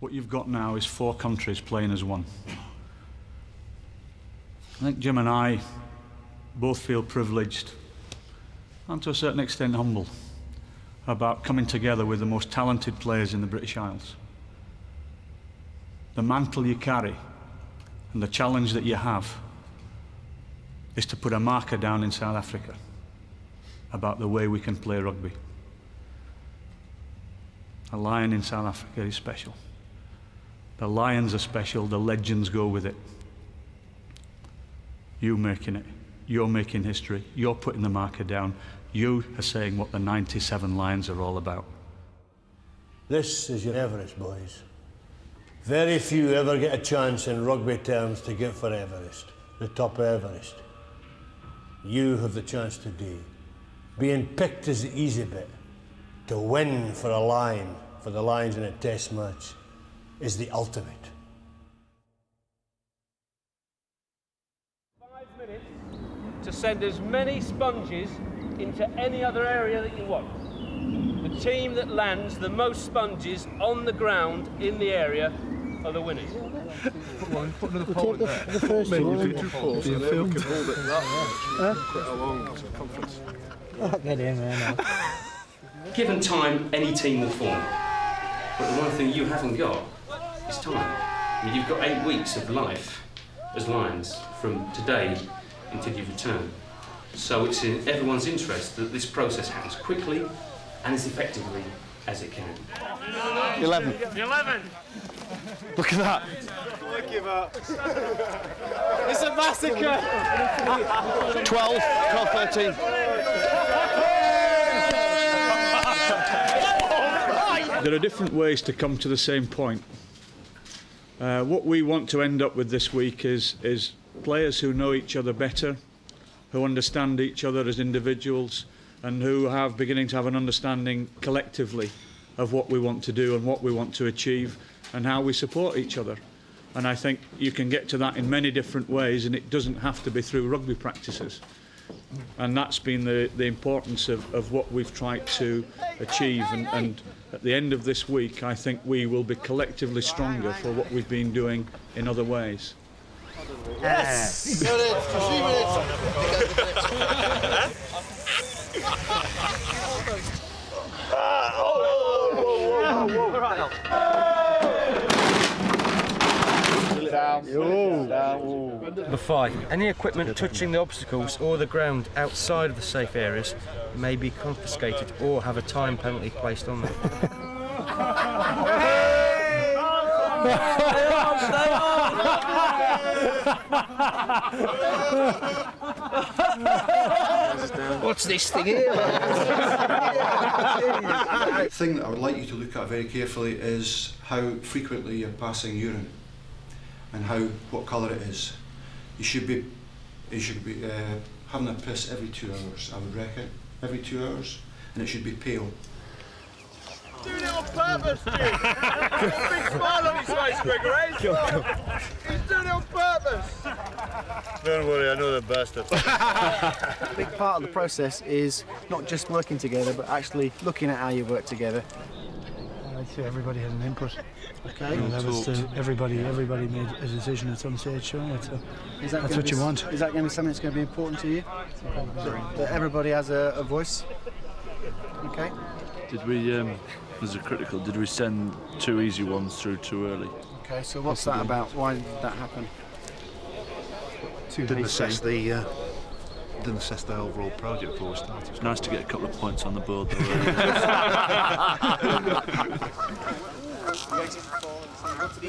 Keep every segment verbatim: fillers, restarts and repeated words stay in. What you've got now is four countries playing as one. I think Jim and I both feel privileged and to a certain extent humble about coming together with the most talented players in the British Isles. The mantle you carry and the challenge that you have is to put a marker down in South Africa about the way we can play rugby. A Lion in South Africa is special. The Lions are special, the legends go with it. You making it, you're making history, you're putting the marker down, you are saying what the ninety-seven Lions are all about. This is your Everest, boys. Very few ever get a chance in rugby terms to get for Everest, the top of Everest. You have the chance today. Being picked is the easy bit. To win for a Lion, for the Lions in a test match, is the ultimate. Five minutes to send as many sponges into any other area that you want. The team that lands the most sponges on the ground in the area are the winners. Put one, put another pole in there. The first one. Mate, you've got two poles, so there we can hold it. That's quite a long conference. I'll get in there now. Given time, any team will form. But the one thing you haven't got is time. I mean, you've got eight weeks of life as Lions from today until you return. So it's in everyone's interest that this process happens quickly and as effectively as it can. eleven. eleven. Look at that. Don't give up. It's a massacre. twelve, twelve, thirteen. There are different ways to come to the same point. Uh, what we want to end up with this week is, is players who know each other better, who understand each other as individuals, and who have beginning to have an understanding collectively of what we want to do and what we want to achieve and how we support each other. And I think you can get to that in many different ways, and it doesn't have to be through rugby practices. And that's been the, the importance of, of what we've tried to achieve. And, and at the end of this week, I think we will be collectively stronger for what we've been doing in other ways. Yes! Five. Any equipment touching the obstacles or the ground outside of the safe areas may be confiscated or have a time penalty placed on them. What's this thing here? The thing that I would like you to look at very carefully is how frequently you're passing urine and how what colour it is. You should be, you should be uh, having a piss every two hours, I would reckon. Every two hours, and it should be pale. Do it on purpose, dude! There's a big smile on his face, Gregor. He's doing it on purpose. Don't worry, I know the bastard. A big part of the process is not just working together, but actually looking at how you work together. I'd say everybody had an input. Okay. You know, that was, uh, everybody, everybody made a decision at some stage, showing it. So is that that's what be, you want. Is that going to be something that's going to be important to you? That, that everybody has a, a voice. Okay. Did we, um, as a critical, did we send two easy ones through too early? Okay. So what's Possibly. that about? Why did that happen? Too didn't assess the. Uh, Didn't assess the overall project before we started. It's nice to get a couple of points on the board. Though,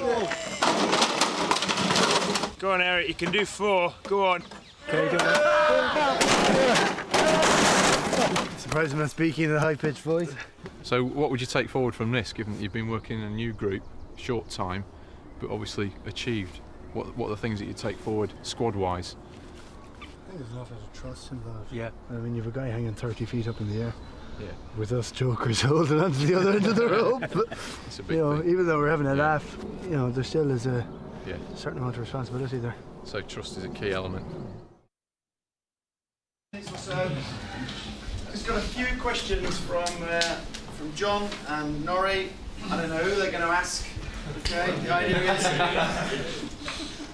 uh... Go on, Eric. You can do four. Go on. Okay, go on. Surprising I'm speaking in a high-pitched voice. So, what would you take forward from this, given that you've been working in a new group, short time, but obviously achieved? What What are the things that you take forward, squad-wise? I think there's an awful lot of trust involved. Yeah. I mean, you've a guy hanging thirty feet up in the air. Yeah. With us jokers holding onto the other end of the rope. It's a big you know, thing. Even though we're having a yeah. laugh, you know, there still is a yeah. certain amount of responsibility there. So trust is a key element. Just got a few questions from uh, from John and Norrie. I don't know who they're going to ask. Okay.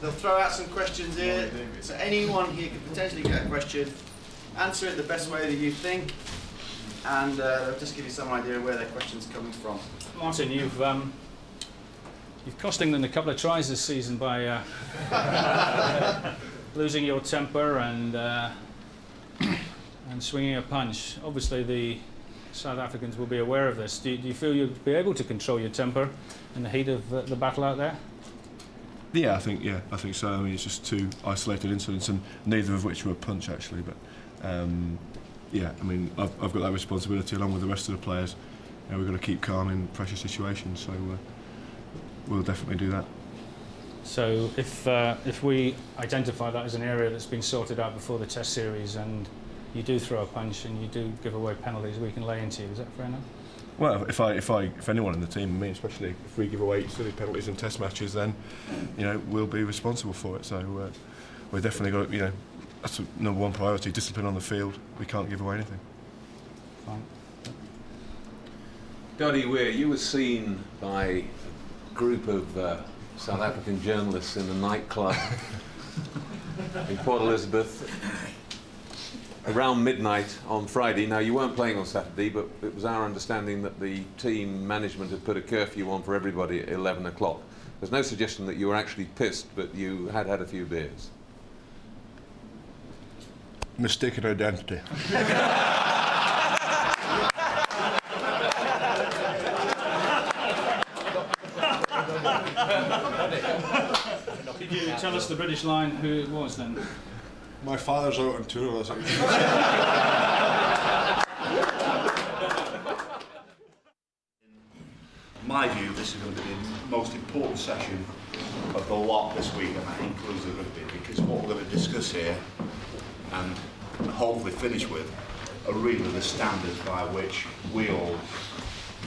They'll throw out some questions here, so anyone here could potentially get a question, answer it the best way that you think, and uh, they'll just give you some idea of where their question's coming from. Martin, you've um, you've cost England a couple of tries this season by uh, losing your temper and uh, and swinging a punch. Obviously, the South Africans will be aware of this. Do you, do you feel you'd be able to control your temper in the heat of uh, the battle out there? Yeah, I think yeah, I think so. I mean, it's just two isolated incidents, and neither of which were a punch actually. But um, yeah, I mean, I've, I've got that responsibility along with the rest of the players. You know, we've got to keep calm in pressure situations, so uh, we'll definitely do that. So if uh, if we identify that as an area that's been sorted out before the Test series, and you do throw a punch and you do give away penalties, we can lay into you. Is that fair enough? Well, if I, if I, if anyone in the team, me especially, if we give away silly penalties in Test matches, then, you know, we'll be responsible for it. So uh, we're definitely got, you know, that's a number one priority. Discipline on the field. We can't give away anything. Fine. Doddie Weir, you were seen by a group of uh, South African journalists in a nightclub in Port Elizabeth around midnight on Friday. Now, you weren't playing on Saturday, but it was our understanding that the team management had put a curfew on for everybody at eleven o'clock. There's no suggestion that you were actually pissed, but you had had a few beers. Mistaken identity. Could you tell us the British Lion who it was then? My father's out on tour with us. In my view, this is going to be the most important session of the lot this week, and that includes the rugby, because what we're going to discuss here, and hopefully finish with, are really the standards by which we all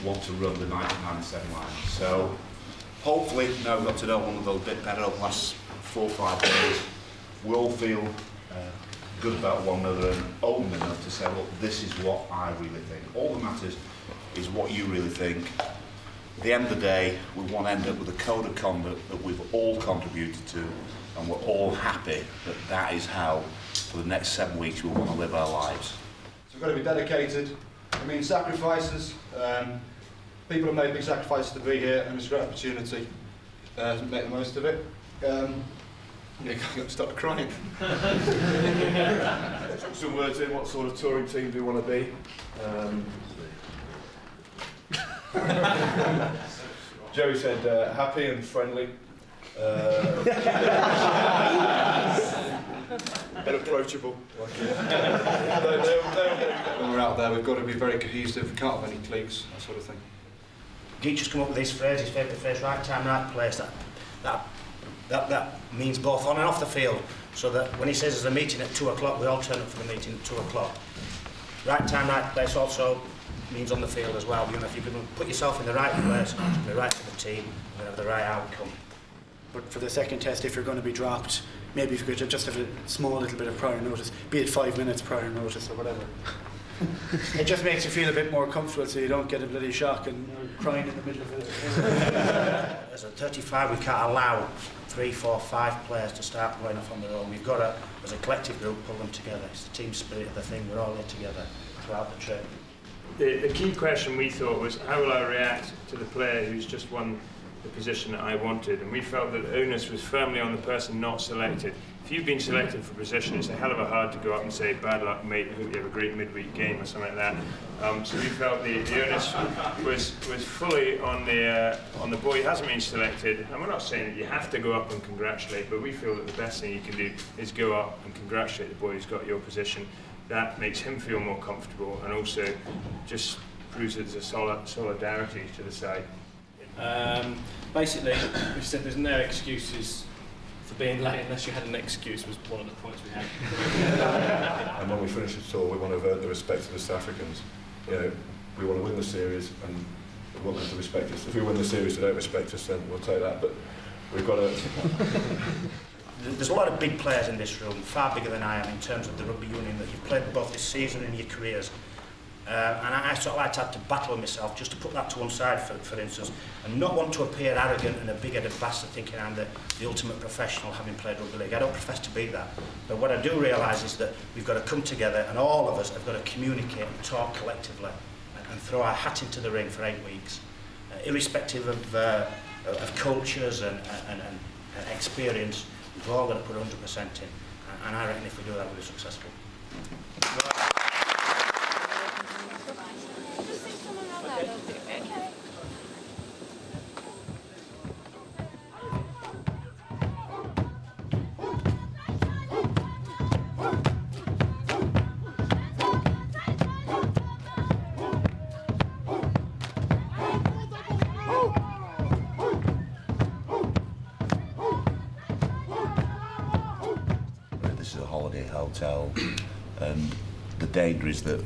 want to run the nineteen ninety-seven Lions. So, hopefully, now we've got to know one little bit better over the last four or five days. We all feel good about one another and open enough to say, look, this is what I really think. All that matters is what you really think. At the end of the day, we want to end up with a code of conduct that we've all contributed to, and we're all happy that that is how, for the next seven weeks, we want to live our lives. So we've got to be dedicated. It means sacrifices. Um, people have made big sacrifices to be here, and it's a great opportunity uh, to make the most of it. Um, Yeah, I can't stop crying. Some words in, what sort of touring team do you want to be? Um, Jerry said uh, happy and friendly. Uh, and approachable. When we're out there, we've got to be very cohesive, we can't have any cliques, that sort of thing. Geech has come up with this phrase, his favourite phrase, right time, right place. That, that That, that means both on and off the field, so that when he says there's a meeting at two o'clock, we all turn up for the meeting at two o'clock. Right time, right place also means on the field as well. You know, if you can put yourself in the right place, be right for the team, and have the right outcome. But for the second test, if you're going to be dropped, maybe if you could just have a small little bit of prior notice, be it five minutes prior notice or whatever. It just makes you feel a bit more comfortable, so you don't get a bloody shock and, you know, crying in the middle of it. As a thirty-five, we can't allow three, four, five players to start going off on their own. We've got to, as a collective group, pull them together. It's the team spirit of the thing. We're all here together throughout the trip. The, the key question we thought was, how will I react to the player who's just won the position that I wanted? And we felt that the onus was firmly on the person not selected. If you've been selected for position, it's a hell of a hard to go up and say, bad luck, mate, I hope you have a great midweek game or something like that. Um, so we felt the, the onus was, was fully on the, uh, on the boy who hasn't been selected. And we're not saying that you have to go up and congratulate, but we feel that the best thing you can do is go up and congratulate the boy who's got your position. That makes him feel more comfortable and also just proves that there's a solid solidarity to the side. Um, basically, we said there's no excuses for being late, unless you had an excuse, was one of the points we had. And when we finish the tour, we want to have earned the respect of the South Africans. You know, we want to win the series, and we want them to respect us. If we win the series, they don't respect us, then we'll take that. But we've got to. There's a lot of big players in this room, far bigger than I am in terms of the rugby union that you've played both this season and your careers. Um, and I, I sort of like had to battle myself just to put that to one side, for, for instance, and not want to appear arrogant and a big-headed bastard thinking I'm the, the ultimate professional having played rugby league. I don't profess to be that. But what I do realise is that we've got to come together and all of us have got to communicate and talk collectively and, and throw our hat into the ring for eight weeks, uh, irrespective of, uh, of cultures and, and, and, and experience. We've all got to put one hundred percent in. And, and I reckon if we do that, we'll be successful. And the danger is that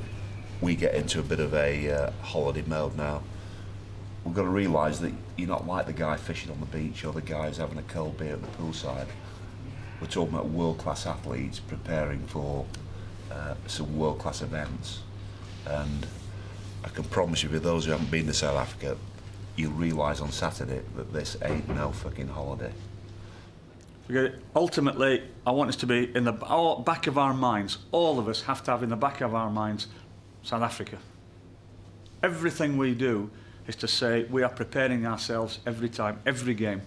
we get into a bit of a uh, holiday mode now. We've got to realise that you're not like the guy fishing on the beach or the guy who's having a cold beer at the poolside. We're talking about world-class athletes preparing for uh, some world-class events. And I can promise you, for those who haven't been to South Africa, you'll realise on Saturday that this ain't no fucking holiday. Ultimately, I want us to be in the back of our minds. All of us have to have in the back of our minds South Africa. Everything we do is to say we are preparing ourselves every time, every game.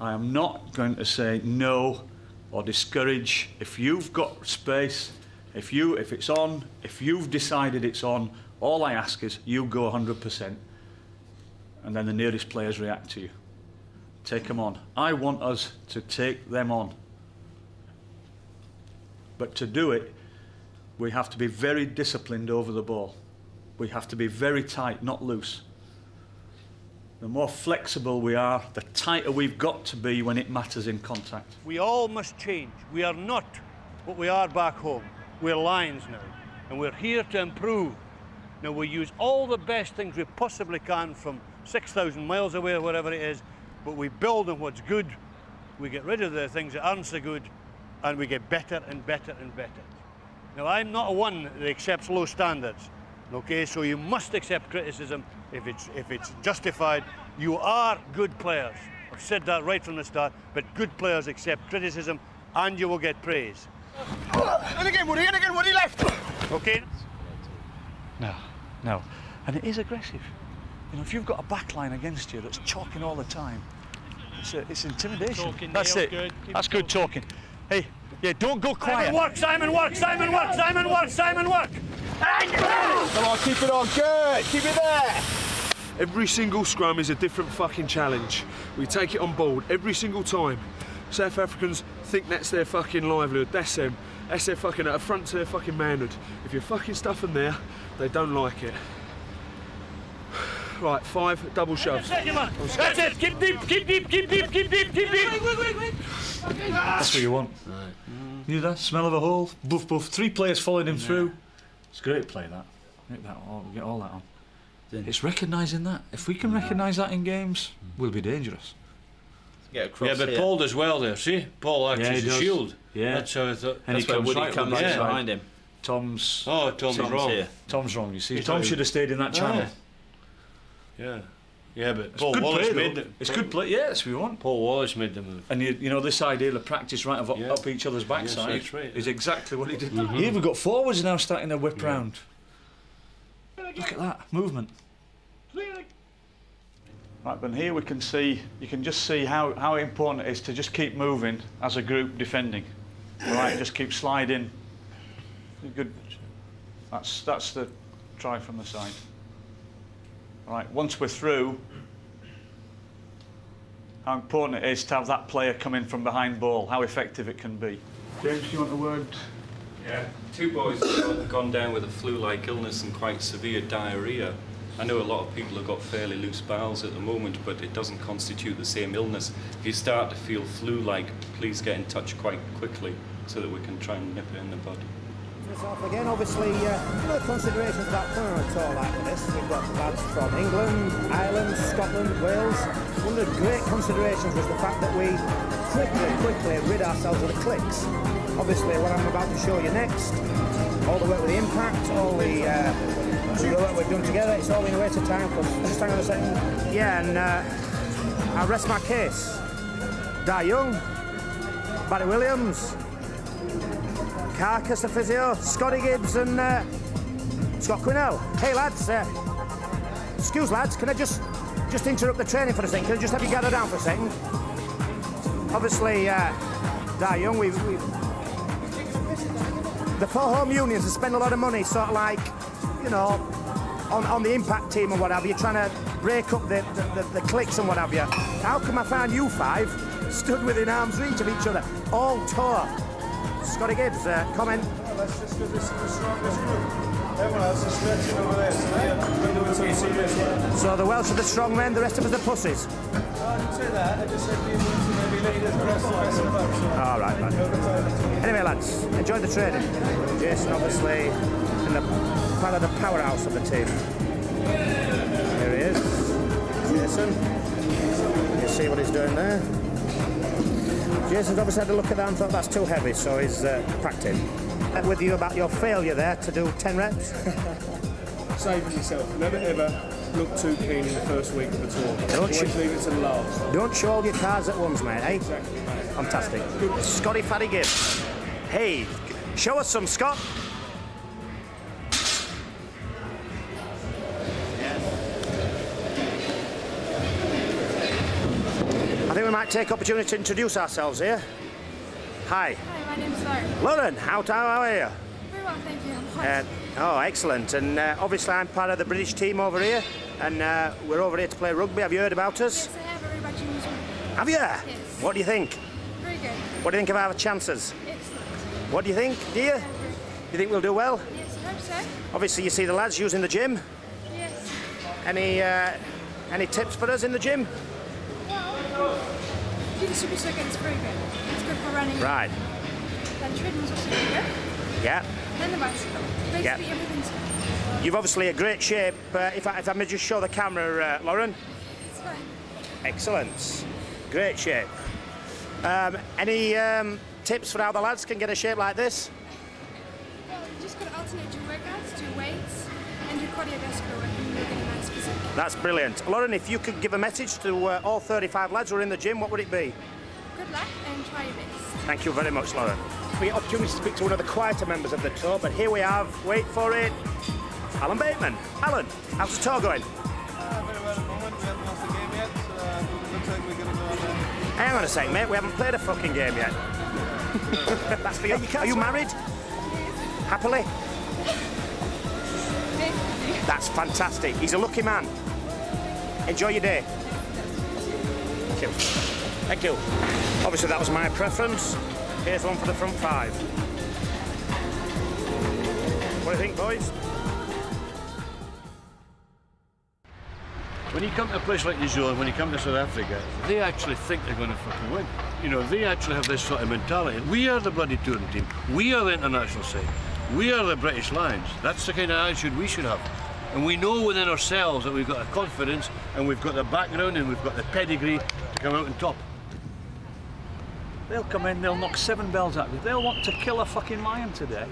I am not going to say no or discourage. If you've got space, if you, if it's on, if you've decided it's on, all I ask is you go one hundred percent, and then the nearest players react to you. Take them on. I want us to take them on. But to do it, we have to be very disciplined over the ball. We have to be very tight, not loose. The more flexible we are, the tighter we've got to be when it matters in contact. We all must change. We are not what we are back home. We're Lions now, and we're here to improve. Now, we use all the best things we possibly can from six thousand miles away or wherever it is, but we build on what's good, we get rid of the things that aren't so good, and we get better and better and better. Now, I'm not one that accepts low standards, okay? So you must accept criticism if it's, if it's justified. You are good players. I've said that right from the start, but good players accept criticism and you will get praise. And again, Woody, and again, Woody, left! Okay? No, no. And it is aggressive. You know, if you've got a back line against you that's talking all the time, it's, a, it's intimidation. Talking, that's it. Good. That's good talking. Hey, yeah, don't go quiet. Simon, work, Simon, work, Simon, work, Simon, work, Simon, work. Come on, keep it on, good. Keep it there. Every single scrum is a different fucking challenge. We take it on board every single time. South Africans think that's their fucking livelihood. That's them. That's their fucking affront to their fucking manhood. If you're fucking stuffing there, they don't like it. Right, five double shoves. That's it. Keep deep, keep deep, keep deep, keep deep, keep deep. That's what you want. Right. You hear that? Smell of a hole. Boof, boof. Three players following him yeah. through. It's great to play that. Get that all, get all that on. Then it's recognising that. If we can yeah. recognise that in games, we'll be dangerous. Get across yeah, but here. Paul does well there. See, Paul actually yeah, does. shield. Yeah, that's how I thought. And that's he comes Woody right comes yeah. behind him. Tom's. Oh, Tom's, Tom's wrong. Here. Tom's wrong. You see, He's Tom should have stayed in that channel. Yeah. Yeah, yeah, but it's Paul good Wallace play, made them. It's good play, yeah, that's what we want. Paul Wallace made the move. And you, you know, this idea of practice right up, yeah. up each other's backside yes, right, yeah. is exactly what he did. Mm-hmm. He even got forwards now starting to whip yeah. round. Look at that, movement. Right, but here we can see, you can just see how, how important it is to just keep moving as a group defending. Right, just keep sliding. Good. That's, that's the try from the side. Right, once we're through, how important it is to have that player come in from behind ball, how effective it can be. James, you want a word? Yeah, two boys have gone down with a flu-like illness and quite severe diarrhoea. I know a lot of people have got fairly loose bowels at the moment, but it doesn't constitute the same illness. If you start to feel flu-like, please get in touch quite quickly so that we can try and nip it in the bud. Off again, obviously, uh, no considerations about colour at all out of this. We've got lads from England, Ireland, Scotland, Wales. One of the great considerations was the fact that we quickly, quickly rid ourselves of the clicks. Obviously, what I'm about to show you next, all the work with the impact, all the, uh, so the work we've done together, it's all been a waste of time. Just hang on a second. Yeah, and uh, I rest my case. Di Young, Barry Williams, Carcass the physio, Scotty Gibbs and uh, Scott Quinnell. Hey lads, uh, excuse lads, can I just just interrupt the training for a second? Can I just have you gather down for a second? Obviously, uh, Di Young, we've, we've... the four home unions have spent a lot of money, sort of like, you know, on, on the impact team and what have you, trying to break up the, the, the, the cliques and what have you. How come I find you five stood within arm's reach of each other, all tore? Scotty Gibbs, uh, comment. Well, that's just because this is the strongest group. Everyone else is stretching over there, so we're doing some serious work. So the Welsh are the strong men, the rest of us are pussies? No, I didn't say that. I just said the English maybe leaders, the rest of us are pussies. All right, man. Anyway, lads, enjoy the training. Jason, obviously, and the part of the powerhouse of the team. Here he is, Jason. You see what he's doing there. Jason's obviously had a look at that and thought that's too heavy, so he's uh, packed in. With you about your failure there to do ten reps. Save yourself. Never ever look too keen in the first week of the tour. Don't Always leave it to the last. Don't show all your cards at once, mate, eh? Exactly, mate. Fantastic. Good. Scotty Fatty Gibbs. Hey, show us some, Scott. I think we might take opportunity to introduce ourselves here. Hi. Hi, my name's Lauren. Lauren, how, how are you? Very well, thank you. Uh, oh, excellent. And uh, obviously I'm part of the British team over here, and uh, we're over here to play rugby. Have you heard about us? Yes, I have. I heard about Jim's rugby. Have you? Yes. What do you think? Very good. What do you think of our chances? Excellent. What do you think, do you? Yeah, you think we'll do well? Yes, I hope so. Obviously you see the lads using the gym? Yes. Any, uh, any tips for us in the gym? Well, do the super circuit, it's very good. Running. Right. Then treadmill's also pretty good. Yeah. Then the bicycle. Basically yeah. everything's good. You've obviously a great shape. Uh, if, I, if I may just show the camera, uh, Lauren. It's fine. Excellent. Great shape. Um, any um, tips for how the lads can get a shape like this? Well, you just got to alternate your workouts, your weights, and your cardiovascular work, and you'll get a nice physique. That's brilliant. Lauren, if you could give a message to uh, all thirty-five lads who are in the gym, what would it be? Good luck and try your best. Thank you very much, Lauren. We had opportunity to speak to one of the quieter members of the tour, but here we have, wait for it, Alan Bateman. Alan, how's the tour going? Uh, very well at the moment. We haven't lost the game yet, so uh, it looks like we're going to go on there. Hang on a sec, mate. We haven't played a fucking game yet. That's for you. Are you married? Happily? That's fantastic. He's a lucky man. Enjoy your day. Thank you. Thank you. Obviously that was my preference. Here's one for the front five. What do you think, boys? When you come to a place like New Zealand, when you come to South Africa, they actually think they're going to fucking win. You know, they actually have this sort of mentality. We are the bloody touring team. We are the international side. We are the British Lions. That's the kind of attitude we should have. And we know within ourselves that we've got the confidence and we've got the background and we've got the pedigree to come out on top. They'll come in, they'll knock seven bells at you. They'll want to kill a fucking lion today.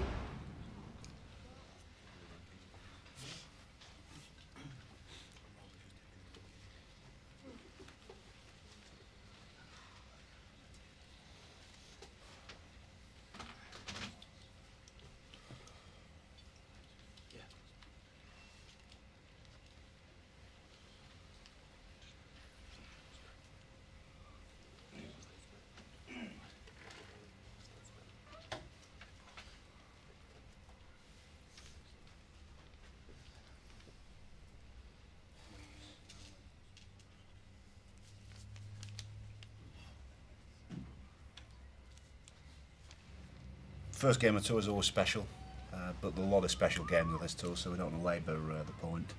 First game of the tour is always special, uh, but there are a lot of special games on this tour, so we don't want to labour uh, the point.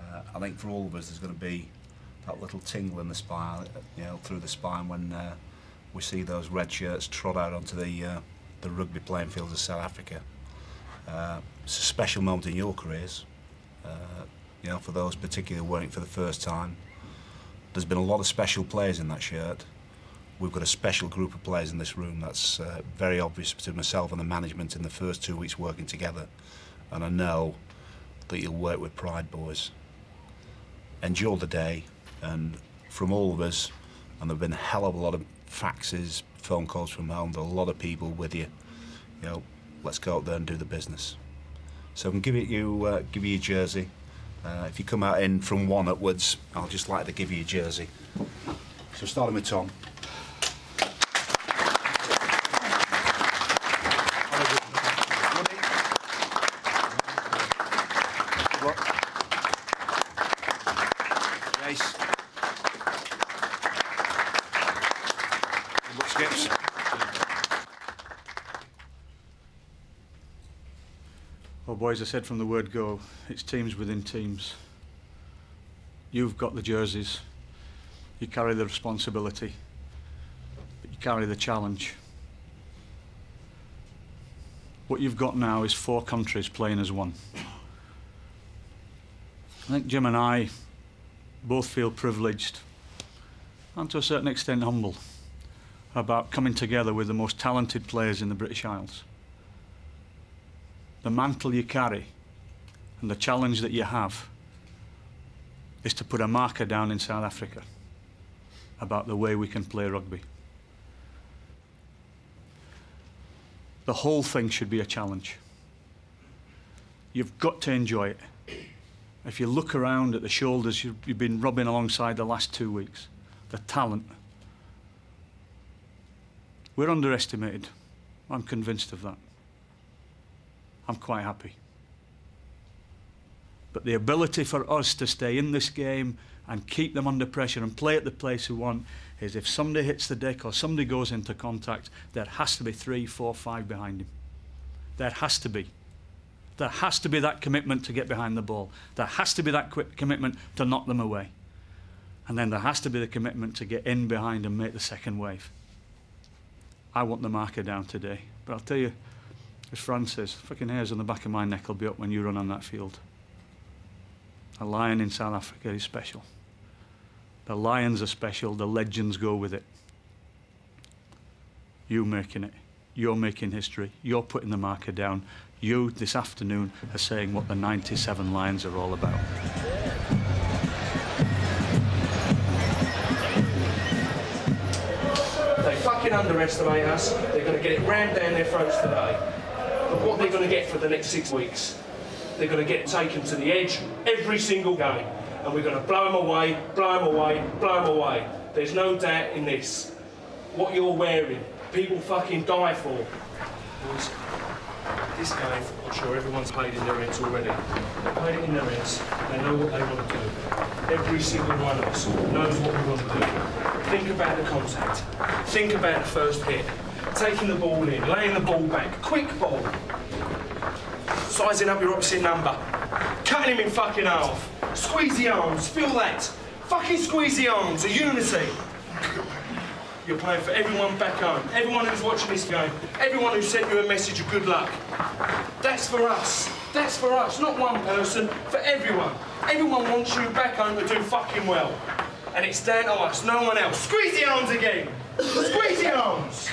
Uh, I think for all of us, there's going to be that little tingle in the spine, you know, through the spine when uh, we see those red shirts trot out onto the uh, the rugby playing fields of South Africa. Uh, it's a special moment in your careers, uh, you know, for those particularly wearing it for the first time. There's been a lot of special players in that shirt, we've got a special group of players in this room. That's uh, very obvious to myself and the management in the first two weeks working together. And I know that you'll work with pride, boys. Endure the day, and from all of us, and there've been a hell of a lot of faxes, phone calls from home, there are a lot of people with you. You know, let's go out there and do the business. So I can give it you, uh, give you your jersey. Uh, if you come out in from one upwards, I'll just like to give you your jersey. So starting with Tom. As I said from the word go, it's teams within teams. You've got the jerseys, you carry the responsibility, but you carry the challenge. What you've got now is four countries playing as one. I think Jim and I both feel privileged and to a certain extent humble about coming together with the most talented players in the British Isles. The mantle you carry and the challenge that you have is to put a marker down in South Africa about the way we can play rugby. The whole thing should be a challenge. You've got to enjoy it. If you look around at the shoulders you've been rubbing alongside the last two weeks, the talent. We're underestimated. I'm convinced of that. I'm quite happy. But the ability for us to stay in this game and keep them under pressure and play at the place we want is if somebody hits the deck or somebody goes into contact, there has to be three, four, five behind him. There has to be. There has to be that commitment to get behind the ball. There has to be that quick commitment to knock them away. And then there has to be the commitment to get in behind and make the second wave. I want the marker down today, but I'll tell you, as Fran says, fucking hairs on the back of my neck will be up when you run on that field. A lion in South Africa is special. The Lions are special, the legends go with it. You making it, you're making history, you're putting the marker down, you this afternoon are saying what the ninety-seven Lions are all about. They fucking underestimate us, they're going to get it rammed down their throats today. But what they're going to get for the next six weeks, they're going to get taken to the edge every single game. And we're going to blow them away, blow them away, blow them away. There's no doubt in this. What you're wearing, people fucking die for. Boys, this game, I'm sure everyone's paid in their rents already. They've paid it in their rents, they know what they want to do. Every single one of us knows what we want to do. Think about the contact. Think about the first hit. Taking the ball in, laying the ball back, quick ball. Sizing up your opposite number. Cutting him in fucking half. Squeeze the arms, feel that. Fucking squeeze the arms, a unity. You're playing for everyone back home, everyone who's watching this game, everyone who sent you a message of good luck. That's for us. That's for us, not one person, for everyone. Everyone wants you back home to do fucking well. And it's down to us, no one else. Squeeze the arms again. Squeeze the arms.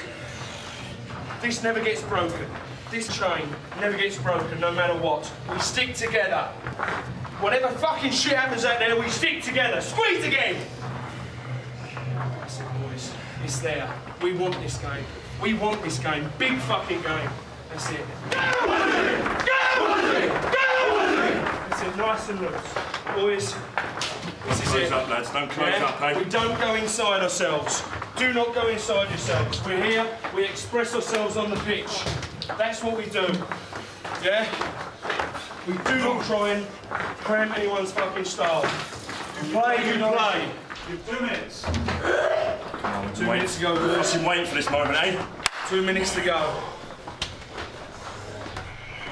This never gets broken. This chain never gets broken, no matter what. We stick together. Whatever fucking shit happens out there, we stick together. Squeeze again! That's it, boys. It's there. We want this game. We want this game. Big fucking game. That's it. Go on it! Go on it! Go on it! That's it, nice and loose. Boys, this is it. Close up, lads. Don't close yeah? up, hey? We don't go inside ourselves. Do not go inside yourselves. We're here, we express ourselves on the pitch. That's what we do. Yeah? We do not try and cram anyone's fucking style. You play, you play. You've two minutes. Oh, two wait. minutes to go, boys. I've been waiting for this moment, eh? Two minutes to go.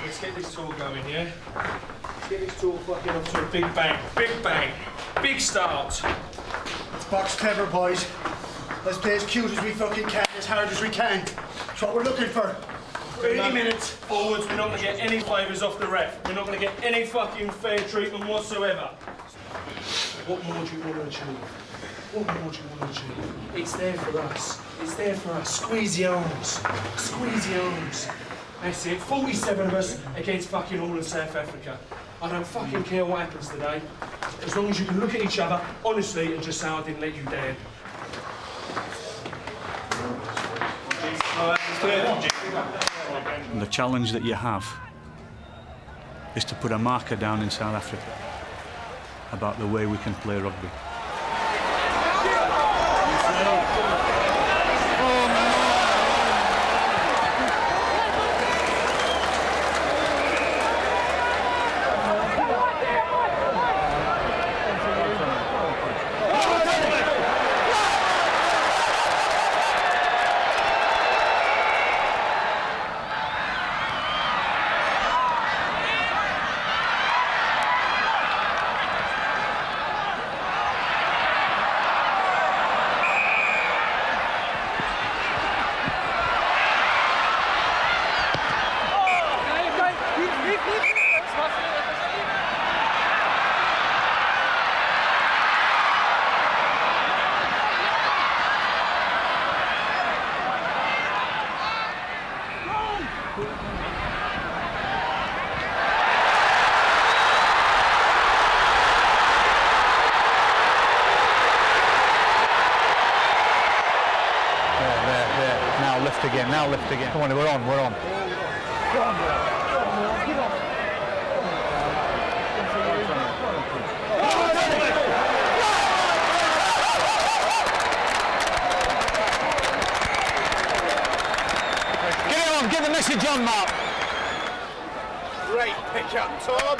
Let's get this tour going, yeah? Let's get this tour fucking off to a big bang. Big bang. Big start. It's box clever, boys. Let's play as cute as we fucking can, as hard as we can. That's what we're looking for. thirty minutes forwards, we're not going to get any favours off the ref. We're not going to get any fucking fair treatment whatsoever. What more do you want to achieve? What more do you want to achieve? It's there for us. It's there for us. Squeeze the arms. Squeeze the arms. That's it. forty-seven of us against fucking all of South Africa. I don't fucking care what happens today. As long as you can look at each other honestly and just say, I didn't let you down. And the challenge that you have is to put a marker down in South Africa about the way we can play rugby. Again, now lift again. Come on, we're on, we're on. Get it on, get the message on, Mark. Great pitch up, Tom.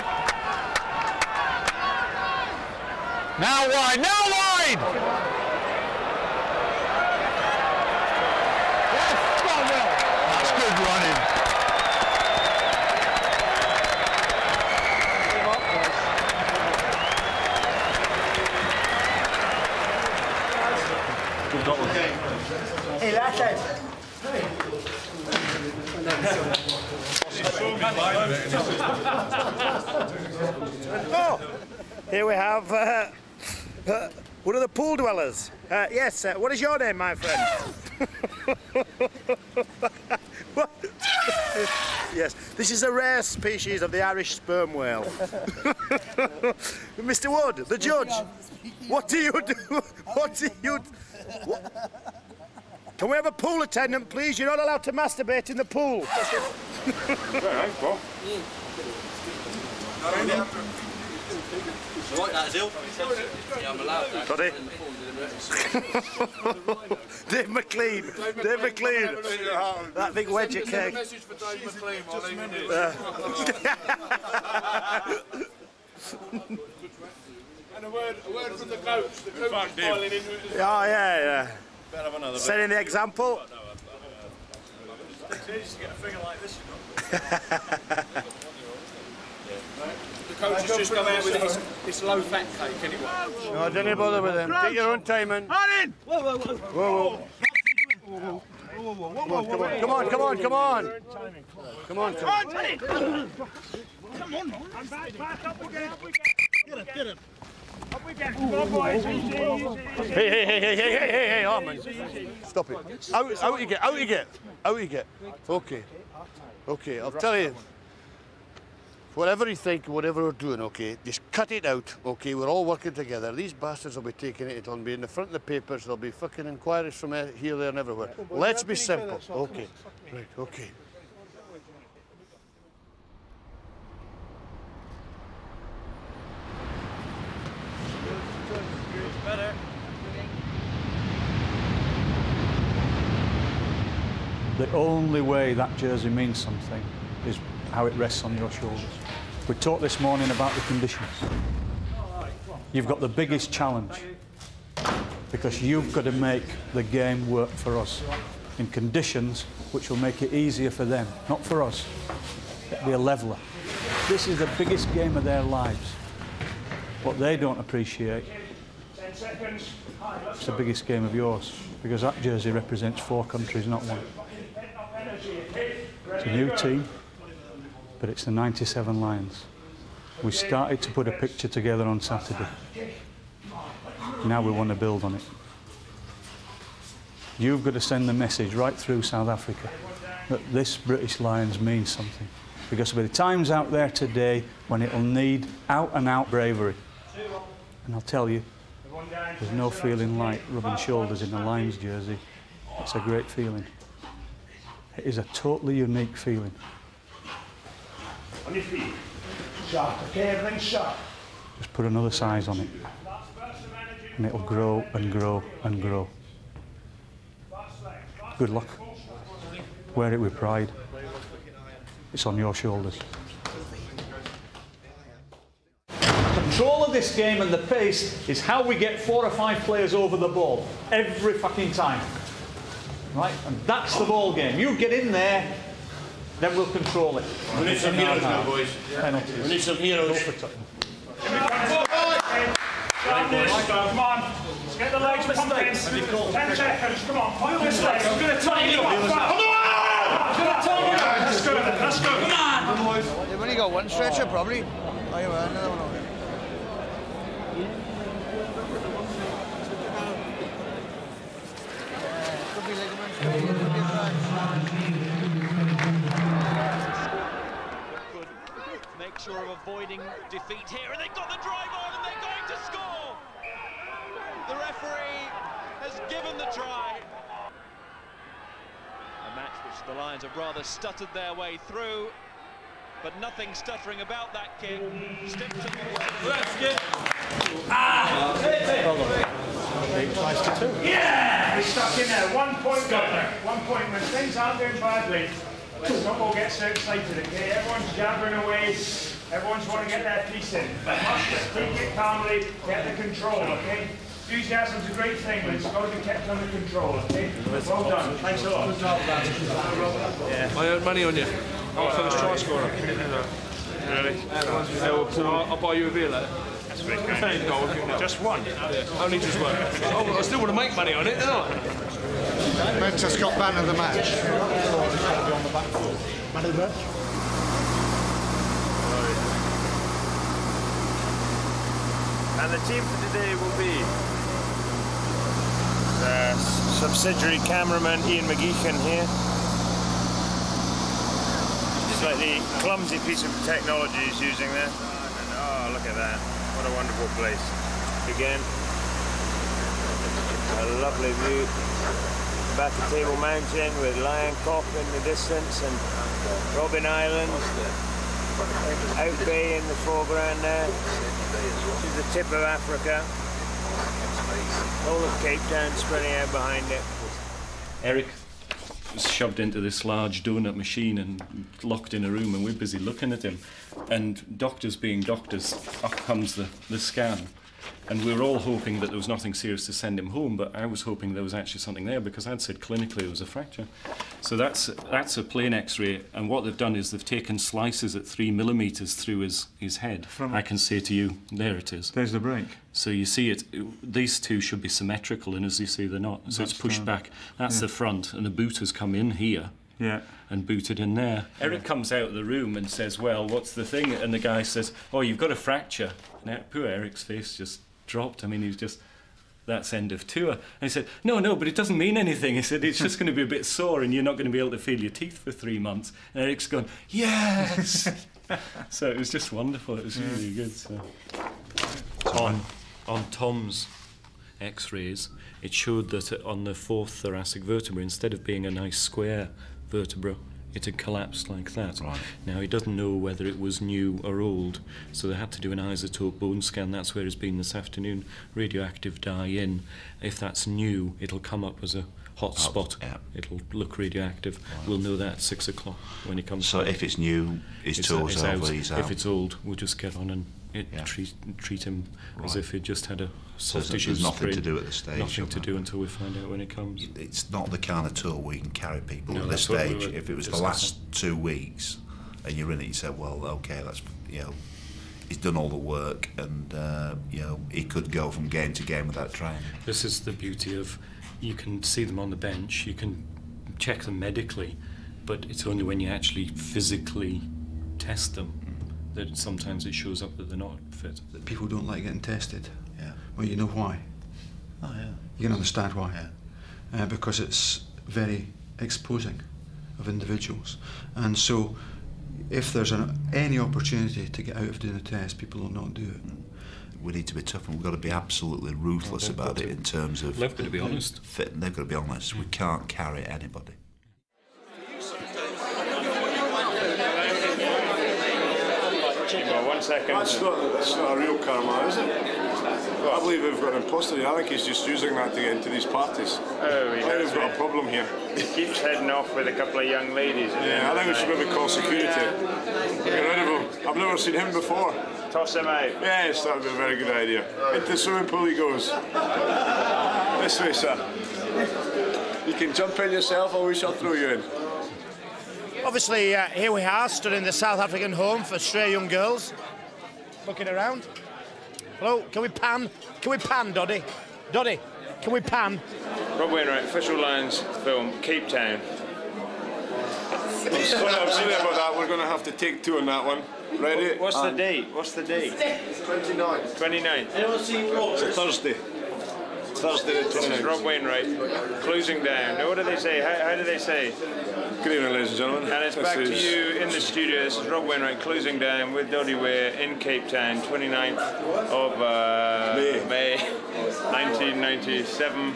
Now wide, now wide! Oh, here we have uh, uh, one of the pool dwellers. Uh, yes, uh, what is your name, my friend? What? Yes, this is a rare species of the Irish sperm whale. Mister Wood, the judge. What do you do? What do you? What? Can we have a pool attendant, please? You're not allowed to masturbate in the pool. Right, Paul. Yeah, I'm allowed that. Got it. Dave McLean. Dave McLean. That big wedge of cake. Message for Dave McLean while And a word, a word from the coach. The coach is piling into it as well. Oh, yeah, yeah. Setting the example. It's to get a figure like this, you The coach has just come out with his, his low-fat cake, anyway. No, don't bother with him. Get your own time in. On in! Whoa, whoa, whoa. Whoa, whoa. Whoa, whoa, whoa, whoa. Come on, come on, come on. Come on, come on. Come on, I'm back, back up again. Get it, get it. Up we get. Come on, boys. Easy, easy, easy. Hey, hey, hey, hey, hey, hey, hey, hey, Armin. Easy, easy. Stop it. Out, out you get, out you get, out you get. Okay. Okay, I'll tell you. Whatever you think, whatever we're doing, okay, just cut it out, okay? We're all working together. These bastards will be taking it, it'll be in the front of the papers, there'll be fucking inquiries from here, there and everywhere. Let's be simple. Okay. Right, okay. Better. The only way that jersey means something is how it rests on your shoulders. We talked this morning about the conditions. You've got the biggest challenge because you've got to make the game work for us in conditions which will make it easier for them, not for us. It'll be a leveller. This is the biggest game of their lives. What they don't appreciate, it's the biggest game of yours, because that jersey represents four countries, not one. It's a new team, but it's the ninety-seven Lions. We started to put a picture together on Saturday. Now we want to build on it. You've got to send the message right through South Africa that this British Lions means something. Because there will be times out there today when it'll need out-and-out bravery. And I'll tell you, there's no feeling like rubbing shoulders in a Lions jersey. It's a great feeling. It is a totally unique feeling. On your feet. Sharp, okay, everything's sharp. Just put another size on it. And it'll grow and grow and grow. Good luck. Wear it with pride. It's on your shoulders. Control of this game and the pace is how we get four or five players over the ball every fucking time. Right? And that's the ball game. You get in there, then we'll control it. We need some heroes now, boys. Penalties. We need some heroes. Come on. Let's get the legs pumping. Ten checkers. Come on. Point this leg. I'm going to tie you up. Let's go, let's go, come on! They've only got one stretcher, probably. Oh, yeah, another one over there. Make sure of avoiding defeat here, and they've got the drive on, and they're going to score! The referee has given the try. A match which the Lions have rather stuttered their way through, but nothing stuttering about that kick. Let's get ah! Hold on. Yeah! He's stuck in there. One point. One point. When things aren't doing badly, let's not all get so excited. Okay, everyone's jabbering away. Everyone's want to get their piece in. But must just take it calmly. Get the control. Okay. Enthusiasm's a great thing, but it's got to be kept under control, okay? Well done, thanks a lot. Good job, lads. Yeah. I earned money on you. Oh, first try scorer. Really? I'll buy you a beer later. That's very good. Just one? Only just one. Oh, I still want to make money on it, don't I? Went to Scott Banner the match. Man of the match? And the team for today will be... Uh, subsidiary cameraman Ian McGeechan here. Slightly clumsy piece of technology he's using there. And, oh, look at that. What a wonderful place. Again, a lovely view. Back to Table Mountain with Lion Cop in the distance and Robin Island. Out Bay in the foreground there. This is the tip of Africa. All of Cape Town spreading out behind it. Eric was shoved into this large donut machine and locked in a room, and we're busy looking at him. And doctors being doctors, up comes the, the scan. And we were all hoping that there was nothing serious to send him home, but I was hoping there was actually something there because I'd said clinically it was a fracture. So that's, that's a plain x-ray, and what they've done is they've taken slices at three millimetres through his, his head. From I can say to you, there it is. There's the break. So you see it, it these two should be symmetrical, and as you see, they're not. So that's it's pushed back. That's yeah. the front, and the boot has come in here. Yeah. And booted in there. Eric comes out of the room and says, well, what's the thing? And the guy says, oh, you've got a fracture. Now, poor Eric's face just dropped. I mean, he was just, that's end of tour. And he said, no, no, but it doesn't mean anything. He said, it's just going to be a bit sore and you're not going to be able to feel your teeth for three months. And Eric's gone, yes! So it was just wonderful. It was yeah. really good. So. On, on Tom's x-rays, it showed that on the fourth thoracic vertebra, instead of being a nice square vertebra, it had collapsed like that. Right. Now, he doesn't know whether it was new or old, so they had to do an isotope bone scan. That's where it's been this afternoon. Radioactive dye in. If that's new, it'll come up as a hot oh, spot. Yeah. It'll look radioactive. Right. We'll know that at six o'clock when he comes. So back. If it's new, his tool's it's over, he's out. If it's old, we'll just get on and it yeah. treat, treat him right. as if he just had a soft so tissue there's nothing sprain. To do at the stage. Nothing to do until we find out when it comes. It's not the kind of tour we can carry people no, at this stage. We if it was discussing. The last two weeks and you're in it, you say, well, okay, that's, you know, he's done all the work and, uh, you know, he could go from game to game without training. This is the beauty of, you can see them on the bench, you can check them medically, but it's only when you actually physically test them that sometimes it shows up that they're not fit. People don't like getting tested. Yeah. Well, you know why? Oh, yeah. You can understand why. Yeah. Uh, because it's very exposing of individuals. And so if there's an, any opportunity to get out of doing a test, people will not do it. We need to be tough, and we've got to be absolutely ruthless well, about it in terms of... They've got to be honest. Fit, they've got to be honest. We can't carry anybody. One second. That's not, that's not a real karma, is it? Well, I believe we've got an imposter. The anarchy is just using that to get into these parties. Oh, he does. We've got a problem here. He keeps heading off with a couple of young ladies. Yeah, I think we should maybe call security. Yeah. Get rid of him. I've never seen him before. Toss him out. Yes, that would be a very good idea. Into the swimming pool he goes. This way, sir. You can jump in yourself, or we shall throw you in. Obviously, uh, here we are, stood in the South African home for stray young girls. Looking around. Hello, can we pan? Can we pan, Doddie? Doddie, can we pan? Rob Wainwright, official Lions film, Cape Town. I'm sorry, I'm sorry about that. We're going to have to take two on that one. Ready? What's um, the date? What's the date? twenty-ninth. twenty-ninth. Anyone seen Rogers? It's a Thursday. Thursday the twenty-ninth. Rob Wainwright, closing down. Now, what do they say? How, how do they say? Good evening, ladies and gentlemen. And it's this back is... to you in the studio. This is Rob Wainwright closing down with Doddie Weir in Cape Town, twenty-ninth of uh, May. May nineteen ninety-seven,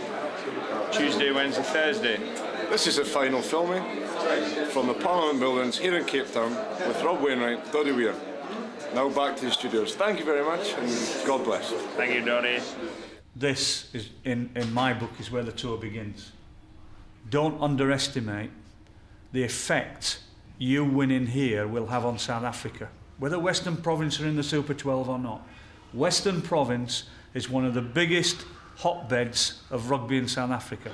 Tuesday, Wednesday, Thursday. This is the final filming from the Parliament Buildings here in Cape Town with Rob Wainwright, Doddie Weir. Now back to the studios. Thank you very much, and God bless. Thank you, Doddie. This, is in, in my book, is where the tour begins. Don't underestimate the effect you winning here will have on South Africa, whether Western Province are in the Super twelve or not. Western Province is one of the biggest hotbeds of rugby in South Africa.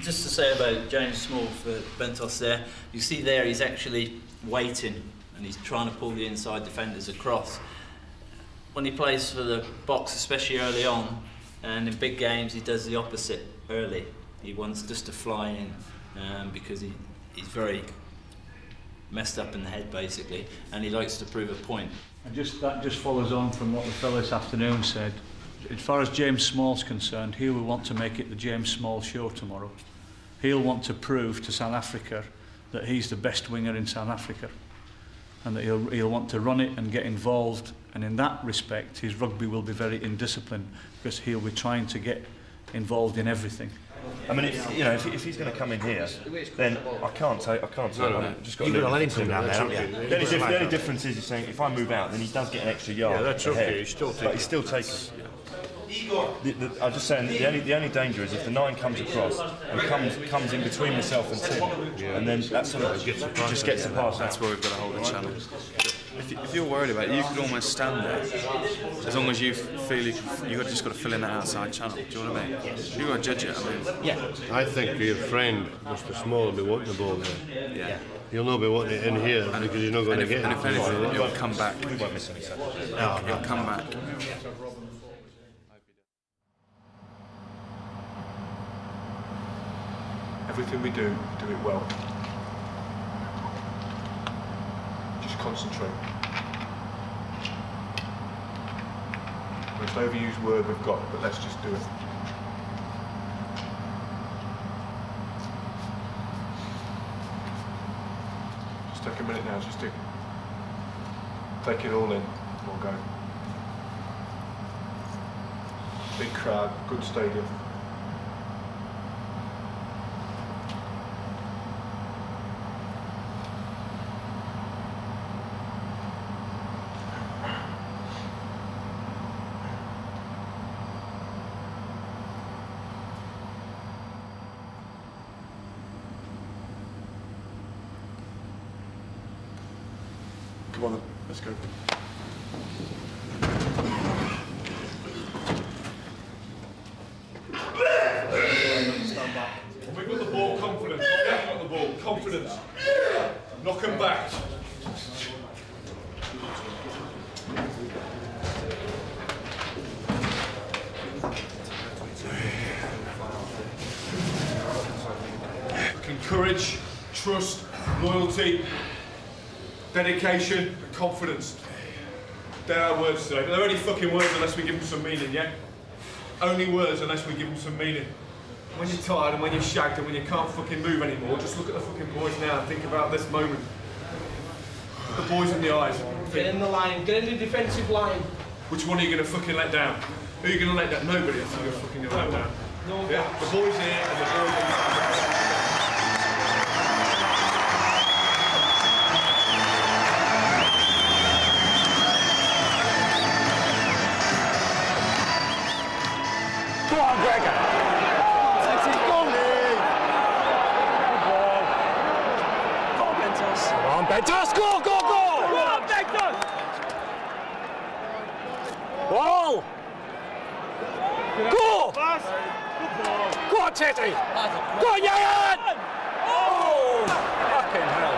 Just to say about James Small for Bentos there, you see there he's actually waiting and he's trying to pull the inside defenders across. When he plays for the Boks, especially early on, and in big games he does the opposite early. He wants just to fly in. Um, because he, he's very messed up in the head, basically, and he likes to prove a point. And just, that just follows on from what the fellow this afternoon said. As far as James Small's concerned, he will want to make it the James Small show tomorrow. He'll want to prove to South Africa that he's the best winger in South Africa, and that he'll, he'll want to run it and get involved, and in that respect, his rugby will be very indisciplined, because he'll be trying to get involved in everything. I mean, if, you know, if, if he's going to come in here, then I can't take. I can't take. No, no, no. Just got. You've got to let him come down there, haven't you? The only, the only difference is, you're saying if I move out, then he does get an extra yard. Yeah, that's okay. He's still taking. But he's still taking. The, the, I'm just saying, the only, the only danger is if the nine comes across and comes comes in between myself and Tim, yeah, and then that sort of gets just gets the pass. That's where we've got to hold the channel. If, you, if you're worried about it, you could almost stand there. As long as you feel you you've just got to fill in that outside channel. Do you know what I mean? You've got to judge it, I mean. Yeah. I think your friend, Mister Small, will be wanting the ball there. Yeah. yeah. You'll not be wanting it in here and because you're not going to get it. And if anything, you'll come back. You won't miss anything. No, you'll come back. Everything we do, do it well. Just concentrate. Most overused word we've got, but let's just do it. Just take a minute now, just to take it all in. We'll go. Big crowd, good stadium. Trust, loyalty, dedication, and confidence. They're our words today, but they're only fucking words unless we give them some meaning, yeah? only words unless we give them some meaning. When you're tired and when you're shagged and when you can't fucking move anymore, just look at the fucking boys now and think about this moment. The boys in the eyes. Think. Get in the line, get in the defensive line. Which one are you going to fucking let down? Who are you going to let down? Nobody else is going to fucking let no down. No yeah? The boys here and the boys in the eyes. Go on, Gregor. Come on, Bentos! Go, go, go! Go on, Bentos! Ball! Go! Go on, Titty! Go on, Ieuan! Oh! Fucking hell!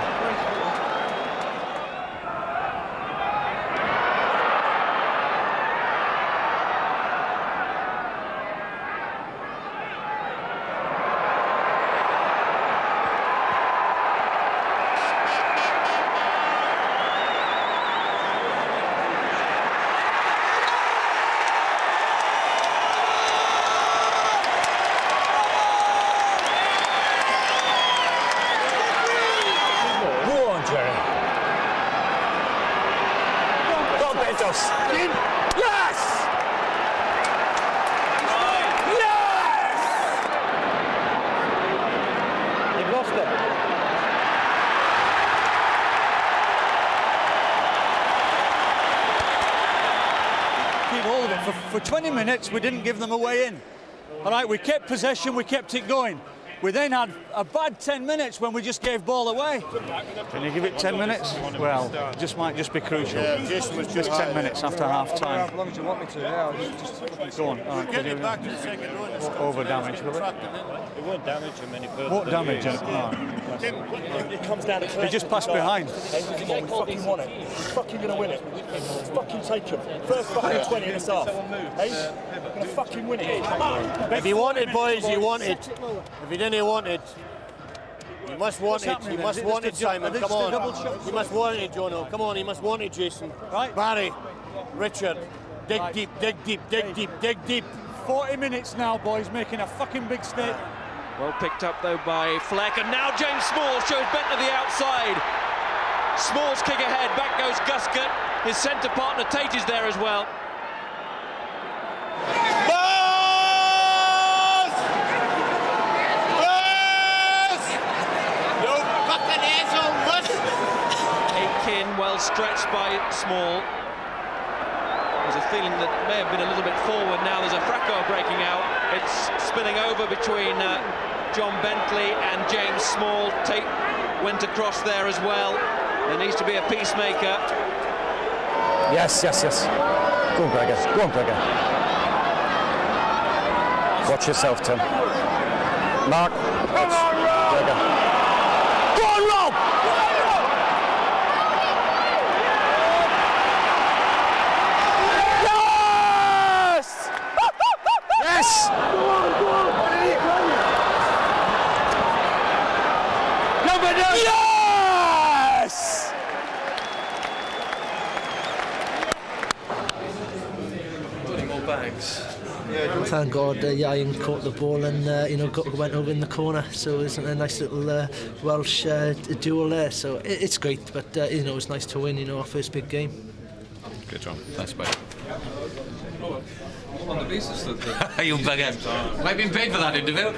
For twenty minutes, we didn't give them a way in. All right, we kept possession, we kept it going. We then had a bad ten minutes when we just gave ball away. Can you give it ten minutes? Well, just might just be crucial. Yeah, just, just ten minutes after half-time. Go on. All right, do it. Over damage, will it? It won't damage him any further. What damage? Oh. It comes down to They just passed behind. We fucking won it. We're fucking going to win it. Fucking take him. First fucking twenty in this half. We're going to fucking win it. If you wanted, boys, you wanted. If you didn't, you wanted. You must want it. You must want it, Simon. Come on. You must want it, Jono. Come on. You must want it, Jason. Right. Barry, Richard, dig deep, dig deep, dig deep, dig deep. forty minutes now, boys, making a fucking big step. Well picked up, though, by Fleck. And now James Small shows Bentley the outside. Small's kick ahead. Back goes Guscott. His centre partner, Tait, is there as well. Well stretched by Small. There's a feeling that may have been a little bit forward now. There's a fracas breaking out. It's spilling over between uh, John Bentley and James Small. Tait went across there as well. There needs to be a peacemaker. Yes, yes, yes. Go on, Gregor. Go on, Gregor. Watch yourself, Tim. Mark. Come on, Rob! Gregor. Go on, Rob! Yes! Go on, go on! Number nine! Yes! Bloody more bags. Thank God, uh, Ieuan caught the ball and uh, you know got, went over in the corner. So it's a nice little uh, Welsh uh, duel there. So it, it's great, but uh, you know it's nice to win. You know our first big game. Good job. Thanks, mate. On the basis that the you bugger. Might have been paid for that interview.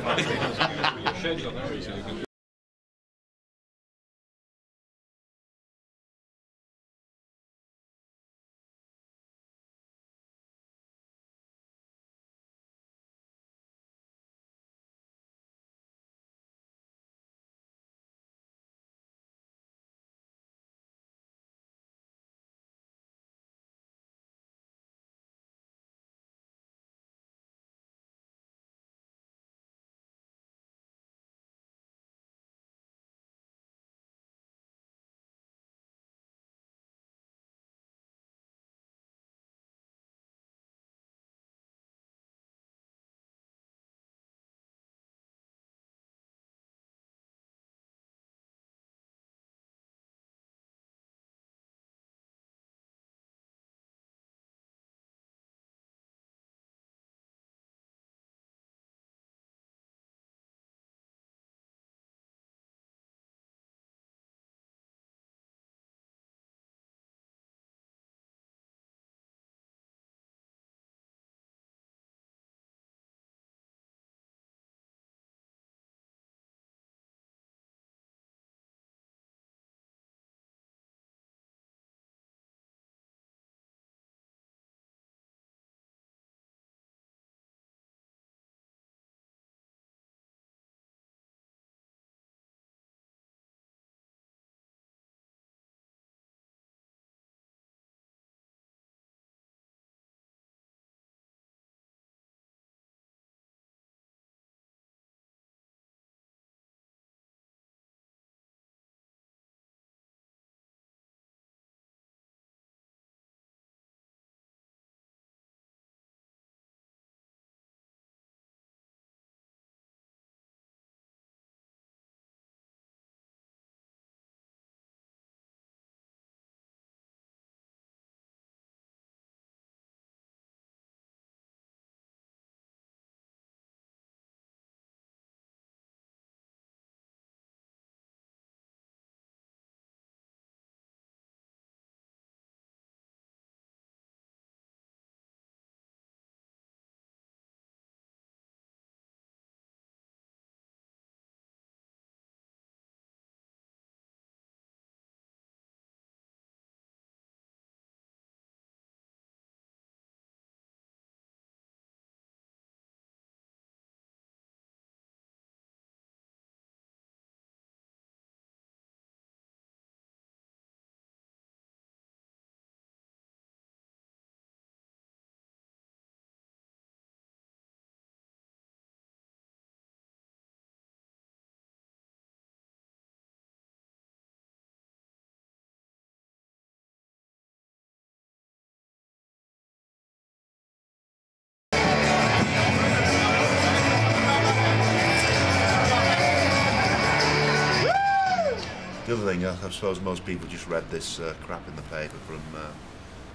The other thing, I, I suppose most people just read this uh, crap in the paper from uh,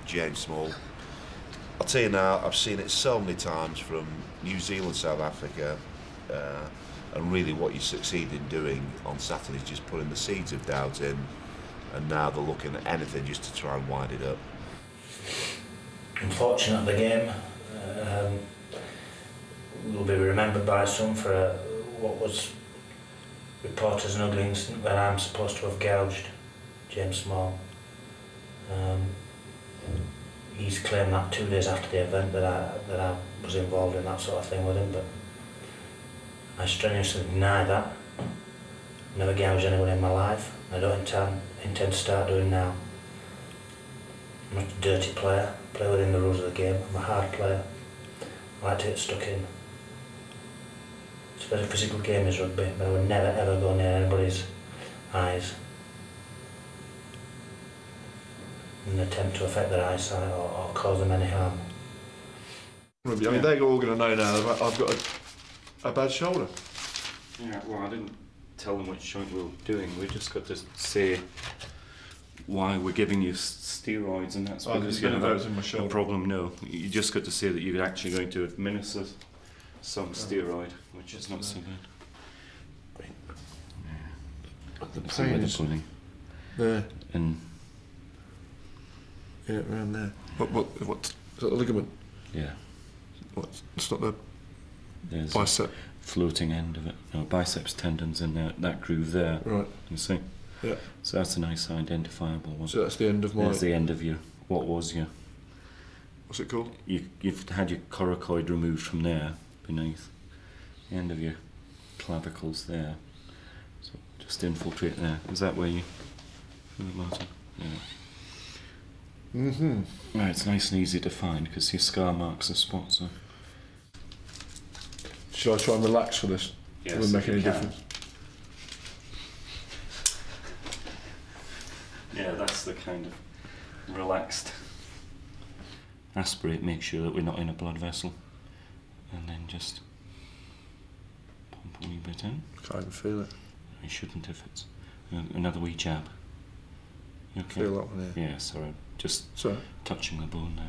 James Small. I'll tell you now, I've seen it so many times from New Zealand, South Africa, uh, and really what you succeed in doing on Saturday is just putting the seeds of doubt in, and now they're looking at anything just to try and wind it up. Unfortunate the game. Um, will be remembered by some for a, what was reported as an ugly incident where I'm supposed to have gouged James Small. Um, He's claimed that two days after the event that I that I was involved in that sort of thing with him, but I strenuously deny that. Never gouged anyone in my life. I don't intend intend to start doing now. I'm not a dirty player. I play within the rules of the game. I'm a hard player. I like to get stuck in. It's a very physical game, is rugby, but I would never ever go near anybody's eyes in an attempt to affect their eyesight or, or cause them any harm. I mean, yeah. They're all going to know now that I've got a, a bad shoulder. Yeah, well, I didn't tell them which joint we were doing. We just got to say why we're giving you steroids, and that's oh, because you have a problem. No, you just got to say that you're actually going to administer some steroid, which is not so good. Yeah. The pain is there. And yeah, around there. What, what, what, is that the ligament? Yeah. What, it's not the There's bicep? Floating end of it. No, biceps tendons in there, that groove there. Right. You see? Yeah. So that's a nice identifiable one. So that's the end of my... That's the end of your, what was your... What's it called? You, you've had your coracoid removed from there, beneath. The end of your clavicles there. So just infiltrate there. Is that where you... feel the motor? Yeah. Mm-hmm. Right, it's nice and easy to find because your scar marks the spot. So, shall I try and relax for this? Yes. It wouldn't make any can. difference. Yeah, that's the kind of relaxed. Aspirate, make sure that we're not in a blood vessel, and then just pump a wee bit in. Can't even feel it. You shouldn't if it's another wee jab. You okay? Feel that one, yeah. Yeah, sorry. Just Sorry. touching the bone there.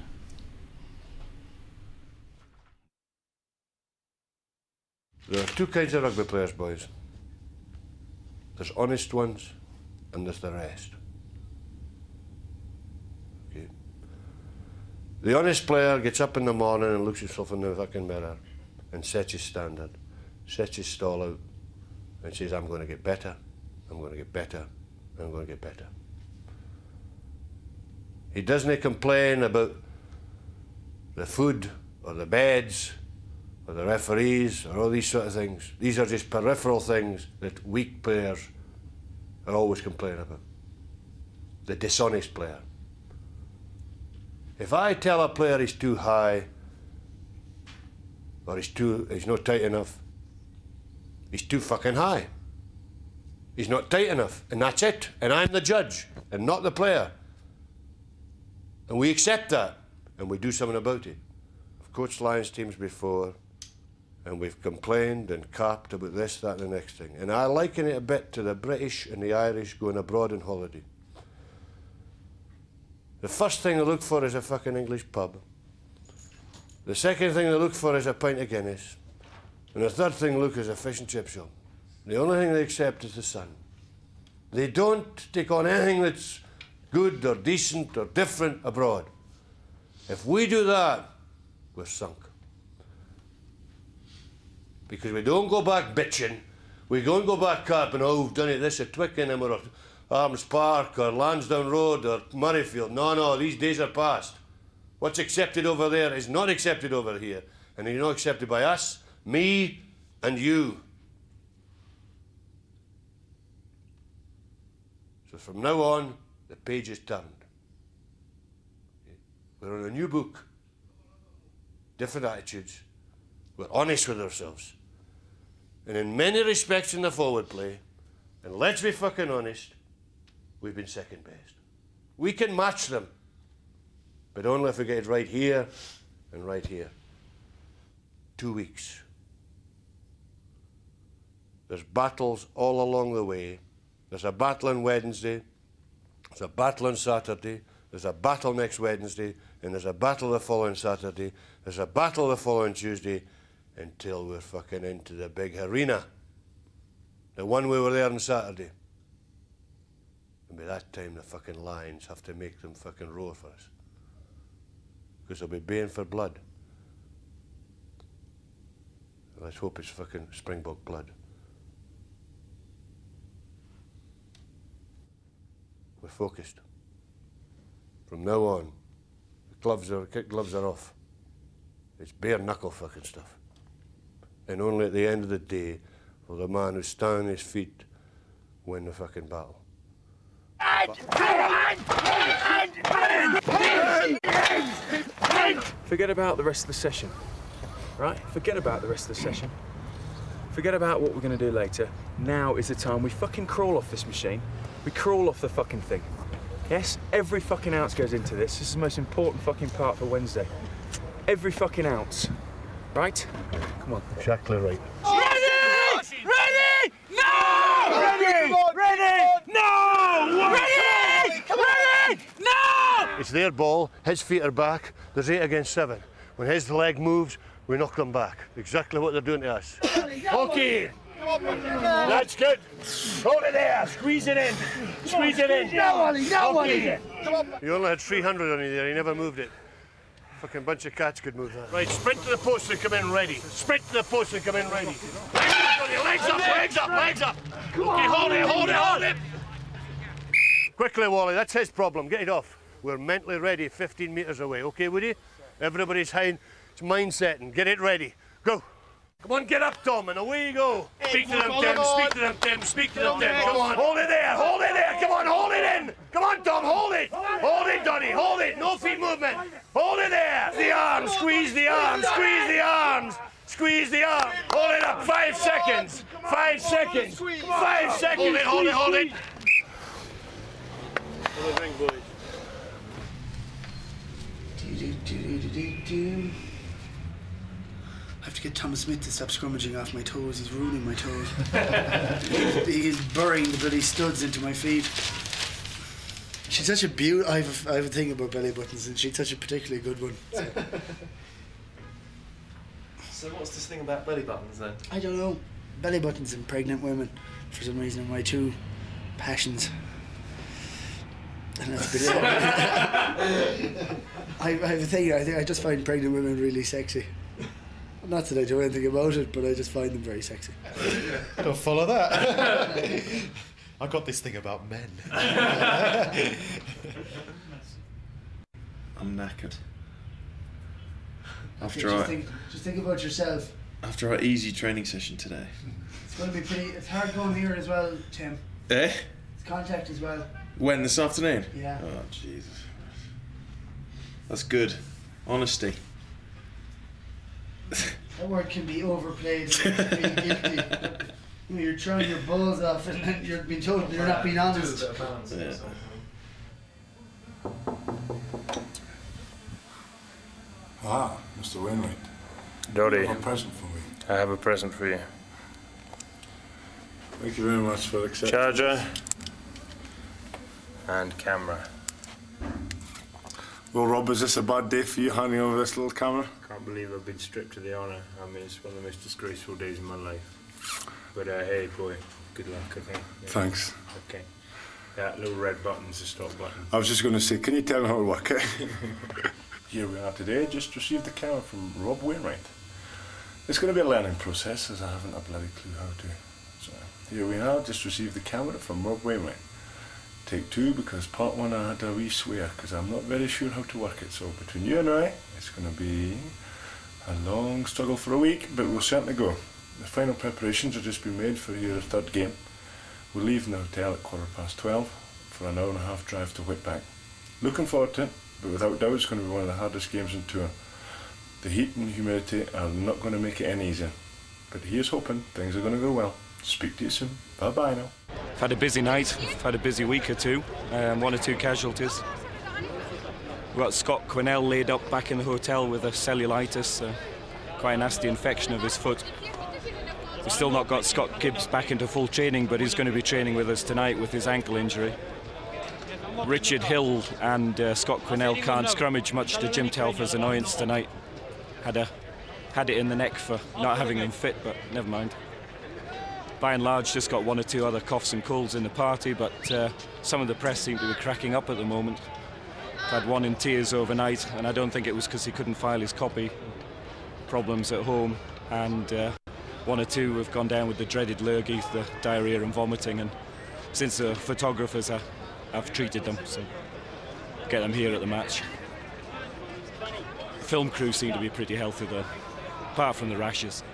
There are two kinds of rugby players, boys. There's honest ones and there's the rest. Okay. The honest player gets up in the morning and looks himself in the fucking mirror and sets his standard, sets his stall out and says, I'm going to get better, I'm going to get better, I'm going to get better. He doesn't complain about the food or the beds or the referees or all these sort of things. These are just peripheral things that weak players are always complaining about. The dishonest player. If I tell a player he's too high or he's too he's not tight enough, he's too fucking high. He's not tight enough, and that's it. And I'm the judge and not the player. And we accept that, and we do something about it. I've coached Lions teams before, and we've complained and carped about this, that, and the next thing. And I liken it a bit to the British and the Irish going abroad on holiday. The first thing they look for is a fucking English pub. The second thing they look for is a pint of Guinness. And the third thing they look for is a fish and chip shop. The only thing they accept is the sun. They don't take on anything that's good or decent or different abroad. If we do that, we're sunk. Because we don't go back bitching, we don't go back carping, oh, we've done it this at Twickenham or Arms Park or Lansdowne Road or Murrayfield. No, no, these days are past. What's accepted over there is not accepted over here. And it's not accepted by us, me and you. So from now on, the page is turned. We're on a new book. Different attitudes. We're honest with ourselves. And in many respects in the forward play, and let's be fucking honest, we've been second best. We can match them, but only if we get it right here and right here. Two weeks. There's battles all along the way There's a battle on Wednesday, there's a battle on Saturday, there's a battle next Wednesday, and there's a battle the following Saturday, there's a battle the following Tuesday, until we're fucking into the big arena. The one we were there on Saturday. And by that time, the fucking Lions have to make them fucking roar for us. Because they'll be baying for blood. Let's hope it's fucking Springbok blood. We're focused. From now on, the gloves are, kick gloves are off. It's bare knuckle fucking stuff. And only at the end of the day will the man who's standing on his feet win the fucking battle. Forget about the rest of the session, right? Forget about the rest of the session. Forget about what we're going to do later. Now is the time we fucking crawl off this machine. We crawl off the fucking thing. Yes, every fucking ounce goes into this. This is the most important fucking part for Wednesday. Every fucking ounce, right? Come on. Exactly right. Ready! Ready! No! Ready! Ready! No! Ready! Ready! No! It's their ball, his feet are back, there's eight against seven. When his leg moves, we knock them back. Exactly what they're doing to us. Hockey! That's good. Hold it there, squeeze it in. Squeeze it in. No one, no one. You only had three hundred on you there, he never moved it. Fucking bunch of cats could move that. Right, sprint to the post and come in ready. Sprint to the post and come in ready. Legs up, legs up, legs up. Okay, hold it, hold it, hold it. Quickly, Wally, that's his problem. Get it off. We're mentally ready fifteen metres away, okay, Woody? Everybody's high, it's mindsetting. Get it ready. Go. Come on, get up, Tom, and away you go. Speak to them, Tim, speak to them, Tim, speak to them, Tim. Come on, hold it there, hold it there, come on, hold it in. Come on, Tom, hold it. Hold it, Doddie, hold it, no feet movement. Hold it there. The arms, squeeze the arms, squeeze the arms, squeeze the arms. Hold it up, five seconds, five seconds, five seconds. Hold it, hold it, hold it. What do you think, boys? I have to get Tom Smith to stop scrummaging off my toes. He's ruining my toes. He is burying the bloody studs into my feet. She's such a beaut. I, I have a thing about belly buttons, and she's such a particularly good one. So. So what's this thing about belly buttons, then? I don't know. Belly buttons and pregnant women, for some reason, are my two passions. And that's a bit of it. I, I have a thing. I think I just find pregnant women really sexy. Not that I do anything about it, but I just find them very sexy. Don't follow that. I got this thing about men. I'm knackered. After okay, just, I, think, just think about yourself. After our easy training session today. It's going to be pretty... It's hard going here as well, Tim. Eh? It's contact as well. When? This afternoon? Yeah. Oh, Jesus. That's good. Honesty. That word can be overplayed. Guilty. You know, you're throwing your balls off, and then you're being told you're not being honest. Yeah. Ah, Mister Wainwright. Doddie, you have a present for me. I have a present for you. Thank you very much for accepting. Charger and camera. Well, Rob, is this a bad day for you, handing over this little camera? I can't believe I've been stripped of the honour. I mean, it's one of the most disgraceful days in my life. But, uh, hey, boy, good luck, I think. Yeah. Thanks. OK. That little red button's the stop button. I was just going to say, can you tell me how to work it? Here we are today, just received the camera from Rob Wainwright. It's going to be a learning process, as I haven't a bloody clue how to. So, here we are, just received the camera from Rob Wainwright. Take two, because part one I had a wee swear, because I'm not very sure how to work it. So between you and I, it's going to be a long struggle for a week, but we'll certainly go. The final preparations have just been made for your third game. We'll leave the hotel at quarter past twelve for an hour and a half drive to Whitbank. Looking forward to it, but without doubt it's going to be one of the hardest games on tour. The heat and humidity are not going to make it any easier. But here's hoping things are going to go well. Speak to you soon. Bye-bye now. I've had a busy night, I've had a busy week or two, um, one or two casualties. We've got Scott Quinnell laid up back in the hotel with a cellulitis, uh, quite a nasty infection of his foot. We've still not got Scott Gibbs back into full training, but he's going to be training with us tonight with his ankle injury. Richard Hill and uh, Scott Quinnell can't scrummage, much to Jim Telfer's annoyance tonight. Had a had it in the neck for not having him fit, but never mind. By and large, just got one or two other coughs and colds in the party, but uh, some of the press seem to be cracking up at the moment. Had one in tears overnight, and I don't think it was because he couldn't file his copy. Problems at home, and uh, one or two have gone down with the dreaded lurgy, the diarrhoea and vomiting, and since the photographers are, I've treated them, so get them here at the match. The film crew seem to be pretty healthy though, apart from the rashes.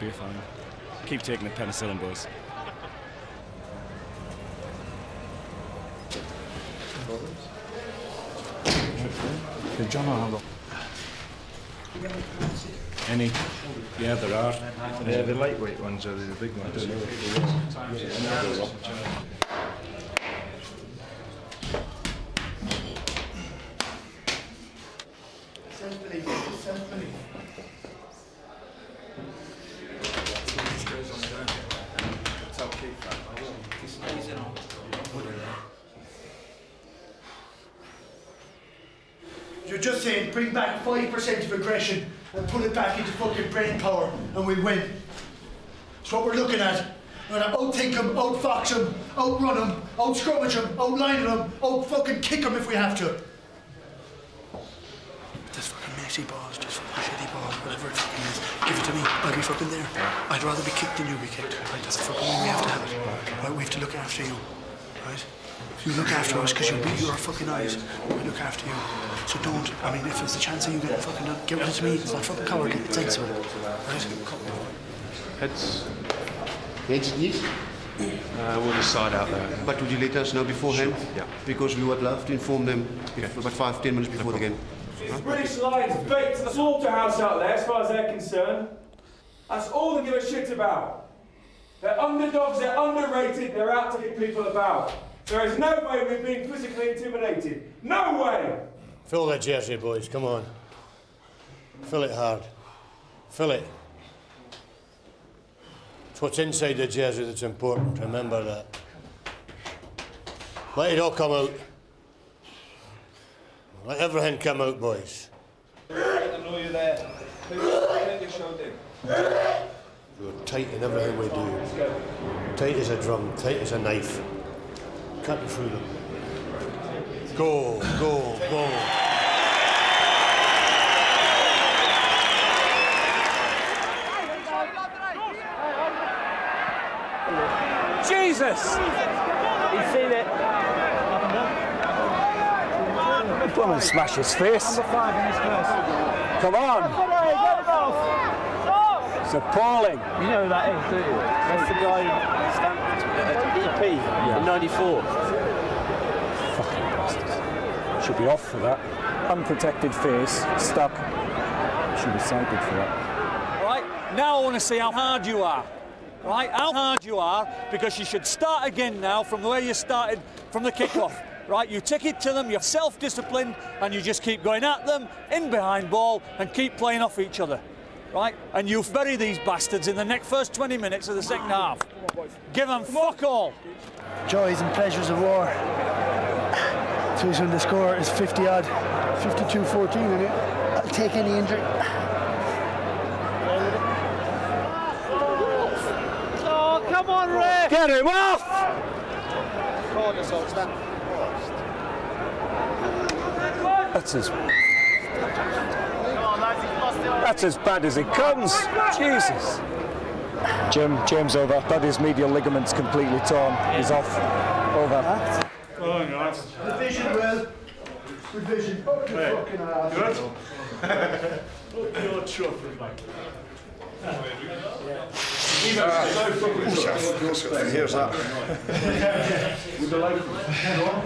Be fine. Keep taking the penicillin, boys. Any? Yeah, there are. Yeah, the lightweight ones are the big ones. You're just saying, bring back five percent of aggression and put it back into fucking brain power, and we win. That's what we're looking at. We're gonna outthink them, outfox them, outrun them, outscrummage them, outline them, out fucking kick them if we have to. That's fucking messy balls, just fucking shitty balls, whatever it fucking is. Give it to me, I'll be fucking there. I'd rather be kicked than you be kicked. Right, that's the fucking way we have to have it. Right, we have to look after you, right? You look after us because you beat your fucking eyes. We look after you. So don't, I mean, if there's a chance that you get fucking up, get rid of me, it's not fucking cowardly, it's sensible. Right? Heads. Heads, knees? Uh, we'll decide out there. But would you let us know beforehand? Sure. Yeah. Because we would love to inform them okay. About five, ten minutes before no the game. Huh? British Lions beat the slaughterhouse out there as far as they're concerned. That's all they give a shit about. They're underdogs, they're underrated, they're out to get people about. There is no way we've been physically intimidated. No way! Fill that jersey, boys, come on. Fill it hard. Fill it. It's what's inside the jersey that's important, remember that. Let it all come out. Let everything come out, boys. I know you're there. We're tight in everything we do. Tight as a drum, tight as a knife. Cutting through them. Go, go, go. Jesus! He's seen it. Go on and smash his face. Number five in his class. Come on. It's appalling. You know who that is, do you? That's the guy who stamped. E P yeah. In ninety-four. Fucking bastards. Should be off for that. Unprotected face, stuck. Should be cited for that. Right, now I want to see how hard you are. Right, how hard you are, because you should start again now from the way you started from the kickoff. Right, you take it to them, you're self-disciplined, and you just keep going at them, in behind ball, and keep playing off each other. Right, and you bury these bastards in the next first twenty minutes of the second half. Give them fuck all. Joys and pleasures of war. Especially when the score is fifty odd, fifty-two fourteen, isn't it? I'll take any injury. Oh, come on, Ray! Get him off! That's his. That's as bad as it comes. Jesus. Jim, Jim's over. Buddy's medial ligament's completely torn. He's off. Over. Oh, nice. Revision, Will. Revision. Up your hey. Fucking ass. Good. Up your chuffing, mate. Here's that. Would you like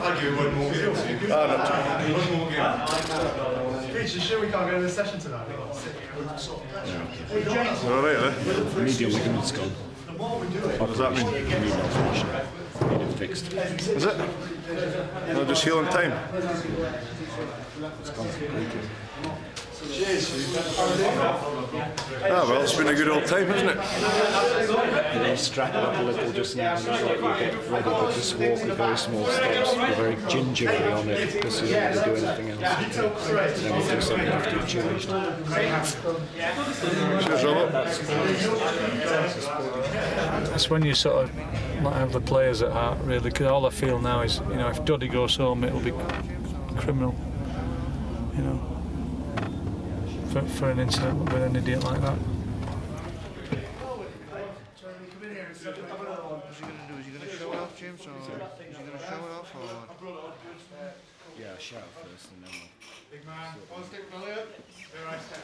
I'll give you one more game. One more game. Peach, you sure we can't go to the session tonight? All right, eh? The medial ligament's gone. What does that mean? Medial flexion. Medial fixed. Is it? No, just heal in time. It's gone. Ah, well, it's been a good old time, hasn't it? You know, strap it up a little just now, and like you get ready to just walk with very small steps, be very gingerly on it, because you don't want to do anything else. And then we'll do something after you've changed. Cheers, Robert. That's when you sort of have the players at heart, really, because all I feel now is, you know, if Doddie goes home, it'll be criminal, you know. For, for an incident with an idiot like that. Yeah, I'll shout first and then we'll... Big man, one stick with my lip. There I step.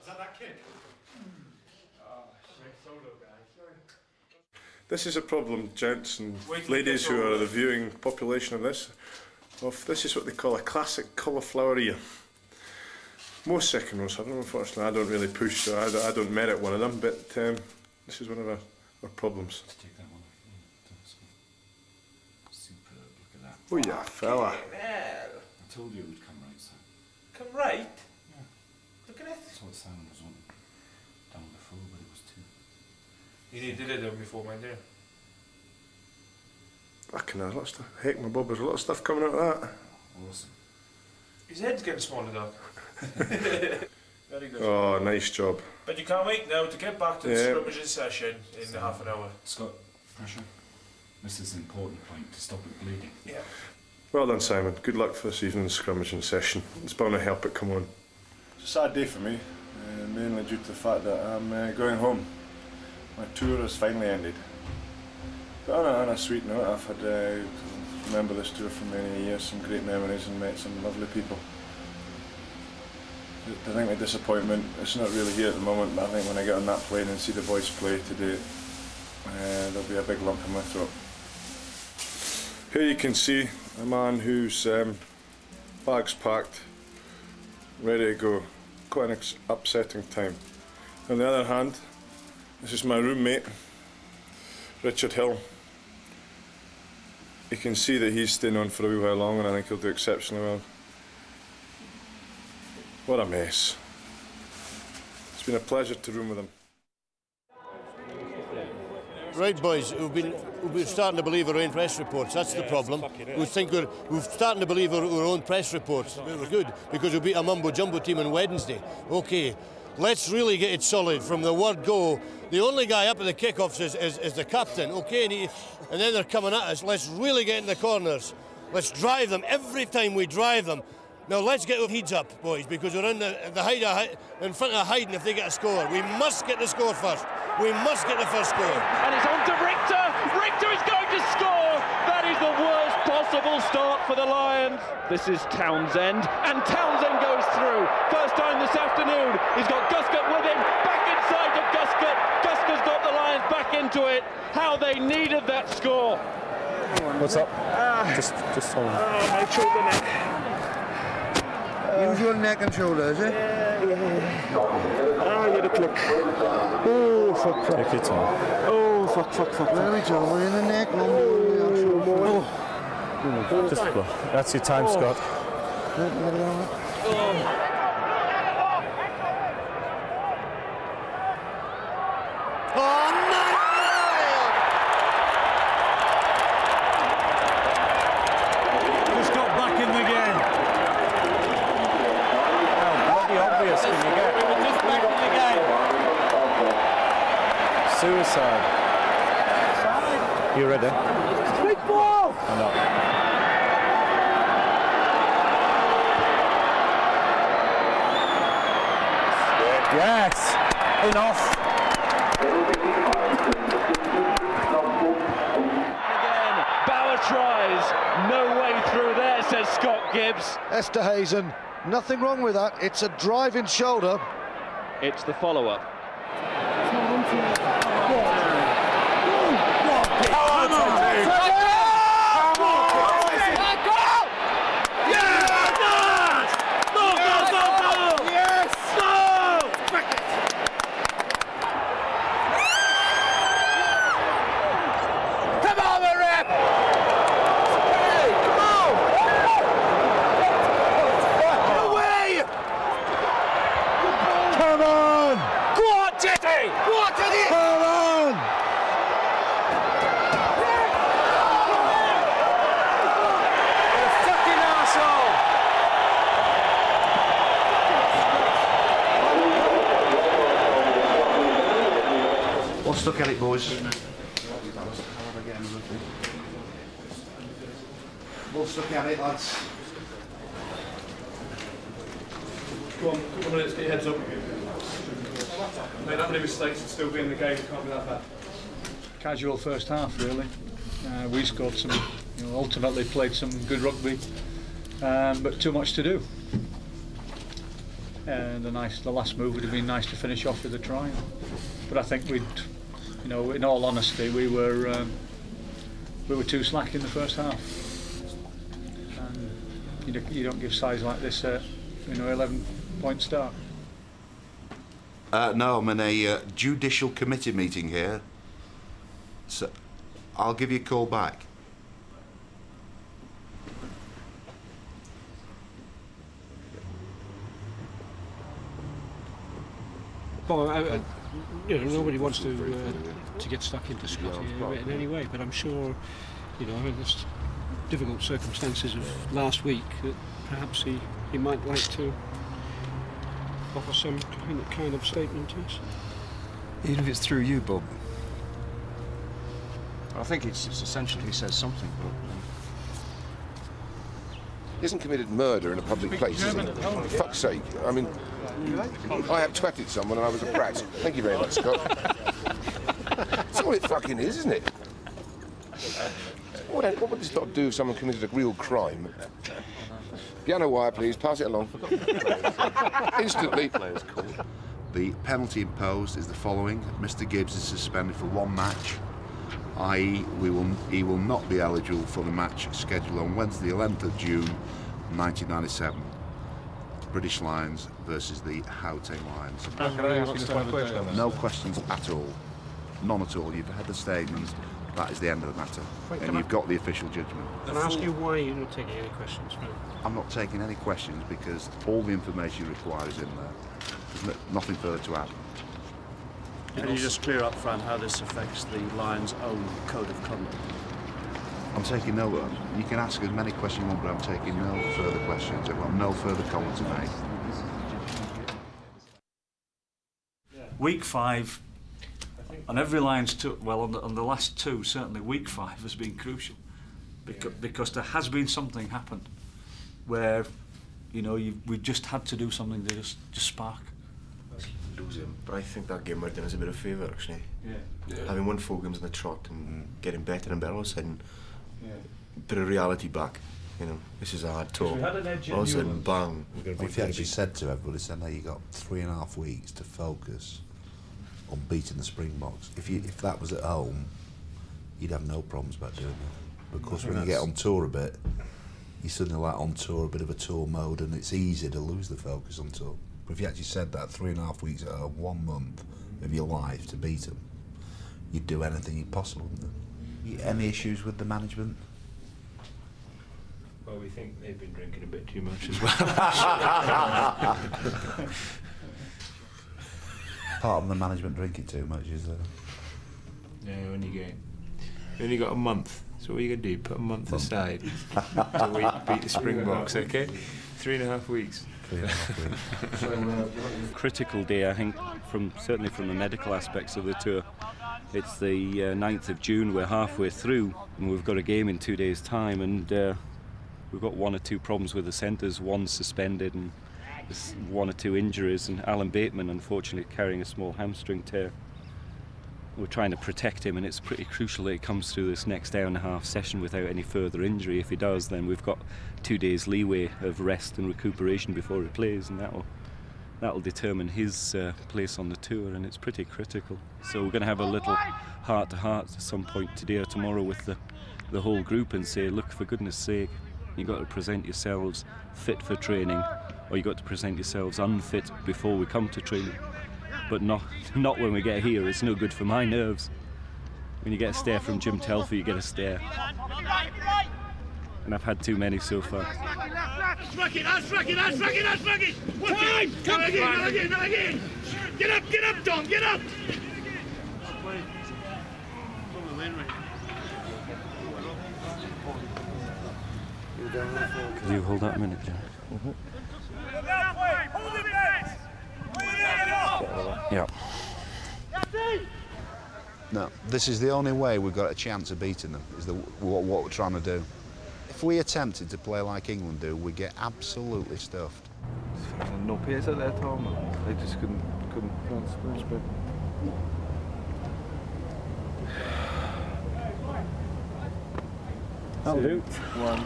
Is that that kid? This is a problem, gents and ladies who are the viewing population of this. Of this is what they call a classic cauliflower ear. Most second rows have them, unfortunately. I don't really push, so I don't, I don't merit one of them, but um, this is one of our, our problems. Let's take that one. Superb, look at that. Oh, yeah, fella. I told you it would come right, Sam. Come right? Yeah. Look at it. I thought Sam was on down before, but it was two. You did it down before, mine, didn't you? Fucking hell, a lot of stuff. Heck, my bob, there's a lot of stuff coming out of that. Awesome. His head's getting smaller, dog. Very good. Oh, nice job. But you can't wait now to get back to the yeah. scrimmaging session in so, half an hour. Scott, pressure. This is an important point to stop it bleeding. Yeah. Well done, Simon. Good luck for this evening's scrimmaging session. It's bound to help it come on. It's a sad day for me, uh, mainly due to the fact that I'm uh, going home. My tour has finally ended. But on a, on a sweet note, I've had uh, remember this tour for many years, some great memories, and met some lovely people. I think my disappointment, it's not really here at the moment, but I think when I get on that plane and see the boys play today, uh, there'll be a big lump in my throat. Here you can see a man whose um, bag's packed, ready to go. Quite an upsetting time. On the other hand, this is my roommate, Richard Hill. You can see that he's staying on for a wee while long, and I think he'll do exceptionally well. What a mess. It's been a pleasure to room with him. Right, boys, we've been, we've been starting to believe our own press reports. That's yeah, the problem. We think we're, we're starting to believe our, our own press reports. We were good, because we beat a mumbo-jumbo team on Wednesday. OK, let's really get it solid from the word go. The only guy up at the kickoffs is, is, is the captain, OK? And, he, and then they're coming at us. Let's really get in the corners. Let's drive them. Every time we drive them, now let's get our heads up, boys, because we're in the, the hide of, in front of hiding if they get a score. We must get the score first. We must get the first score. And it's on to Richter. Richter is going to score. That is the worst possible start for the Lions. This is Townsend, and Townsend goes through. First time this afternoon. He's got Guscott with him. Back inside to Guscott. Guscott's got the Lions back into it. How they needed that score. What's up? Uh, just, just hold on. Uh, I choked the neck. Usual neck and shoulders, eh? Yeah, yeah, yeah. Ah, you're the clock. Oh, fuck, fuck. Take your time. Oh, fuck, fuck, fuck. Where are we going? In the neck, long oh, oh. oh. Just blow. That's your time, oh. Scott. Oh, oh no! Suicide. You ready? Big ball! I'm not. Yes! Enough! Again, Bauer tries. No way through there, says Scott Gibbs. Esterhazen. Nothing wrong with that. It's a driving shoulder. It's the follow-up. Look at it, boys. Wolves look at it, lads. Go on, come on, let's get your heads up. Made that many mistakes and still be in the game, can't be that bad. Casual first half, really. Uh, we scored some, you know, ultimately played some good rugby, um, but too much to do. And the nice, the last move would have been nice to finish off with a try. But I think we'd, you know, in all honesty, we were um, we were too slack in the first half. And you know, you don't give sides like this a, you know, eleven point start. Uh, no, I'm in a uh, judicial committee meeting here, so I'll give you a call back. Well, I, I, you know, nobody wants to uh, to get stuck into Scotty in any way, but I'm sure, you know, in this difficult circumstances of last week, that perhaps he, he might like to offer some kind of, kind of statement to us. Even if it's through you, Bob. I think it's, it's essential he says something, but... He hasn't committed murder in a public place, has he? For fuck's sake, I mean... I have twatted someone and I was a brat. Thank you very much, Scott. That's all it fucking is, isn't it? What, what would this lot do if someone committed a real crime? Piano wire, please. Pass it along. Instantly. The penalty imposed is the following. Mister Gibbs is suspended for one match, that is we will, he will not be eligible for the match scheduled on Wednesday, eleventh of June nineteen ninety-seven. British Lions versus the Gauteng Lions. Can I ask you a question? No questions at all. None at all. You've had the statement. That is the end of the matter. Wait, and you've I... got the official judgment. Can I ask you why you're not taking any questions? Right? I'm not taking any questions because all the information you require is in there. There's no, nothing further to add. Can you just clear up, Fran, how this affects the Lions' own code of conduct? I'm taking no... You can ask as many questions you want, but I'm taking no further questions. I've got no further comment to make. Week five, on every Lions took... Well, on the, on the last two, certainly, week five has been crucial. Because, because there has been something happened where, you know, you, we just had to do something to just, just spark. Lose him, but I think that game might have done us a bit of favour, actually. Yeah. yeah. Having won four games in the trot and mm. getting better and better all of a sudden, yeah. bit of reality back. You know, this is a hard tour. All of a sudden, bang. If you actually said to everybody, said, "No, you got three and a half weeks to focus on beating the Springboks." If you, if that was at home, you'd have no problems about doing that. Because when you get on tour a bit, you're suddenly like on tour, a bit of a tour mode, and it's easy to lose the focus on tour. But if you actually said that three and a half weeks, uh, one month of your life to beat them, you'd do anything you'd possible, wouldn't you? Any issues with the management? Well, we think they've been drinking a bit too much as well. Part of the management drinking too much, is there? No, when you get, you only got a month. So what are you gonna do? Put a month, month. aside to week, beat the Springboks, okay? Three and a half weeks. Critical day, I think, from certainly from the medical aspects of the tour. It's the uh, ninth of June, we're halfway through, and we've got a game in two days' time, and uh, we've got one or two problems with the centres, one suspended and one or two injuries, and Alan Bateman, unfortunately, carrying a small hamstring tear. We're trying to protect him, and it's pretty crucial that he comes through this next hour and a half session without any further injury. If he does, then we've got two days leeway of rest and recuperation before he plays, and that'll, that'll determine his uh, place on the tour, and it's pretty critical. So we're going to have a little heart-to-heart at some point today or tomorrow with the, the whole group and say, look, for goodness sake, you've got to present yourselves fit for training, or you've got to present yourselves unfit before we come to training. But not, not when we get here. It's no good for my nerves. When you get a stare from Jim Telfer, you get a stare. And I've had too many so far. That's Rocky, that's Rocky, that's Rocky, that's Rocky! Time! Come again, come again, come again! Get up, get up, Tom, get up! Could you hold that a minute, Jerry? Mm-hmm. Yeah. No, this is the only way we've got a chance of beating them, is the, what, what we're trying to do. If we attempted to play like England do, we'd get absolutely stuffed. No pace at that time, they just couldn't, couldn't but... Oh. Two, one.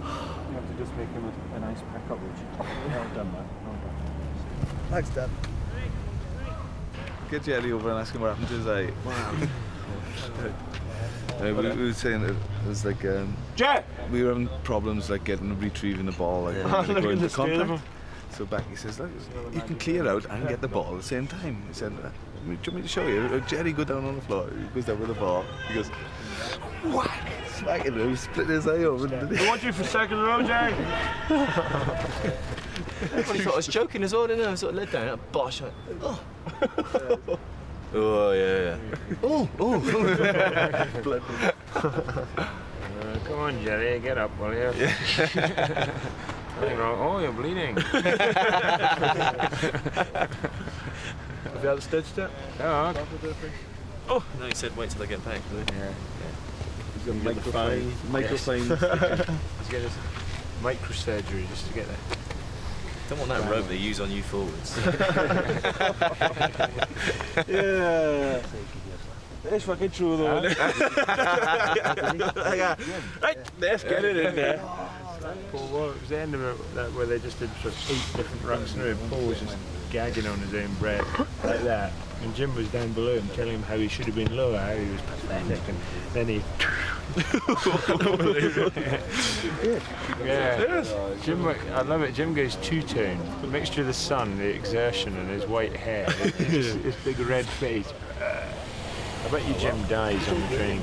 You have to just make him a, a nice pack up, Richard. Well done, man. Well done. Thanks, Dad. Get Jerry over and ask him what happened to his eye. Wow. uh, we, we were saying it was like um, Jer! We were having problems like getting retrieving the ball, like, yeah. like going to contact. So Becky says, look, you can clear out and get the ball at the same time. He said, do you want me to show you? Jerry go down on the floor. He goes down with the ball. He goes, whack! Smack it, he split his eye over. I want you for second row, Jerry. Everybody thought I was joking as well, didn't I? I sort of led down and a bosh. Like, oh. oh, yeah, yeah. oh, oh. uh, come on, Jerry, get up, will you? Yeah. oh, you're bleeding. Have you had stitched it? Yeah. Oh, no, he said wait till I get back, didn't he? Yeah. yeah. He's got microphone. Microphone. He's got his microsurgery just to get there. I don't want that rope they use on you forwards. yeah. That's fucking true though. Right, let's get it in there. Paul Wallace, it was the end of it that, where they just did sort of eight different runs through. Paul was just gagging on his own breath like that. And Jim was down below him telling him how he should have been lower, how he was pathetic, and then he. yeah. Jim, I love it. Jim goes two-tone. The mixture of the sun, the exertion, and his white hair, his, his big red face. I bet you Jim dies on the training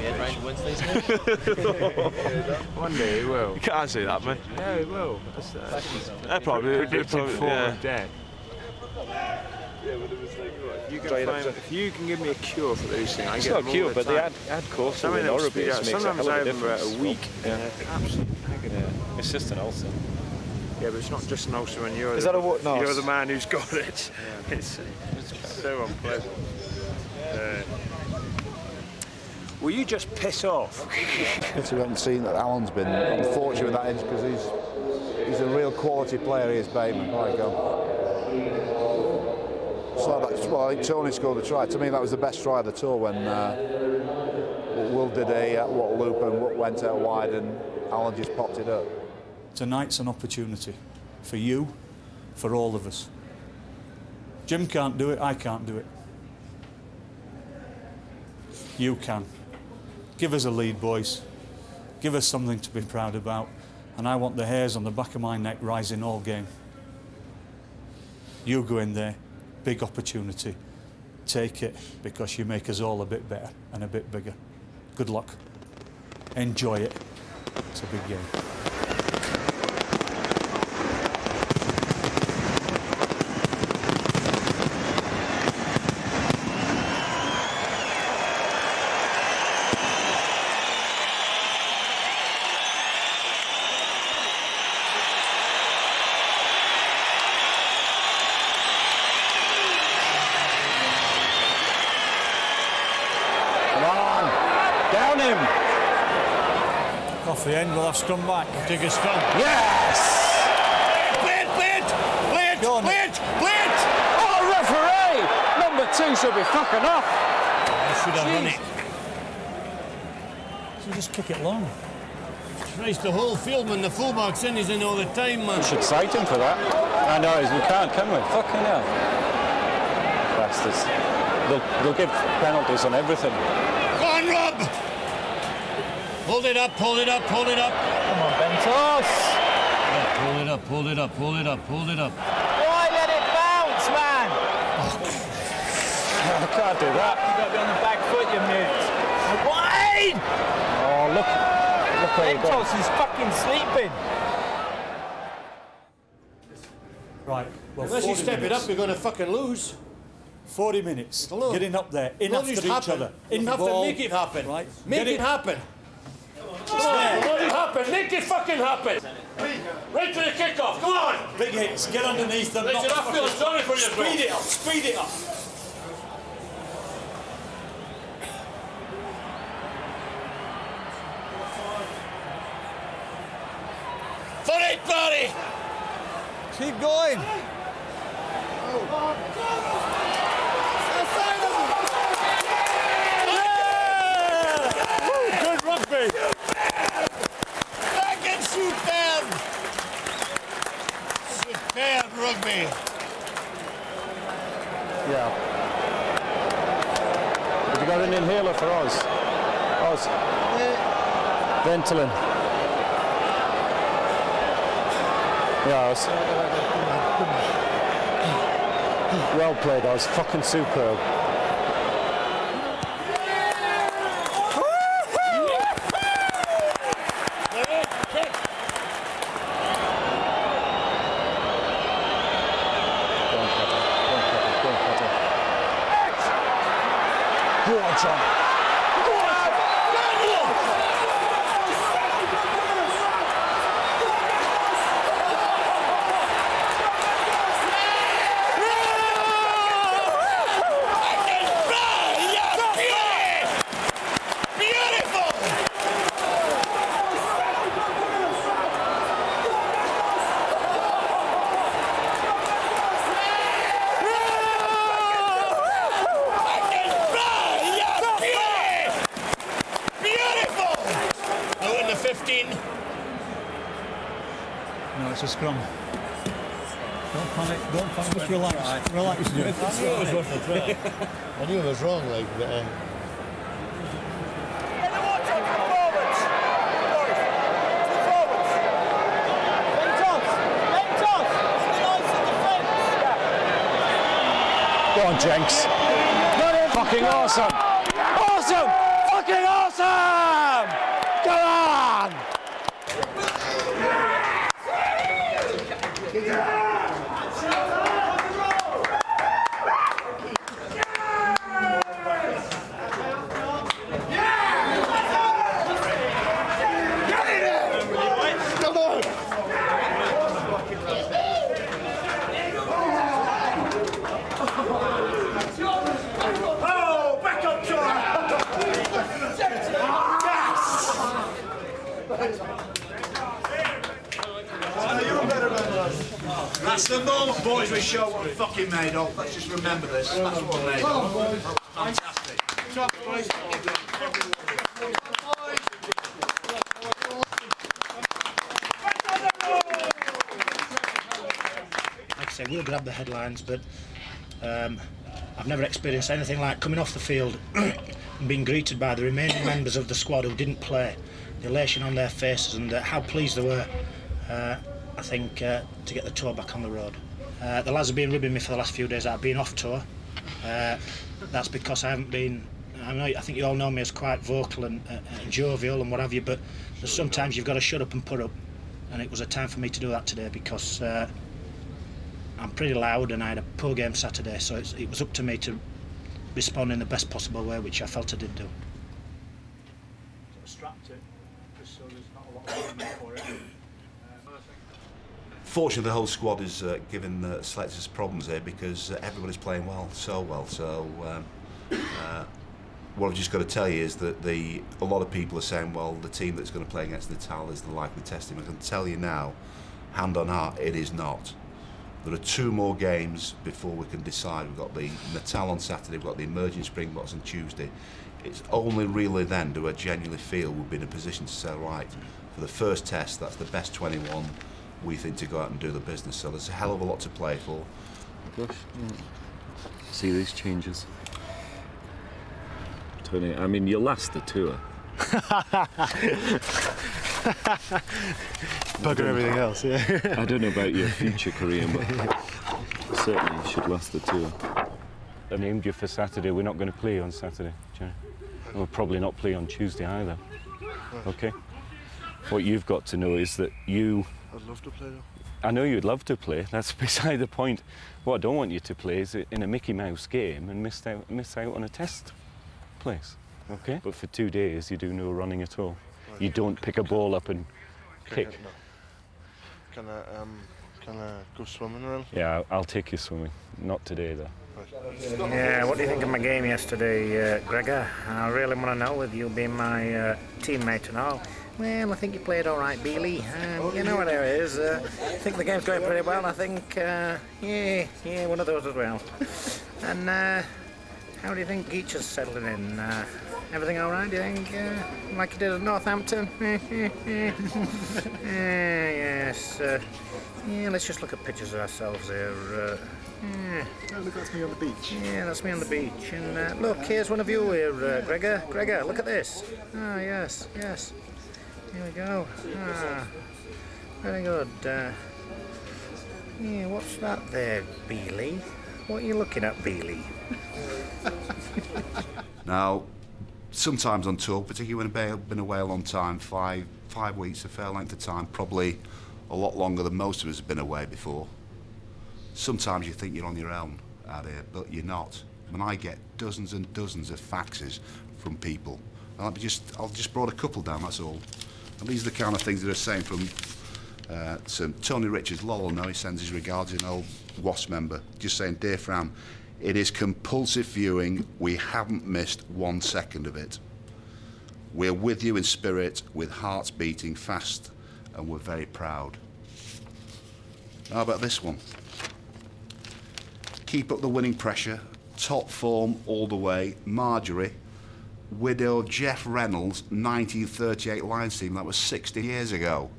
pitch. One day he will. You can't say that, man. No, he will. That's, that's, that's probably a predicted form of death. Yeah, but it was like, right. You can find, if you can give me a cure for those things, I it's get not a cure, the but time. they add, add course in horribly. Yeah, sometimes I have about a week. Yeah. Yeah. Absolutely agony. Yeah. It's just an ulcer. Yeah, but it's not just an ulcer when you're, Is the, that a what? No, you're the man who's got it. Yeah. It's, it's so unpleasant. Uh, will you just piss off? If you haven't seen that, Alan's been unfortunate with that edge because he's, he's a real quality player, he is, Bateman. There you go. So that's why Tony scored the try. To me, that was the best try of the tour when uh, Will did a uh, what loop and what went out wide, and Alan just popped it up. Tonight's an opportunity for you, for all of us. Jim can't do it. I can't do it. You can. Give us a lead, boys. Give us something to be proud about, and I want the hairs on the back of my neck rising all game. You go in there. Big opportunity. Take it, because you make us all a bit better and a bit bigger. Good luck. Enjoy it. It's a big game. Scrum back. Take a scrum. Yes! Play it, play it, play it, play it, play it! Oh, referee! Number two should be fucking off. I should have done it. So just kick it long. Christ, the whole field, man. The fullback's in, he's in all the time, man. We should cite him for that. I know, we can't, can we? Fucking hell. Bastards. They'll, they'll give penalties on everything. Go on, Rob! Hold it up, hold it up, hold it up. Come on, Bentos. Hold it up, hold it up, hold it up, hold it up. Why let it bounce, man? Oh, I can't do that. You've got to be on the back foot, you mute. Wide! Oh, look. Look where you go. Bentos is fucking sleeping. Right. Well, unless you step minutes. it up, you're going to fucking lose. forty minutes. Getting up there. In after each happen. other. In have to make it happen. Right. Make it, it happen. Come on, bloody happen, make it fucking happen! Right to the kickoff, come on! Big hits, get underneath them. Richard, I feel sorry for you, Speed it up, speed it up. it, Barry! Keep going. Oh. Good rugby. Fucking superb. Superb rugby. Yeah. Have you got an inhaler for Oz? Oz. Yeah. Ventolin. Yeah, Oz. Well played, Oz. Fucking superb. I knew I was wrong, like, but, um... and the water to the forwards! Forwards! To the forwards! Late off! Late off! To the noise of defence! Yeah. Go on, Jenks. Fucking awesome! Awesome! Fucking awesome! Go on! Yeah. That's the moment, boys, we show what we're fucking made of. Let's just remember this. That's what we're made of. Fantastic. Top boys. Like I say, we'll grab the headlines, but um, I've never experienced anything like coming off the field and being greeted by the remaining members of the squad who didn't play. The elation on their faces and uh, how pleased they were. Uh, I think, uh, to get the tour back on the road. Uh, the lads have been ribbing me for the last few days that I've been off tour. Uh, that's because I haven't been, I know, I think you all know me as quite vocal and, uh, and jovial and what have you, but sometimes you've got to shut up and put up. And it was a time for me to do that today because uh, I'm pretty loud and I had a poor game Saturday, so it's, it was up to me to respond in the best possible way, which I felt I did do. Strapped it, just so there's not a lot of room for it. Fortunately, the whole squad is uh, giving the selectors problems here because uh, everybody's playing well, so well. So um, uh, what I've just got to tell you is that the a lot of people are saying, well, the team that's going to play against Natal is the likely test team. I can tell you now, hand on heart, it is not. There are two more games before we can decide. We've got the Natal on Saturday, we've got the emerging Springboks on Tuesday. It's only really then do I genuinely feel we'll be in a position to say, right, for the first test, that's the best twenty-one. We think to go out and do the business, so there's a hell of a lot to play for. Gosh, mm. See these changes. Tony, I mean, you last the tour. Bugger everything else, yeah. I don't know about your future career, but certainly you should last the tour. I named you for Saturday. We're not going to play on Saturday, Jerry. We'll probably not play on Tuesday either. Okay. What you've got to know is that you. I'd love to play, though. I know you'd love to play. That's beside the point. What I don't want you to play is in a Mickey Mouse game and miss out, miss out on a test place, OK? But for two days, you do no running at all. Right. You don't pick a ball up and kick. Can I, um, can I go swimming around? Yeah, I'll take you swimming. Not today, though. Right. Yeah, what do you think of my game yesterday, uh, Gregor? I really want to know if you'll be my uh, teammate and all. Well, I think you played all right, Bealey. Um, you know what it is. Uh, I think the game's going pretty well. I think, uh, yeah, yeah, one of those as well. And uh, how do you think Geach has settled in? Uh, everything all right, do you think? Uh, like you did at Northampton? Yeah, yes. Uh, yeah, let's just look at pictures of ourselves here. Uh, Yeah. Oh, look, that's me on the beach. Yeah, that's me on the beach. And uh, look, here's one of you here, uh, Gregor. Gregor, look at this. Ah, oh, yes, yes. Here we go. Ah, very good. Uh, yeah, what's that there, Bealey? What are you looking at, Bealey? Now, sometimes on tour, particularly when I've been away a long time, five, five weeks, a fair length of time, probably a lot longer than most of us have been away before. Sometimes you think you're on your own out here, but you're not. I mean, I get dozens and dozens of faxes from people. And I'll just, I'll just brought a couple down, that's all. And these are the kind of things that are saying from uh, some Tony Richards, Lowell, no, he sends his regards, an old WASP member, just saying, dear Fran, it is compulsive viewing. We haven't missed one second of it. We're with you in spirit, with hearts beating fast, and we're very proud. How about this one? Keep up the winning pressure, top form all the way. Marjorie, widow Jeff Reynolds, nineteen thirty-eight Lions team, that was sixty years ago.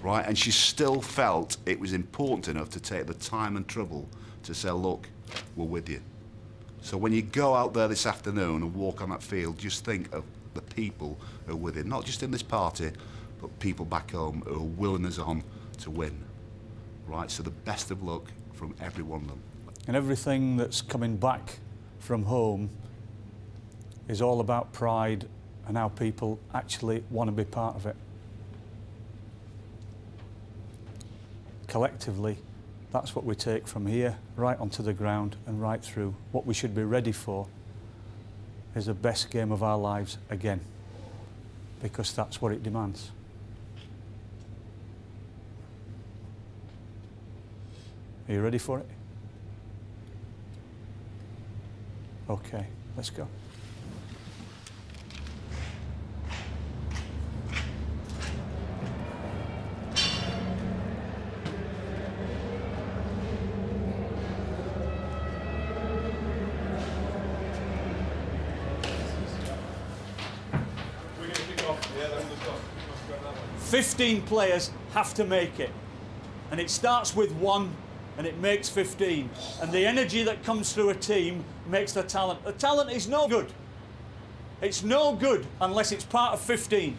Right, and she still felt it was important enough to take the time and trouble to say, look, we're with you. So when you go out there this afternoon and walk on that field, just think of the people who are with you, not just in this party, but people back home who are willing us on to win. Right, so the best of luck from every one of them. And everything that's coming back from home is all about pride and how people actually want to be part of it. Collectively, that's what we take from here, right onto the ground and right through. What we should be ready for is the best game of our lives again, because that's what it demands. Are you ready for it? Okay, let's go. Fifteen players have to make it, and it starts with one. And it makes fifteen. And the energy that comes through a team makes the talent. The talent is no good. It's no good unless it's part of fifteen.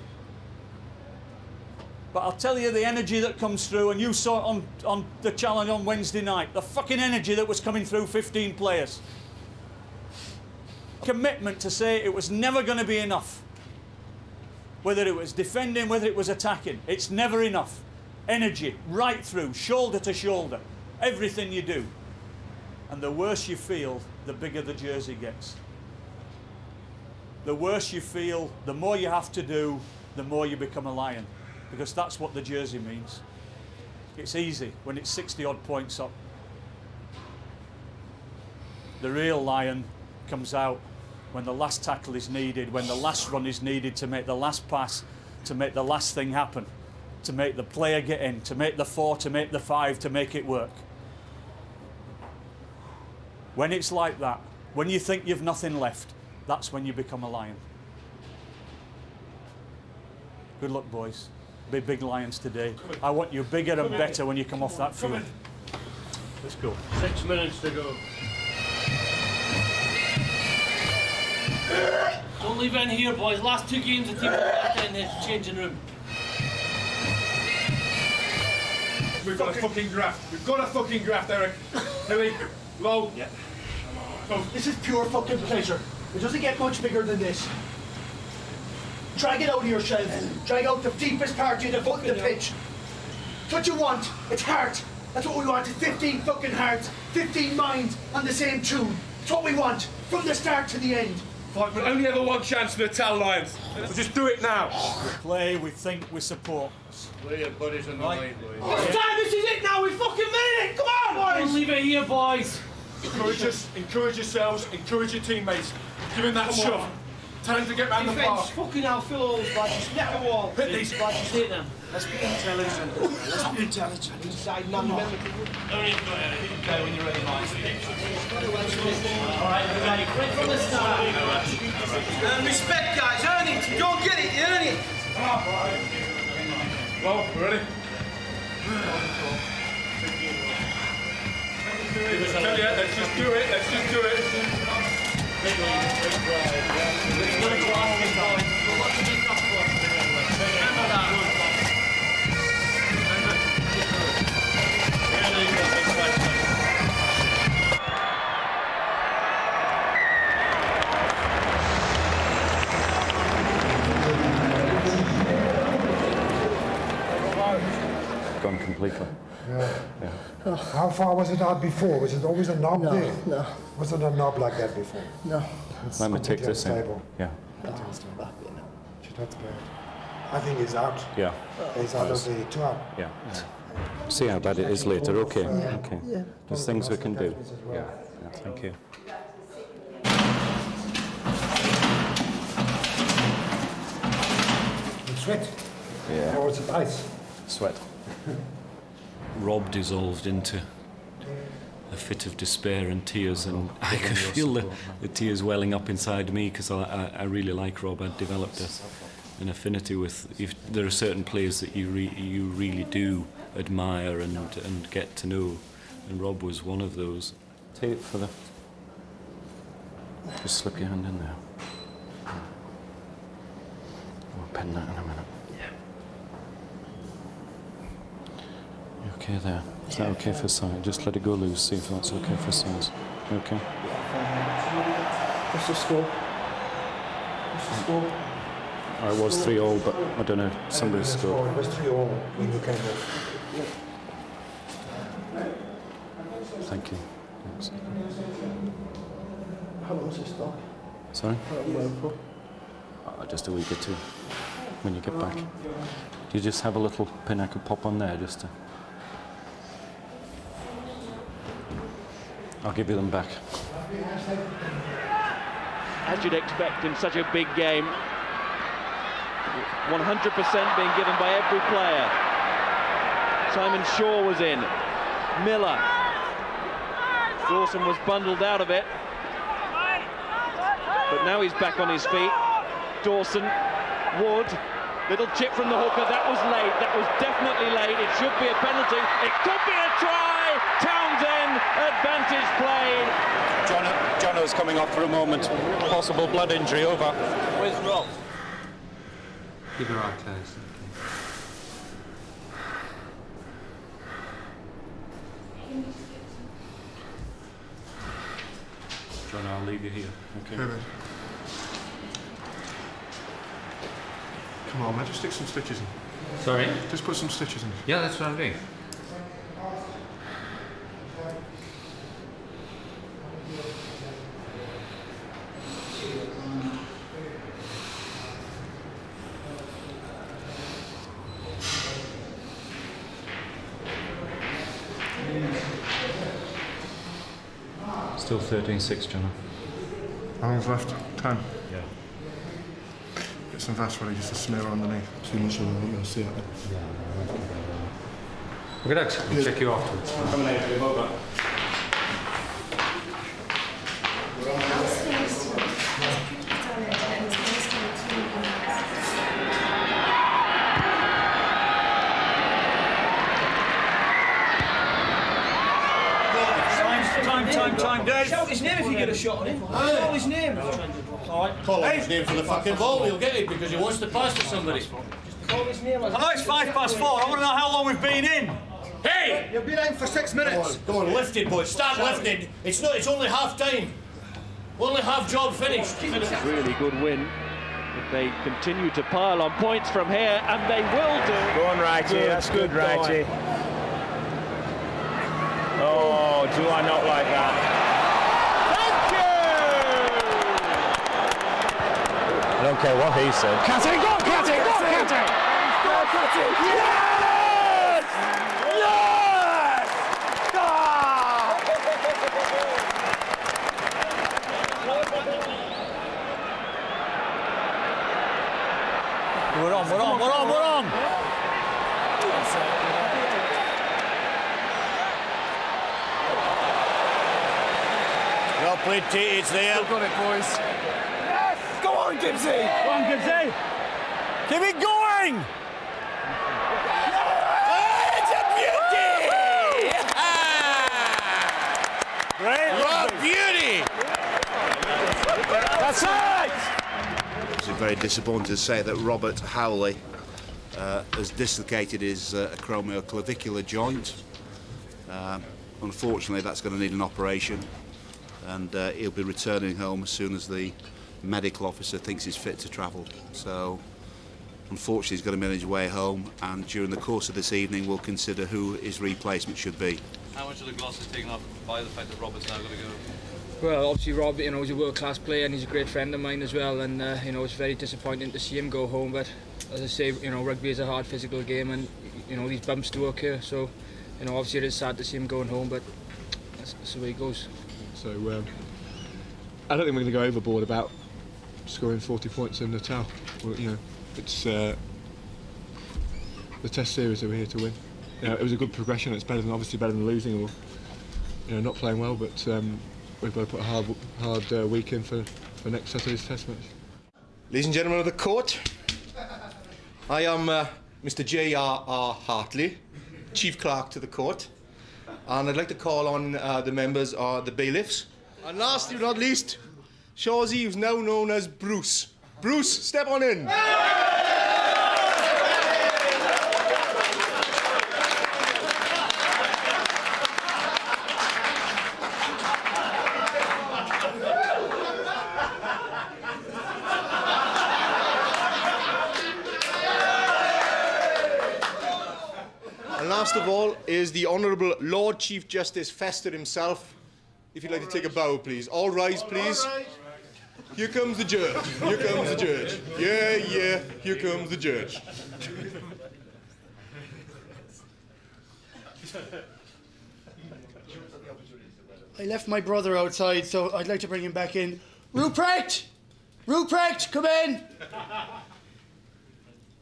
But I'll tell you the energy that comes through, and you saw it on, on the challenge on Wednesday night, the fucking energy that was coming through fifteen players. Commitment to say it was never going to be enough. Whether it was defending, whether it was attacking, it's never enough. Energy, right through, shoulder to shoulder. Everything you do. And the worse you feel, the bigger the jersey gets. The worse you feel, the more you have to do, the more you become a Lion. Because that's what the jersey means. It's easy when it's sixty odd points up. The real Lion comes out when the last tackle is needed, when the last run is needed to make the last pass, to make the last thing happen, to make the player get in, to make the four, to make the five, to make it work. When it's like that, when you think you've nothing left, that's when you become a Lion. Good luck, boys. Be big Lions today. I want you bigger and better when you come off that field. Let's go. Six minutes to go. Don't leave in here, boys. Last two games, the team will back in the changing room. We've got fucking a fucking draft. We've got a fucking draft, Eric. Hilly, Low. Yeah. Oh. This is pure fucking pleasure. It doesn't get much bigger than this. Drag it out of your shells. Drag out the deepest part of the fucking the pitch. It's what you want. It's heart. That's what we want. It's fifteen fucking hearts, fifteen minds on the same tune. It's what we want. From the start to the end. Fuck, we've only ever one chance for the Natal Lions. So just do it now. We play, we think, we support. Lay your buddies on the line, boys. Oh, this time, this is it now, we fucking made it! Come on, boys! Don't leave it here, boys. Encourage us, encourage yourselves, encourage your teammates. Give him that shove. Tell him to get round the park. Fucking hell, Phil Hall's like he's hit the wall. Hit these. Like he's hit them. Let's be intelligent. Let's be intelligent. Inside non-medical. Only if you go when you're ready, Mike. All right, we're ready. Quick from the start. And respect, guys. Earn it. Go and get it. Earn it. All right. Well, we're ready. Let's just do it. Let's just do it. Big lead, big drive, yeah. Good glass this time. Lots of big stuff for us. Remember that. Remember that. Really good, big question. Gone completely. Yeah. Yeah. Oh. How far was it out before? Was it always a knob no, there? No. Was it a knob like that before? No. Let me take this table. Yeah. Oh, back there now. Shit, that's bad. I think he's out. Yeah. Oh. He's out yes. of the tour. Yeah. yeah. See how bad it is later. Okay. Yeah. Okay. Yeah. There's things we can do. Well. Yeah. yeah. Thank you. And sweat. Yeah. Or is it ice? Sweat. Rob dissolved into a fit of despair and tears, and I could feel the, the tears welling up inside me because I, I, I really like Rob. I developed a, an affinity with. If there are certain players that you re, you really do admire and and get to know, and Rob was one of those. Take it for the. Just slip your hand in there. I'll pen that in a minute. Okay there. Is that okay for size? Just let it go loose, see if that's okay for size. Okay? What's the score? What's the score? Oh, it was three all, but I don't know. Somebody scored. It was three all when you came in. Thank you. Thanks. How long was this dog? Sorry? How long for? Oh, just a week or two. When you get back. Do you just have a little pin I could pop on there just to. I'll give you them back. As you'd expect in such a big game, one hundred percent being given by every player. Simon Shaw was in. Miller. Dawson was bundled out of it. But now he's back on his feet. Dawson, Wood, little chip from the hooker. That was late. That was definitely late. It should be a penalty. It could be a try. Townsend, advantage played. Jono's coming off for a moment. Possible blood injury, over. Where's Rob? Keep it right close. John, I'll leave you here. Okay. Perfect. Come on, man, just stick some stitches in. Sorry? Just put some stitches in. Yeah, that's what I'm doing. Still thirteen six, John. How long's left? Time? Yeah. Get some Vaseline just to smear underneath. Too much on it, you'll see it. Yeah, no, okay, we'll check you afterwards. I'm coming in, we'll go Shout his name if you get a shot on him. Hey. Call his name. All right. Call hey. his name for the fucking ball. He'll get it because he wants to pass to somebody. Call his name. I know it's five past four. I want to know how long we've been in. Hey! You've been in for six minutes. Come on, Come on lift it, boys. Start lifting. It's not. It's only half time. Only half job finished. It's a really good win. If they continue to pile on points from here, and they will do. Go on, Righty. Good. That's good, good Righty. Oh, do I not like that? I don't care what he said. Catty, go, Catty, go, Catty! Go, Catty! Yes! Yes! Ah! Plenty, it's there. Still got it, boys. Yes! Go on, Gibbsy! Go on, Gibbsy! Keep it going! Oh, it's a beauty! Great! What beauty! That's right! It's very disappointing to say that Robert Howley uh, has dislocated his uh, acromioclavicular joint. Um, unfortunately, that's going to need an operation. And uh, he'll be returning home as soon as the medical officer thinks he's fit to travel. So, unfortunately, he's going to be on his way home, and during the course of this evening, we'll consider who his replacement should be. How much of the gloss is taken off by the fact that Robert's now going to go? Well, obviously, Rob, you know, he's a world-class player, and he's a great friend of mine as well, and, uh, you know, it's very disappointing to see him go home, but as I say, you know, rugby is a hard physical game, and, you know, these bumps do occur, so, you know, obviously, it is sad to see him going home, but that's, that's the way it goes. So um, I don't think we're going to go overboard about scoring forty points in Natal. Well, you know, it's uh, the Test series that we're here to win. You know, it was a good progression. It's better than obviously better than losing or you know not playing well. But um, we've got to put a hard, hard uh, week in for for next Saturday's Test match. Ladies and gentlemen of the court, I am uh, Mister J R R Hartley, Chief Clerk to the court. And I'd like to call on uh, the members or the bailiffs. And last but not least, Shawsy, who's now known as Bruce. Bruce, step on in. Is the Honourable Lord Chief Justice Fester himself. If you'd like to take a bow, please. All rise, please. Here comes the judge. Here comes the judge. Yeah, yeah, here comes the judge. I left my brother outside, so I'd like to bring him back in. Rupert! Rupert, come in!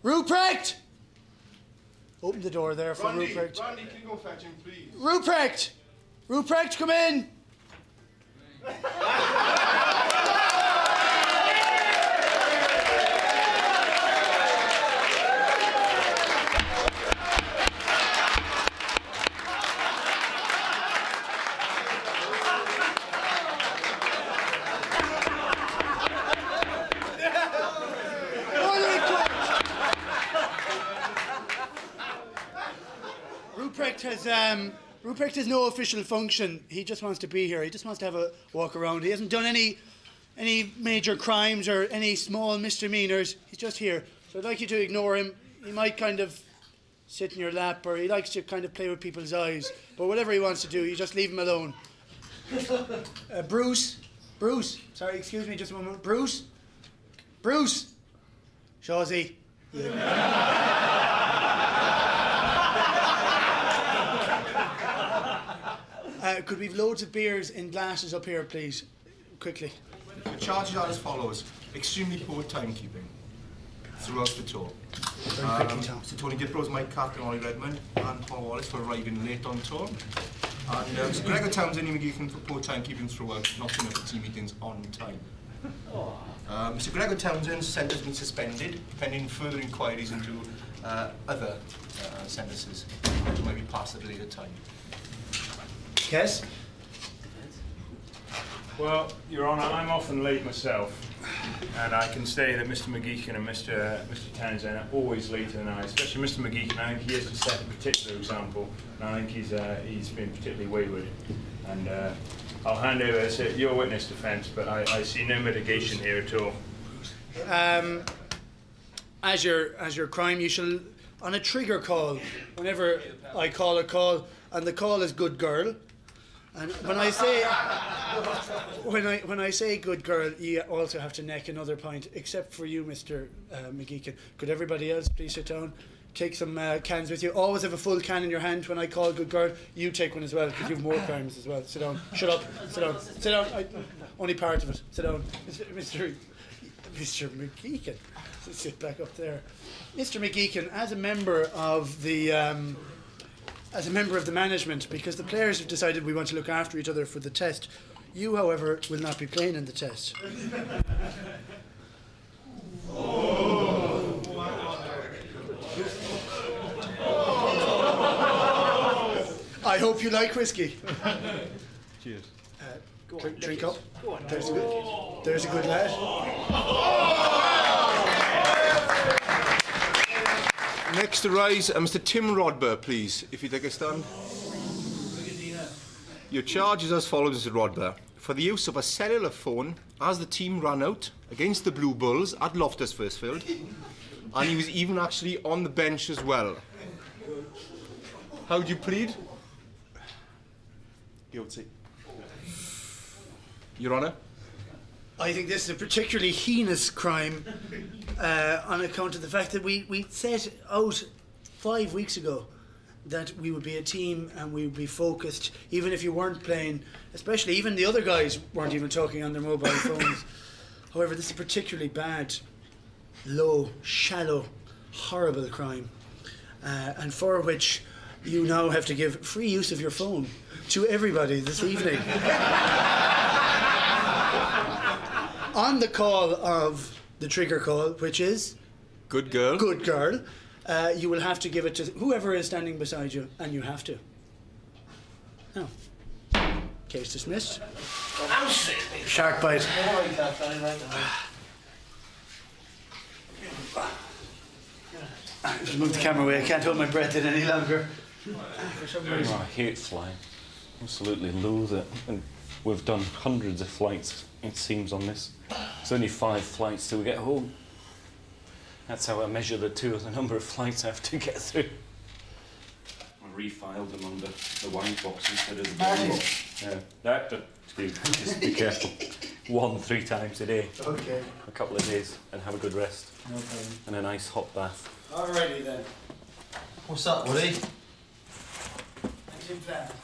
Rupert! Open the door there for Randy, Rupert. Randy, can you go fetch him, please? Rupert! Rupert, come in! Um, Rupert has no official function. He just wants to be here. He just wants to have a walk around. He hasn't done any any major crimes or any small misdemeanors. He's just here. So I'd like you to ignore him. He might kind of sit in your lap, or he likes to kind of play with people's eyes. But whatever he wants to do, you just leave him alone. Uh, Bruce. Bruce. Sorry, excuse me just a moment. Bruce. Bruce. Shawsy. Yeah. Uh, could we have loads of beers in glasses up here, please? Quickly. The charges are as follows. Extremely poor timekeeping throughout the tour. Very um, quickly, Tom. So Tony Diprose, Mike Carter, Ollie Redmond and Paul Wallace for arriving late on tour. And um, so Gregor Townsend and Ian McGeechan for poor timekeeping throughout, not coming up to team meetings on time. Um, so Gregor Townsend's sentence has been suspended, pending further inquiries into uh, other uh, sentences which might be passed at a later time. Yes? Well, Your Honour, I'm often late myself, and I can say that Mister McGeechan and Mister Uh, Mister Townsend are always later than I, especially Mister McGeechan. I think he is a set a particular example, and I think he's, uh, he's been particularly wayward. And uh, I'll hand over as your witness defence, but I, I see no mitigation here at all. Um, as, your, as your crime, you shall, on a trigger call, whenever I call a call, and the call is good girl, and when I say when I when I say good girl, you also have to neck another pint, except for you, Mister Uh, McGeechan. Could everybody else please sit down? Take some uh, cans with you. Always have a full can in your hand when I call good girl. You take one as well, because you have more crimes as well. Sit down. Shut up. Sit down. Sit down. I, only part of it. Sit down, Mister Mister Mister McGeechan. Sit back up there, Mister McGeechan. As a member of the. Um, As a member of the management, because the players have decided we want to look after each other for the test, You, however, will not be playing in the test. I hope you like whiskey. Cheers. Uh, Go on, drink up. Go on, there's, oh. a good, there's a good lad. Oh. Next to rise, uh, Mister Tim Rodber, please, if you take a stand. Your charge is as follows, Mister Rodber. For the use of a cellular phone as the team ran out against the Blue Bulls at Loftus Versfield, and he was even actually on the bench as well. How do you plead? Guilty. Your Honour? I think this is a particularly heinous crime uh, on account of the fact that we, we set out five weeks ago that we would be a team and we would be focused, even if you weren't playing, especially even the other guys weren't even talking on their mobile phones. However, this is a particularly bad, low, shallow, horrible crime, uh, and for which you now have to give free use of your phone to everybody this evening. On the call of the trigger call, which is? Good girl. Good girl. Uh, you will have to give it to whoever is standing beside you, and you have to. Now, oh. Case dismissed. Shark bite. I just moved the camera away. I can't hold my breath in any longer. For some reason. Oh, I hate flying. Absolutely loathe it. And we've done hundreds of flights, it seems, on this. It's only five flights till we get home. That's how I measure the two, the number of flights I have to get through. I refiled them under the wine box instead of the wine box. Yeah, that, uh, just be careful. One, three times a day. Okay. A couple of days, and have a good rest. No problem. And a nice hot bath. Alrighty then. What's up, Woody? Thank you for that.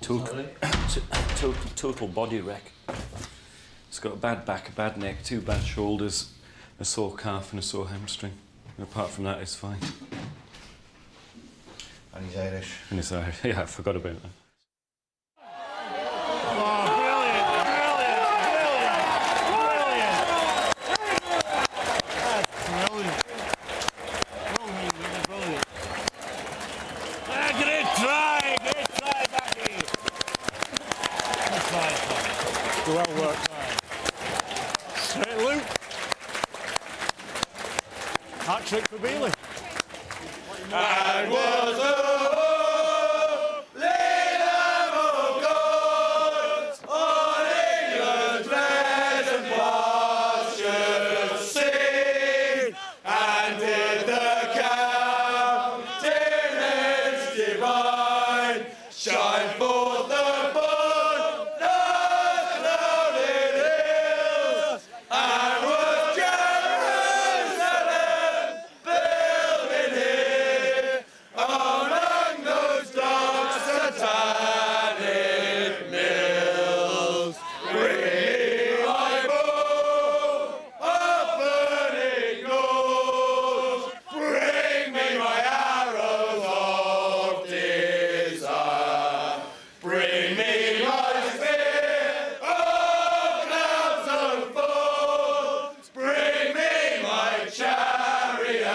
Total, total, total body wreck. It's got a bad back, a bad neck, two bad shoulders, a sore calf and a sore hamstring. And apart from that, it's fine. And he's Irish. And he's Irish. Yeah, I forgot about that. Oh, brilliant, brilliant, brilliant! That's brilliant. Brilliant, brilliant. Ah, great try, great try, Bucky. Good try, well worked. Trick for Bailey. And was a hope, Lamb of God, on England's pleasant pastures sing, and did the countenance divine shine forth upon the clouded hills, and was Jerusalem. Among those dark satanic mills, bring my bow of burning gold, bring me my arrows of desire, bring me my spear of clouds of gold, bring me my chariot.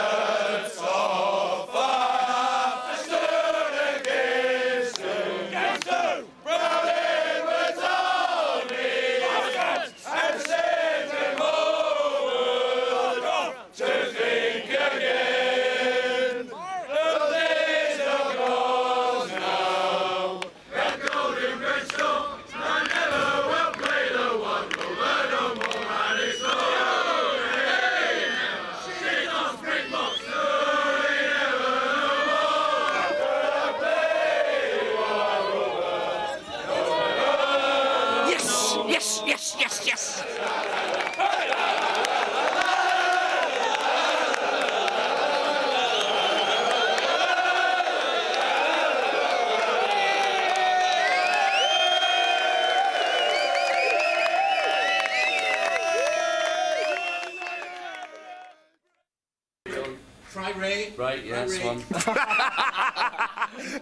Right, yes, one.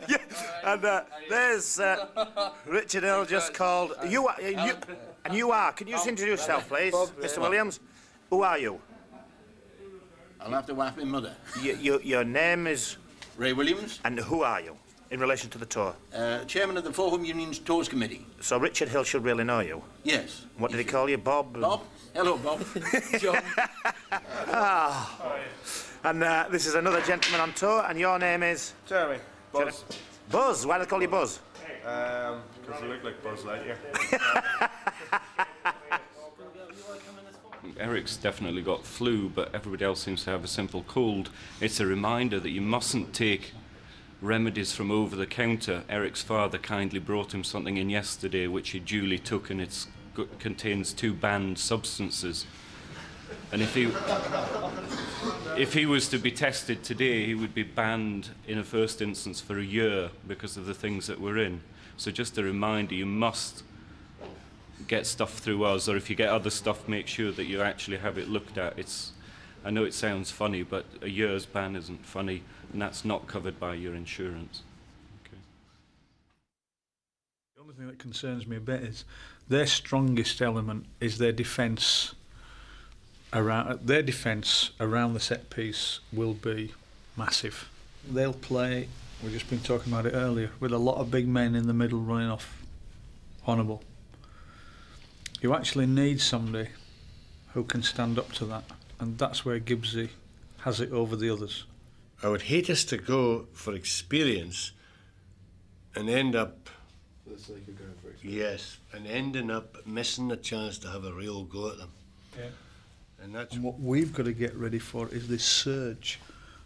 Yeah. And uh, there's uh, Richard Hill just called. You are, uh, you, and you are. Can you just introduce yourself, please, Mister Williams? Who are you? I'll have to whack my mother. You, you, your name is? Ray Williams. And who are you in relation to the tour? Uh, chairman of the Four Home Unions Tours Committee. So Richard Hill should really know you? Yes. What did he, he call you, Bob? Bob? Hello, Bob. John. Oh. Oh, yeah. And uh, this is another gentleman on tour, and your name is? Jeremy. Buzz. Buzz? Why do they call you Buzz? Um, because you look like Buzz Lightyear. Eric's definitely got flu, but everybody else seems to have a simple cold. It's a reminder that you mustn't take remedies from over the counter. Eric's father kindly brought him something in yesterday, which he duly took, and it contains two banned substances. And if he, if he was to be tested today, he would be banned in a first instance for a year because of the things that we're in. So just a reminder, you must get stuff through us, or if you get other stuff, make sure that you actually have it looked at. It's, I know it sounds funny, but a year's ban isn't funny, and that's not covered by your insurance. Okay. The only thing that concerns me a bit is their strongest element is their defence. Around, their defence around the set piece will be massive. They'll play, we've just been talking about it earlier, with a lot of big men in the middle running off honourable. You actually need somebody who can stand up to that, and that's where Gibbsy has it over the others. I would hate us to go for experience and end up... That's like you're going for experience. Yes, and ending up missing the chance to have a real go at them. Yeah. And, that's and what we've got to get ready for is this surge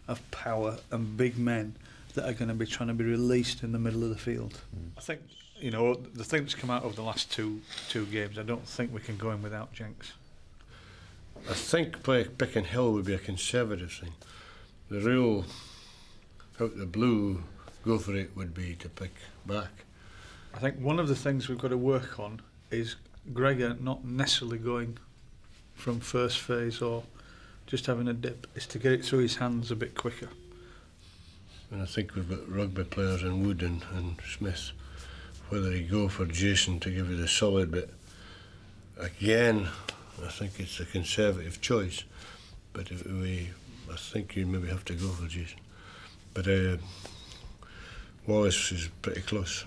of power and big men that are going to be trying to be released in the middle of the field. Mm. I think, you know, the thing that's come out over the last two two games, I don't think we can go in without Jenks. I think picking Hill would be a conservative thing. The real out the blue go for it would be to pick back. I think one of the things we've got to work on is Gregor not necessarily going from first phase or just having a dip, is to get it through his hands a bit quicker. And I think we've got rugby players in Wood and, and Smith, whether he go for Jason to give you the solid bit. Again, I think it's a conservative choice, but if we, I think you maybe have to go for Jason. But uh, Wallace is pretty close.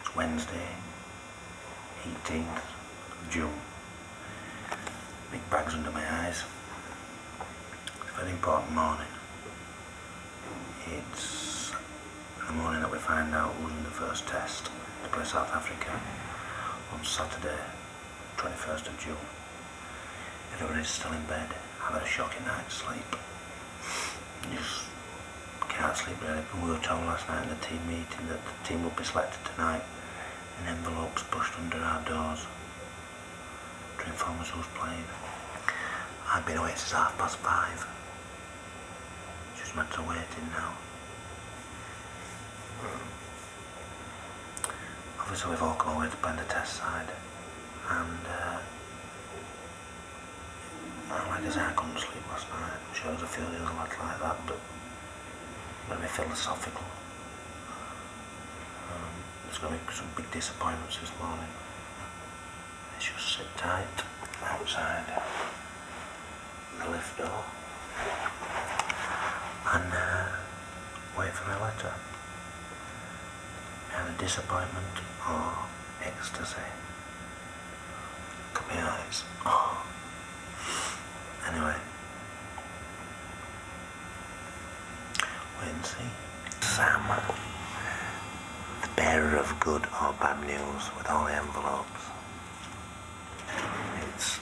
It's Wednesday, eighteenth. June. Big bags under my eyes. It's a very important morning. It's the morning that we find out who's in the first test to play South Africa on Saturday, twenty-first of June. If everybody's still in bed, I've had a shocking night's sleep. You just can't sleep really. We were told last night in the team meeting that the team would be selected tonight in envelopes pushed under our doors. Inform us who's playing. I've been away since half past five. Just meant to waiting now. Mm. Obviously we've all come away to play the test side, and uh, like I say, I couldn't sleep last night. I'm sure there's a few of the other lads like that, but maybe philosophical. Um, there's going to be some big disappointments this morning. Let's just sit tight outside the lift door and uh, wait for my letter. Either disappointment or ecstasy. Look at my eyes. Oh. Anyway, wait and see. Sam, the bearer of good or bad news with all the envelopes. It's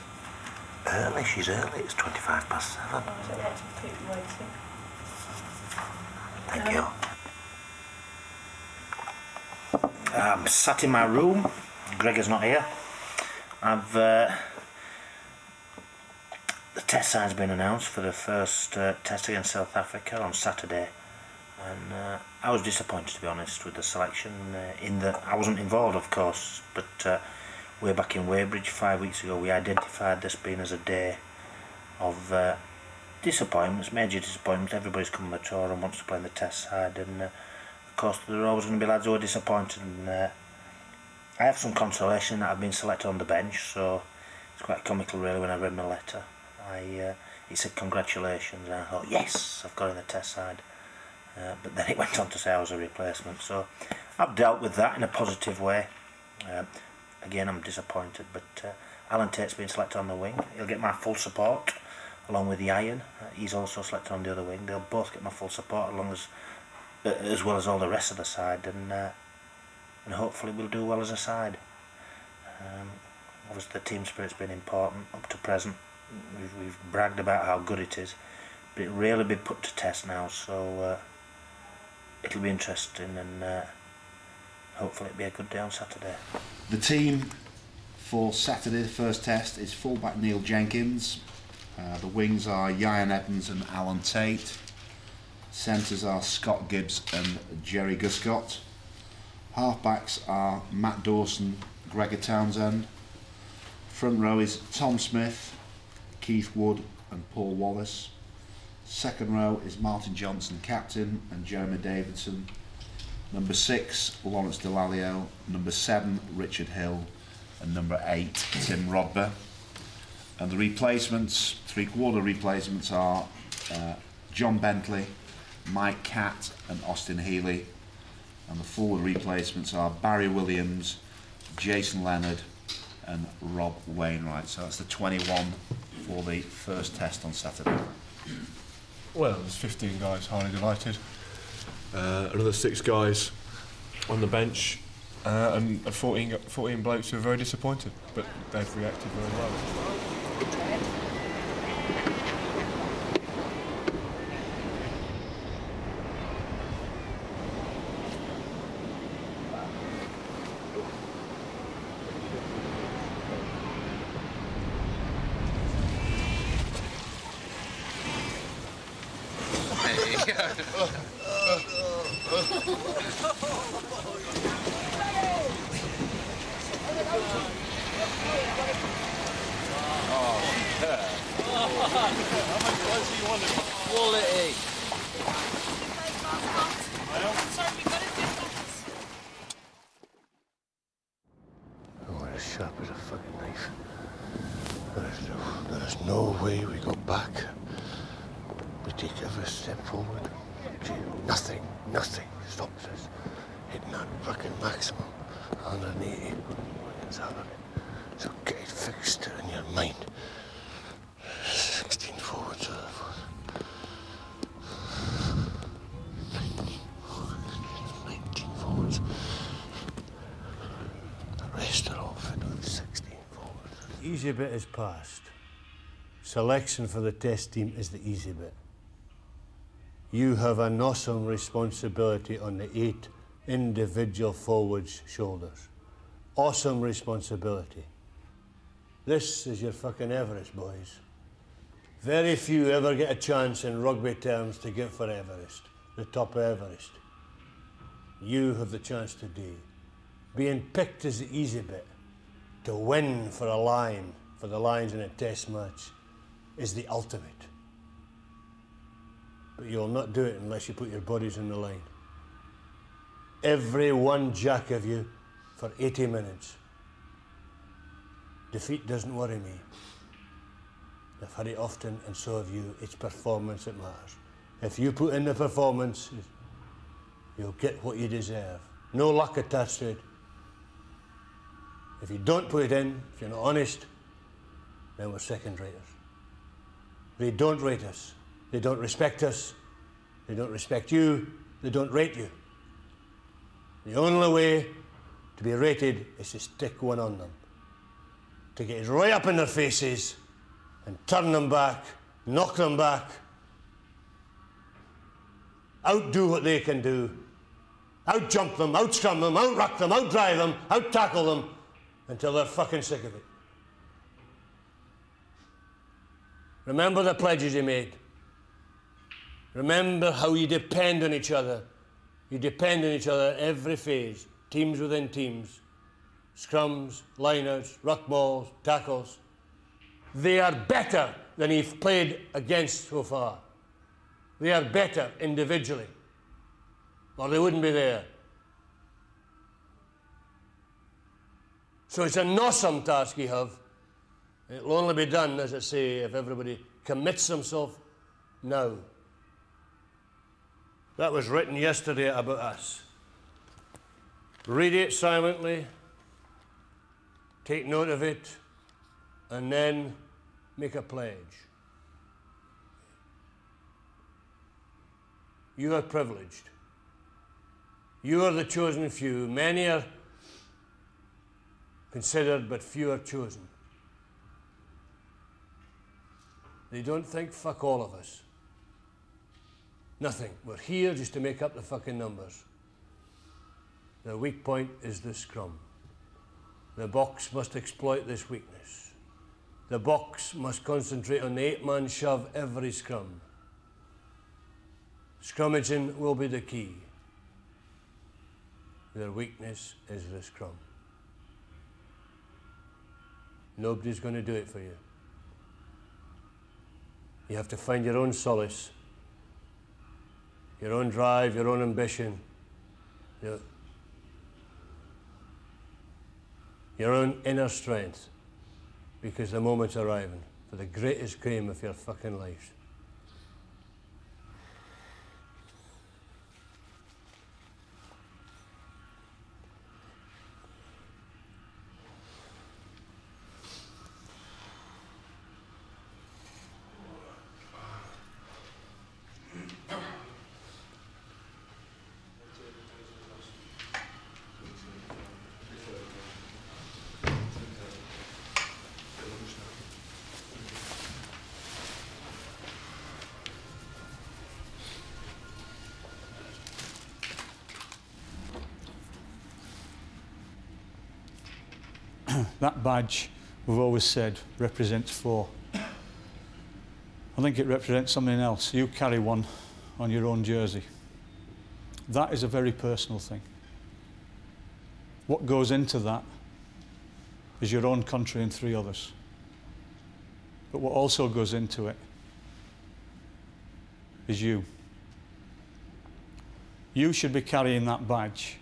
early, she's early, it's twenty-five past seven. Thank you. I'm sat in my room, Gregor's not here. I've, uh, the test side's been announced for the first uh, test against South Africa on Saturday. And uh, I was disappointed, to be honest, with the selection, uh, in that I wasn't involved, of course, but uh, way back in Weybridge five weeks ago, we identified this being as a day of uh, disappointments, major disappointments. Everybody's come on the tour and wants to play in the test side, and uh, of course there are always going to be lads who are disappointed, and uh, I have some consolation that I've been selected on the bench, so it's quite comical really. When I read my letter, I uh, it said congratulations, and I thought, yes, I've got in the test side, uh, but then it went on to say I was a replacement, so I've dealt with that in a positive way. Uh, again, I'm disappointed, but uh, Alan Tate's been selected on the wing. He'll get my full support, along with the Iron. Uh, he's also selected on the other wing. They'll both get my full support, along as uh, as well as all the rest of the side, and uh, and hopefully we'll do well as a side. Um, obviously, the team spirit's been important up to present. We've, we've bragged about how good it is, but it'll really be put to test now. So uh, it'll be interesting, and uh, hopefully it'll be a good day on Saturday. The team for Saturday, the first test, is fullback Neil Jenkins. Uh, the wings are Ieuan Evans and Alan Tait. Centres are Scott Gibbs and Jerry Guscott. Halfbacks are Matt Dawson, Gregor Townsend. Front row is Tom Smith, Keith Wood and Paul Wallace. Second row is Martin Johnson, captain, and Jeremy Davidson. Number six, Lawrence Delalio. Number seven, Richard Hill. And number eight, Tim Rodber. And the replacements, three-quarter replacements, are uh, John Bentley, Mike Catt and Austin Healy. And the forward replacements are Barry Williams, Jason Leonard and Rob Wainwright. So that's the twenty-one for the first test on Saturday. Well, there's fifteen guys highly delighted. Uh, another six guys on the bench. Uh, and fourteen, fourteen blokes who are very disappointed, but they've reacted very well. The easy bit is past. Selection for the test team is the easy bit. You have an awesome responsibility on the eight individual forwards' shoulders. Awesome responsibility. This is your fucking Everest, boys. Very few ever get a chance in rugby terms to get for Everest, the top of Everest. You have the chance today. Being picked is the easy bit. To win for a Lion, for the Lions in a test match, is the ultimate. But you'll not do it unless you put your bodies on the line. Every one jack of you for eighty minutes. Defeat doesn't worry me. I've had it often, and so have you. It's performance that matters. If you put in the performance, you'll get what you deserve. No luck attached to it. If you don't put it in, if you're not honest, then we're second-raters. They don't rate us. They don't respect us. They don't respect you. They don't rate you. The only way to be rated is to stick one on them, to get it right up in their faces and turn them back, knock them back, outdo what they can do, outjump them, outscrum them, outruck them, outdrive them, outtackle them, until they're fucking sick of it. Remember the pledges you made. Remember how you depend on each other. You depend on each other every phase, teams within teams, scrums, lineouts, ruck balls, tackles. They are better than he've played against so far. They are better individually, or they wouldn't be there. So it's an awesome task you have. It'll only be done, as I say, if everybody commits themselves now. That was written yesterday about us. Read it silently, take note of it, and then make a pledge. You are privileged. You are the chosen few. Many are considered, but few are chosen. They don't think fuck all of us. Nothing. We're here just to make up the fucking numbers. Their weak point is the scrum. The box must exploit this weakness. The box must concentrate on the eight-man shove every scrum. Scrummaging will be the key. Their weakness is the scrum. Nobody's going to do it for you. You have to find your own solace, your own drive, your own ambition, your, your own inner strength, because the moment's arriving for the greatest game of your fucking lives. That badge, we've always said, represents four. I think it represents something else. You carry one on your own jersey. That is a very personal thing. What goes into that is your own country and three others. But what also goes into it is you. You should be carrying that badge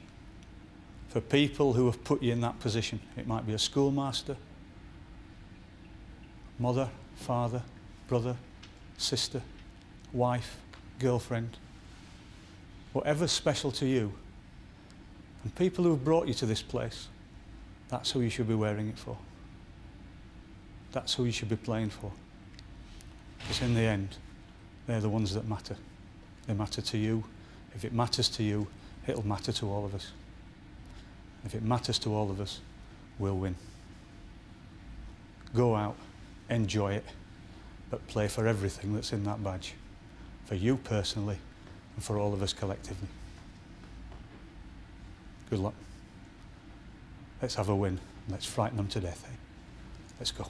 for people who have put you in that position. It might be a schoolmaster, mother, father, brother, sister, wife, girlfriend, whatever's special to you. And people who have brought you to this place, that's who you should be wearing it for. That's who you should be playing for. Because in the end, they're the ones that matter. They matter to you. If it matters to you, it'll matter to all of us. If it matters to all of us, we'll win. Go out, enjoy it, but play for everything that's in that badge, for you personally and for all of us collectively. Good luck. Let's have a win. Let's frighten them to death, eh? Let's go.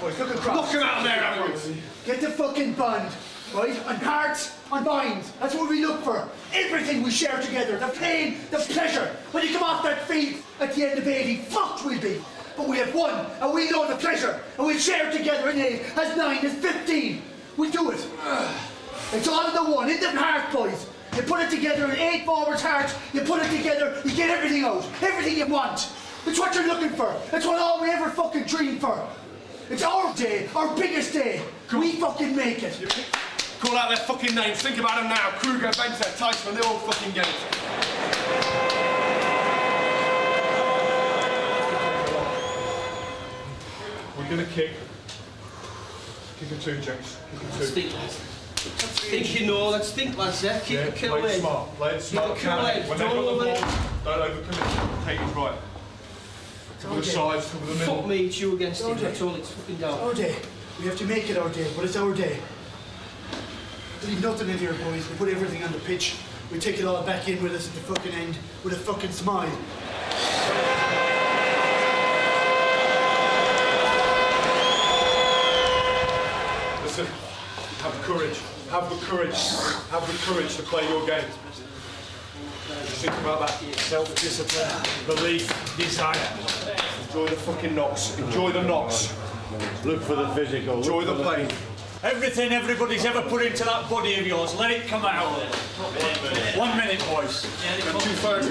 Boys, look across. Look him out there, Edwards. Get the fucking bond, right? On hearts, on minds. That's what we look for. Everything we share together. The pain, the pleasure. When you come off that field at the end of eighty, fucked we'll be. But we have won, and we know the pleasure. And we share together in eight, as nine, as fifteen. We do it. It's all in the one, in the heart, boys. You put it together in eight forwards' hearts. You put it together, you get everything out. Everything you want. It's what you're looking for. It's what all we ever fucking dreamed for. It's our day, our biggest day. Cool. We fucking make it. Call out their fucking names. Think about them now. Kruger, Benzer, Tyson, they all fucking get it. We're gonna kick. Kick a two, James. Kick a two. Let's think, lads. Let's think, you know. Let's think, lads. Yeah. Keep yeah, the kill away. Smart. Play it smart. Keep the kill away. Don't overcommit. Don't overcommit. Take it right. Cover the sides, cover the middle. Fuck me, it's you against him, that's all, it's fucking down. It's our day. We have to make it our day, but it's our day. Leave nothing in here, boys. We put everything on the pitch. We take it all back in with us at the fucking end, with a fucking smile. Listen, have courage. Have the courage. Have the courage to play your game. Think about that for yourself. Discipline, belief, desire. Enjoy the fucking knocks. Enjoy the knocks. Look for the physical. Enjoy the play. Everything everybody's ever put into that body of yours, let it come out. One minute, boys. Too far to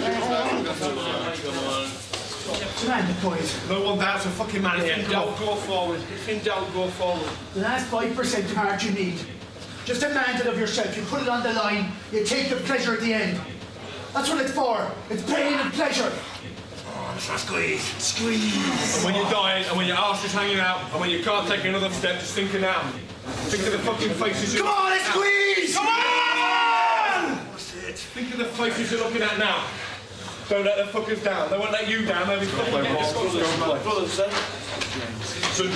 the boys. No one doubts a fucking man here. If in doubt, go forward. If in doubt, go forward. The last five percent card you need. Just demand it of yourself. You put it on the line. You take the pleasure at the end. That's what it's for. It's pain and pleasure. So squeeze, squeeze. And when you're dying, and when your arse is hanging out, and when you can't take another step, just think of now. Think of the fucking faces you're looking at. Come on, let's squeeze! Come on! What's it? Think of the faces you're looking at now. Don't let the fuckers down. They won't let you down. They'll be fucking down. So, a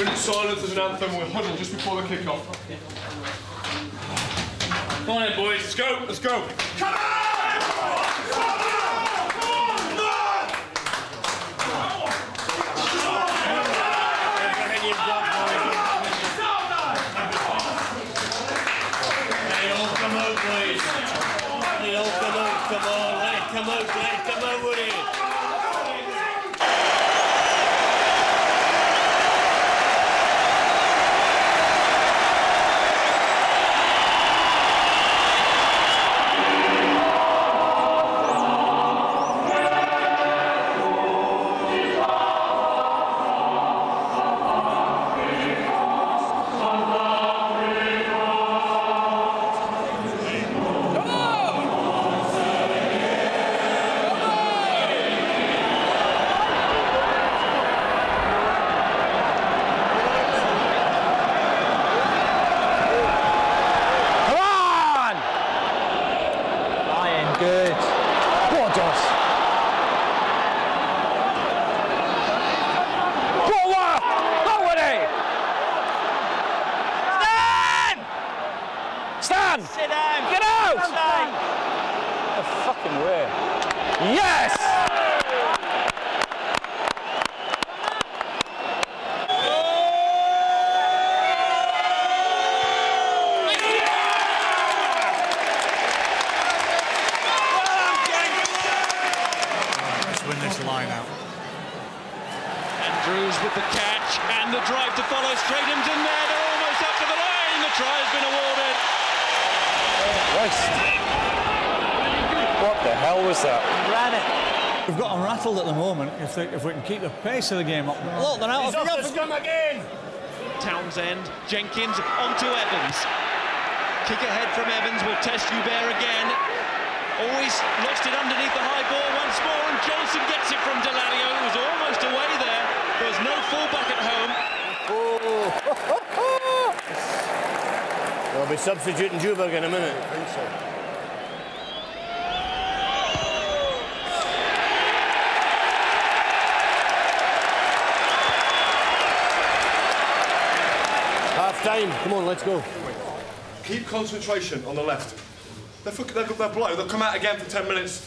minute's silence as an anthem, we'll huddle just before the kick off. Come on then, boys. Let's go, let's go. Come on! If we can keep the pace of the game up. Look, they're out. He's of off the scum again! Townsend, Jenkins, on to Evans. Kick ahead from Evans, will test Joubert again. Always lost it underneath the high ball once more, and Johnson gets it from Delario, who was almost away there. There was no fullback at home. They'll be substituting Joubert in a minute. I think so. Time. Come on, let's go. Keep concentration on the left. They're, they're, they're blow. They'll come out again for ten minutes,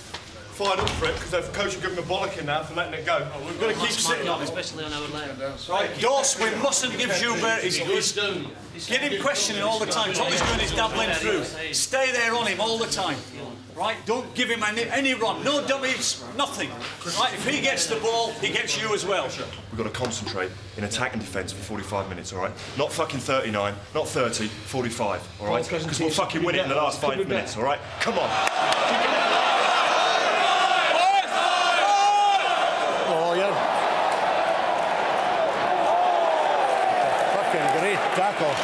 fired up for it, because the coach will give them a bollocking now for letting it go. Oh, we've got to keep sitting on it. Especially on our left. Right, Doss, we mustn't give Joubert his due. Get him questioning all the time. What he's doing is dabbling through. Stay there on him all the time. Right, don't give him any, any run. No dummies, nothing. Right, if he gets the ball, he gets you as well. We've got to concentrate in attack and defence for forty-five minutes, all right? Not fucking thirty-nine, not thirty, forty-five, all right? Because we'll fucking win it in the last five minutes, all right? Come on. Oh, yeah. Fucking great tackle.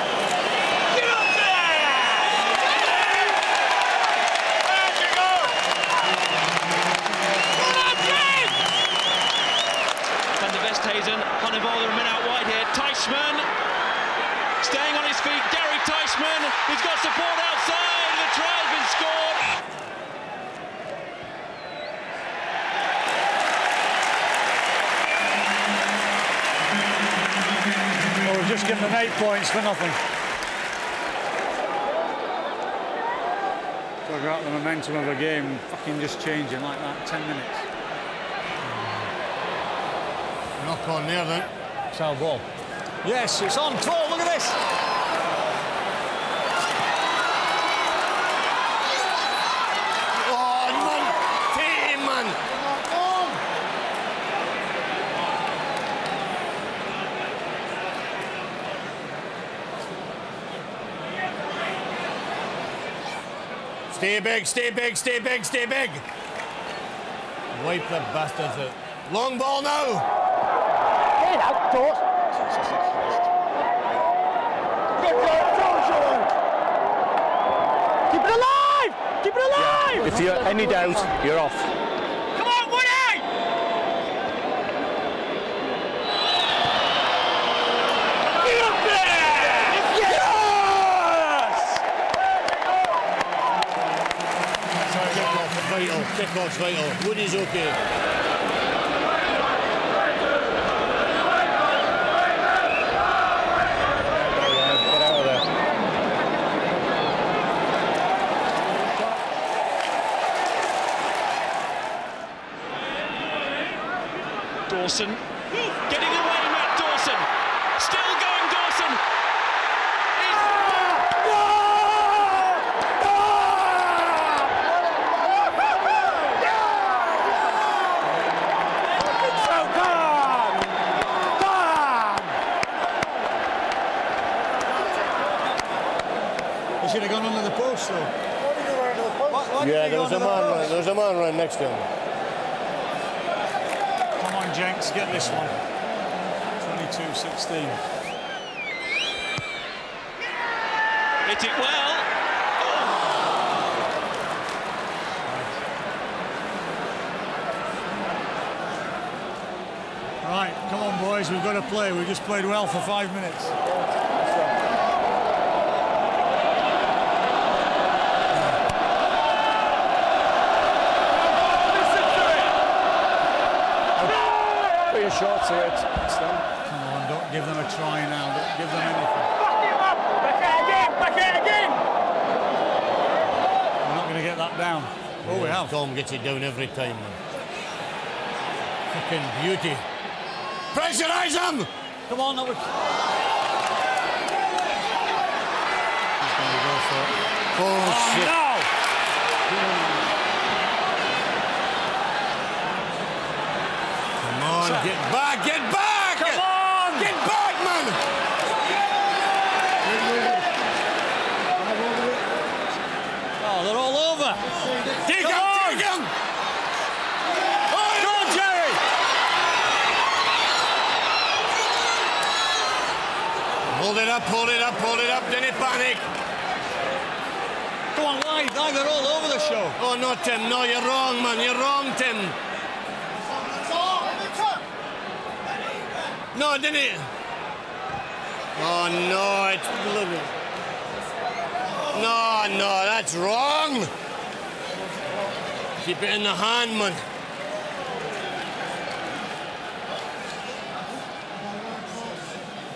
He's got support outside, the try's been scored! Well, we've just given them eight points for nothing. Talk about the momentum of a game, fucking just changing like that, ten minutes. Knock on there then. It's our ball. Yes, it's on twelve, look at this! Stay big, stay big, stay big, stay big. Wipe the bastards out. Long ball now. Get out, Dawson. Jesus Christ. Good job, Dawson. Keep it alive. Keep it alive. Yeah. If you're any doubt, you're off. Come on, Woody. Get up there. Yes. Sorry, kick-off vital. Kick-off's vital. Woody's okay. Dawson, getting away, Matt Dawson, still going Dawson. He should have gone under the post though. What, what yeah, there was, a the man right, there was a man right next to him. Jenks, get this one. twenty-two sixteen. Hit it well. Oh. Right, come on, boys. We've got to play. We just played well for five minutes. Shots here. Come on, don't give them a try now. Don't give them anything. Back it up! Back it again! Back it again! We're not going to get that down. Yeah, oh, we have. Tom gets it down every time, man. Fucking beauty. Pressurise them! Come on, that was. He's going to go for it. Oh, oh shit. No! Get back, get back! Come on! Get back, man! Oh, they're all over! Dig him! Dig him! Oh, go on, Jerry! Hold it up, hold it up, hold it up, don't panic! Come on, live, now they're all over the show! Oh, no, Tim, no, you're wrong, man, you're wrong, Tim! No, didn't it? Oh, no, it's... No, no, that's wrong. Keep it in the hand, man.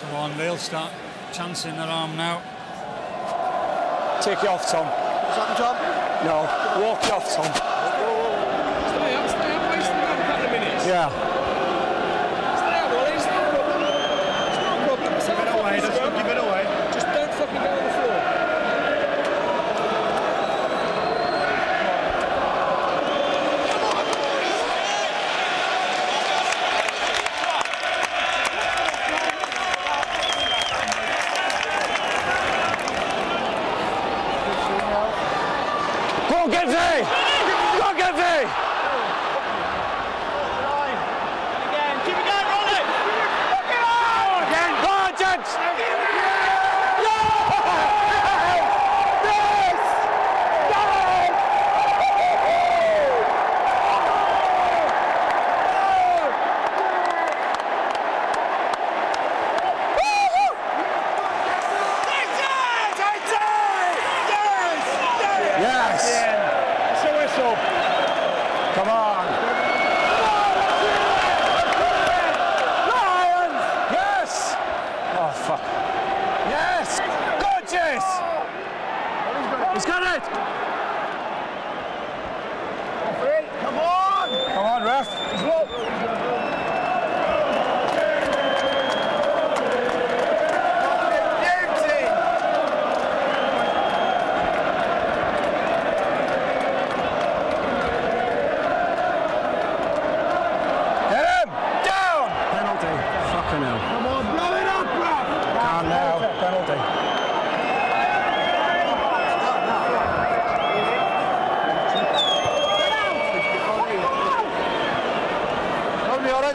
Come on, they'll start chancing their arm now. Take it off, Tom. What's happened, Tom? No, walk it off, Tom. Stay up, stay up, wasting a couple of minutes. Yeah. Go, Gibbsy! Go, Gibbsy!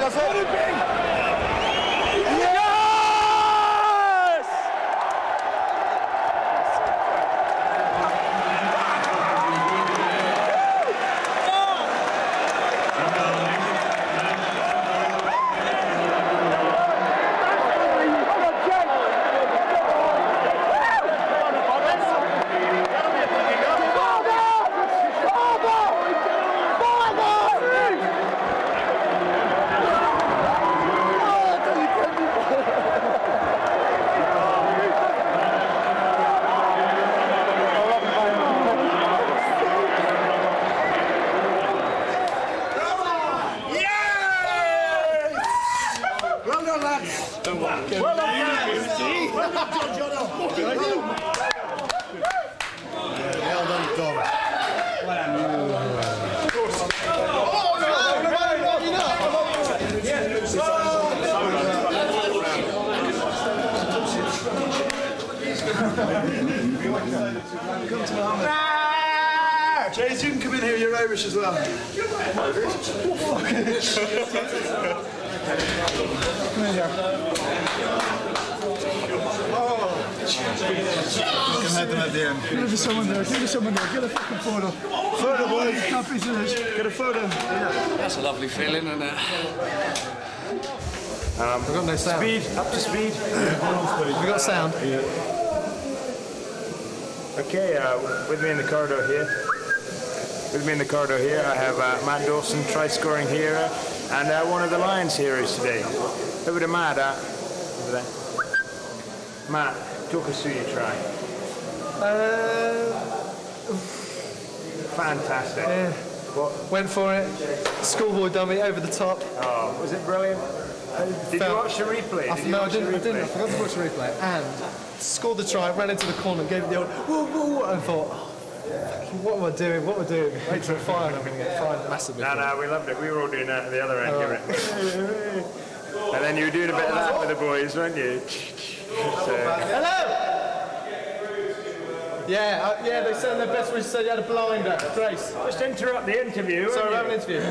away, that's it. Yes! James, you can come in here, you're Irish as well. I'm Irish? Oh, fuck. Come in here. Oh. You can have them at the end. Give it to someone there, give it to someone there. Get a fucking photo. Photo, boy. Get a photo. Yeah. That's a lovely feeling, isn't it? Um, We've got no sound. Speed, up to speed. We've got sound. Yeah. Okay, uh, with me in the corridor here, with me in the corridor here, I have uh, Matt Dawson, try-scoring hero, and uh, one of the Lions heroes today. Over to Matt, uh, over there. Matt, talk us through your try. Uh, Fantastic. Yeah. What? Went for it, schoolboy dummy, over the top. Oh, was it brilliant? Did you watch the replay? I, Did no, I didn't, I didn't. I forgot to watch the replay. And scored the try, ran into the corner, gave it the old whoa, whoa, whoa, and thought, oh, what am I doing? What am I doing? Wait till fire, and I'm going to get fired massively. No, no, we loved it. We were all doing that at the other end, right. And then you were doing a bit of that with the boys, weren't you? So. Hello! Yeah, uh, yeah, they said their best wishes, said you had a blinder. Grace. Just interrupt the interview. Sorry, we're having an interview.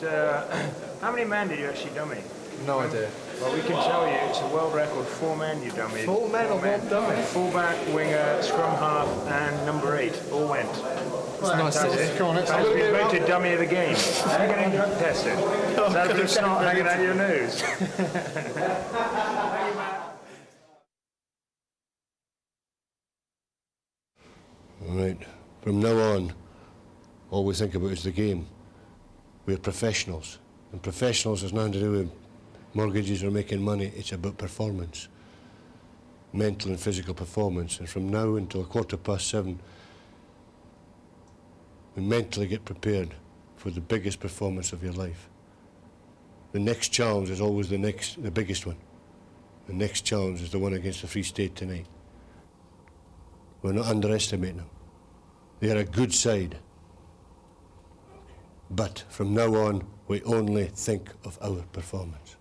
So, uh, how many men did you actually dummy? No idea. Well, we can tell you it's a world record. Four men, you dummy. Four men or one dummy? Fullback, winger, scrum half, and number eight all went. It's nice to see. I've been voted dummy of the game. I'm getting drug tested. That's just not hanging out your nose. All right. From now on, all we think about is the game. We're professionals, and professionals has nothing to do with mortgages or making money. It's about performance, mental and physical performance. And from now until a quarter past seven, we mentally get prepared for the biggest performance of your life. The next challenge is always the next, the biggest one. The next challenge is the one against the Free State tonight. We're not underestimating them. They are a good side. But from now on, we only think of our performance.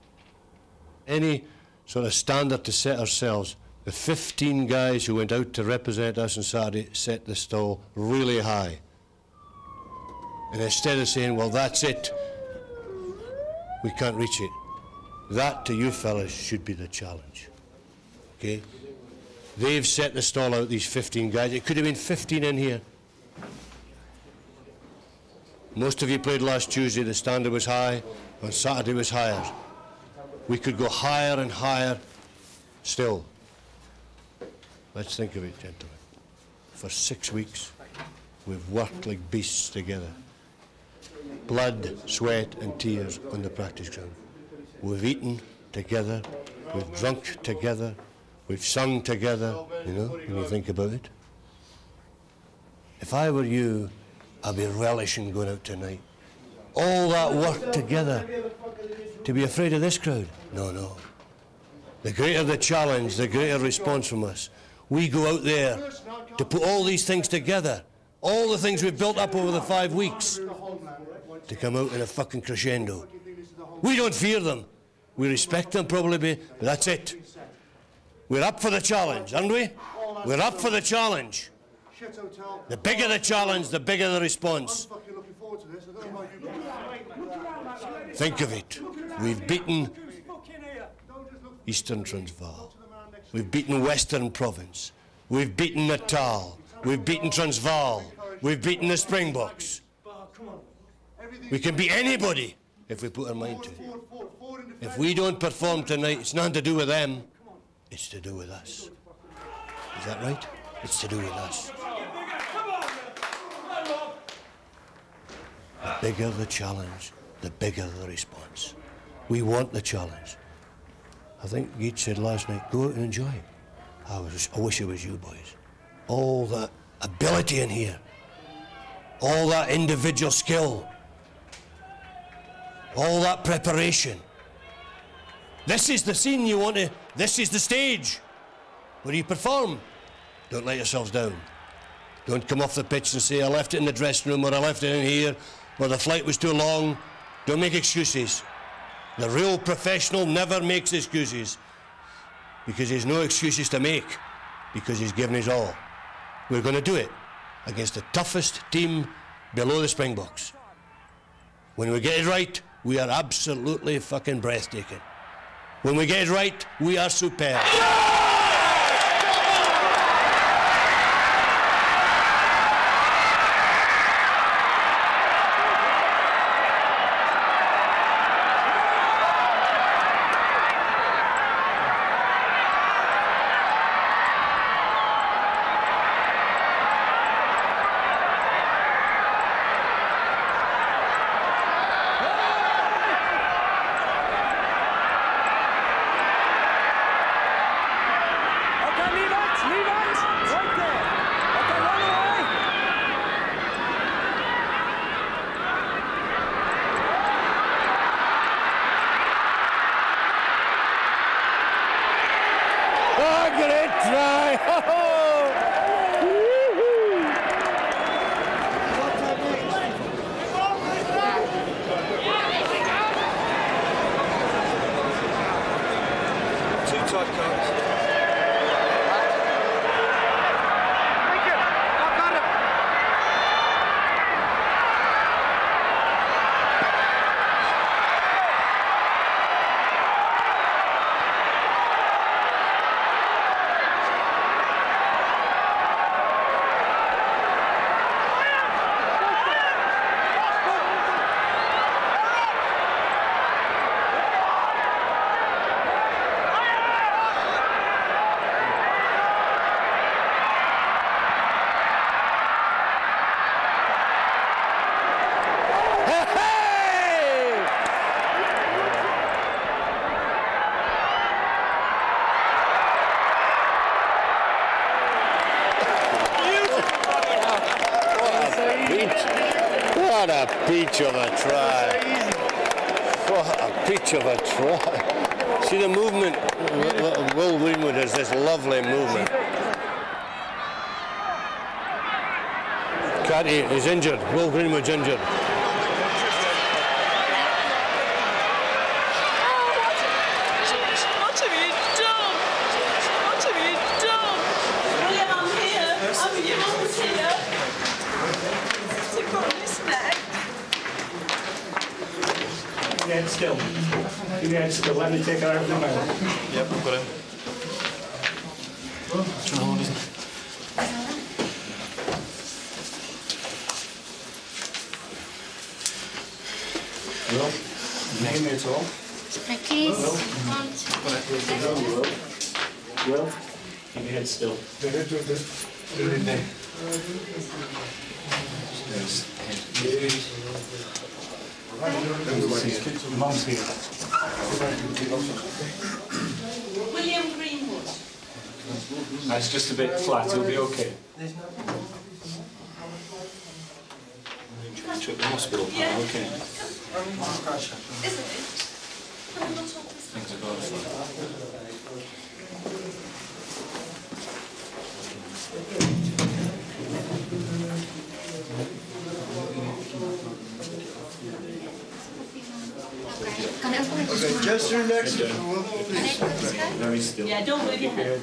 Any sort of standard to set ourselves. The fifteen guys who went out to represent us on Saturday set the stall really high. And instead of saying, well, that's it, we can't reach it, that to you fellas should be the challenge. Okay? They've set the stall out, these fifteen guys. It could have been fifteen in here. Most of you played last Tuesday, the standard was high, on Saturday was higher. We could go higher and higher still. Let's think of it, gentlemen. For six weeks, we've worked like beasts together. Blood, sweat and tears on the practice ground. We've eaten together, we've drunk together, we've sung together, you know, when you think about it. If I were you, I'd be relishing going out tonight. All that work together. To be afraid of this crowd? No, no. The greater the challenge, the greater response from us. We go out there to put all these things together, all the things we've built up over the five weeks, to come out in a fucking crescendo. We don't fear them. We respect them probably, but that's it. We're up for the challenge, aren't we? We're up for the challenge. The bigger the challenge, the bigger the response. Think of it. We've beaten Eastern Transvaal. We've beaten Western Province. We've beaten Natal. We've beaten Transvaal. We've beaten the Springboks. We can beat anybody if we put our mind to it. If we don't perform tonight, it's nothing to do with them. It's to do with us. Is that right? It's to do with us. The bigger the challenge, the bigger the response. We want the challenge. I think Geet said last night, go out and enjoy it. I, was, I wish it was you boys. All that ability in here. All that individual skill. All that preparation. This is the scene you want to, this is the stage where you perform. Don't let yourselves down. Don't come off the pitch and say, I left it in the dressing room, or I left it in here, or the flight was too long. Don't make excuses. The real professional never makes excuses, because there's no excuses to make, because he's given his all. We're going to do it against the toughest team below the Springboks. When we get it right, we are absolutely fucking breathtaking. When we get it right, we are superb. Yeah! Peach of a try. What a peach of a try. See the movement? Will Winwood has this lovely movement. Can't he? He's injured. Will Winwood's injured. Still. You guys still let me take out everything. Yep, I've got him. It's trying to hold, isn't it? Will, name it all. Please. Will. Will. Will. Keep your head still. Do it now. Yes. William Greenwood. That's just a bit flat, it'll be okay. Try to the hospital, yeah. Okay. Isn't it? Things are going. Okay, just relax. Very still. Yeah, don't move your head.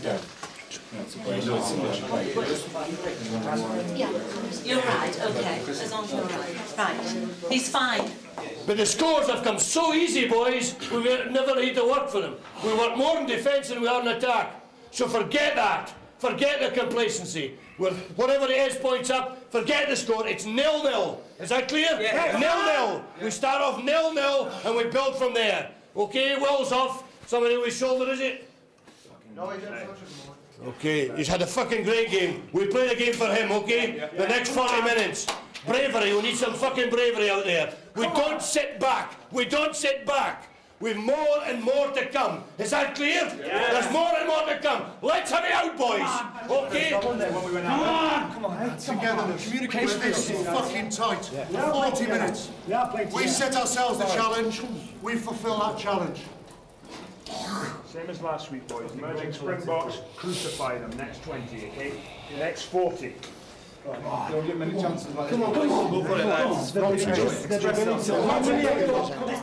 Yeah, you're right. Okay, as long as you're right. Right, he's fine. But the scores have come so easy, boys, we've never had to work for them. We work more in defence than we are in attack. So forget that. Forget the complacency. We're, whatever it is, points up, forget the score. It's nil-nil. Is that clear? Nil-nil. Yeah. Yeah. We start off nil-nil and we build from there. OK, Will's off. Somebody with his shoulder, is it? No, he didn't. OK, he's had a fucking great game. We play the game for him, OK? Yeah. The next forty minutes. Bravery, we need some fucking bravery out there. We come don't on. sit back. We don't sit back. We've more and more to come. Is that clear? Yeah. There's more and more to come. Let's have it out, boys. Okay? Come on, come on. Together, the communication is fucking tight. Yeah. forty minutes. Yeah. Yeah, we set ourselves the challenge. We fulfil that challenge. Same as last week, boys. Emerging Springboks, crucify them. Next twenty, okay? Next forty. Oh, don't get many chances like this. Come on, come on, go for it, lads. Let's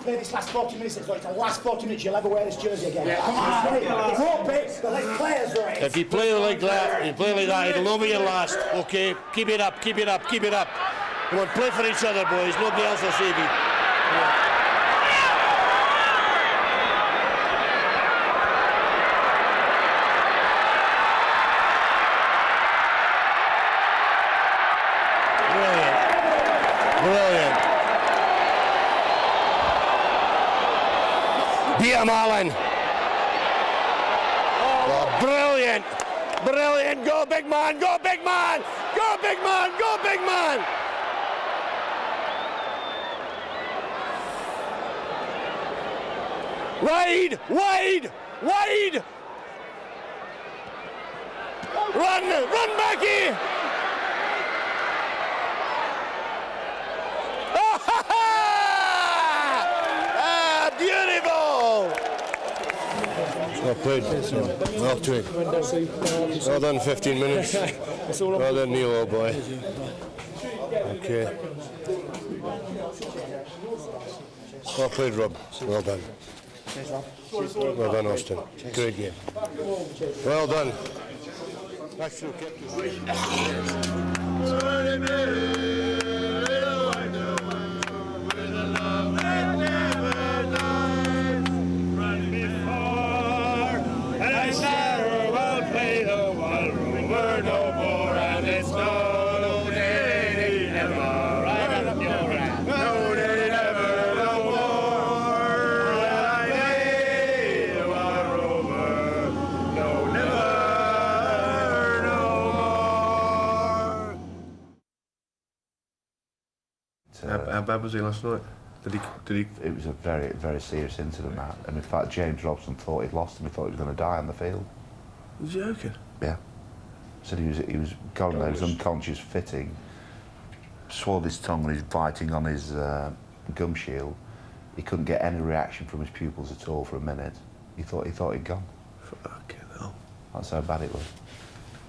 play this last forty minutes. It's like the last forty minutes you'll ever wear this jersey again. Yeah, come on. It won't be, but let's play as right. If you play like that, if you play like that, it'll only be your last. Okay, keep it up, keep it up, keep it up. Come on, play for each other, boys. Nobody else will save you. Yeah. Alan. Oh, brilliant. Brilliant. Go, big man. Go, big man. Go, big man. Go, big man. Wide. Wide. Wide. Run. Run back here. Well played. Well off to it. Well done, fifteen minutes. Well done, Neil, old boy. Okay. Well played, Rob. Well done. Well done, Austin. Great game. Well done. How bad was he last night? Did he? Did he? It was a very, very serious incident, that. And in fact, James Robson thought he'd lost him. He thought he was going to die on the field. Was he joking? Yeah. Said he was. He was going there. He was unconscious, fitting. Swallowed his tongue and he's biting on his uh, gum shield. He couldn't get any reaction from his pupils at all for a minute. He thought he thought he'd gone. Fucking hell. That's how bad it was.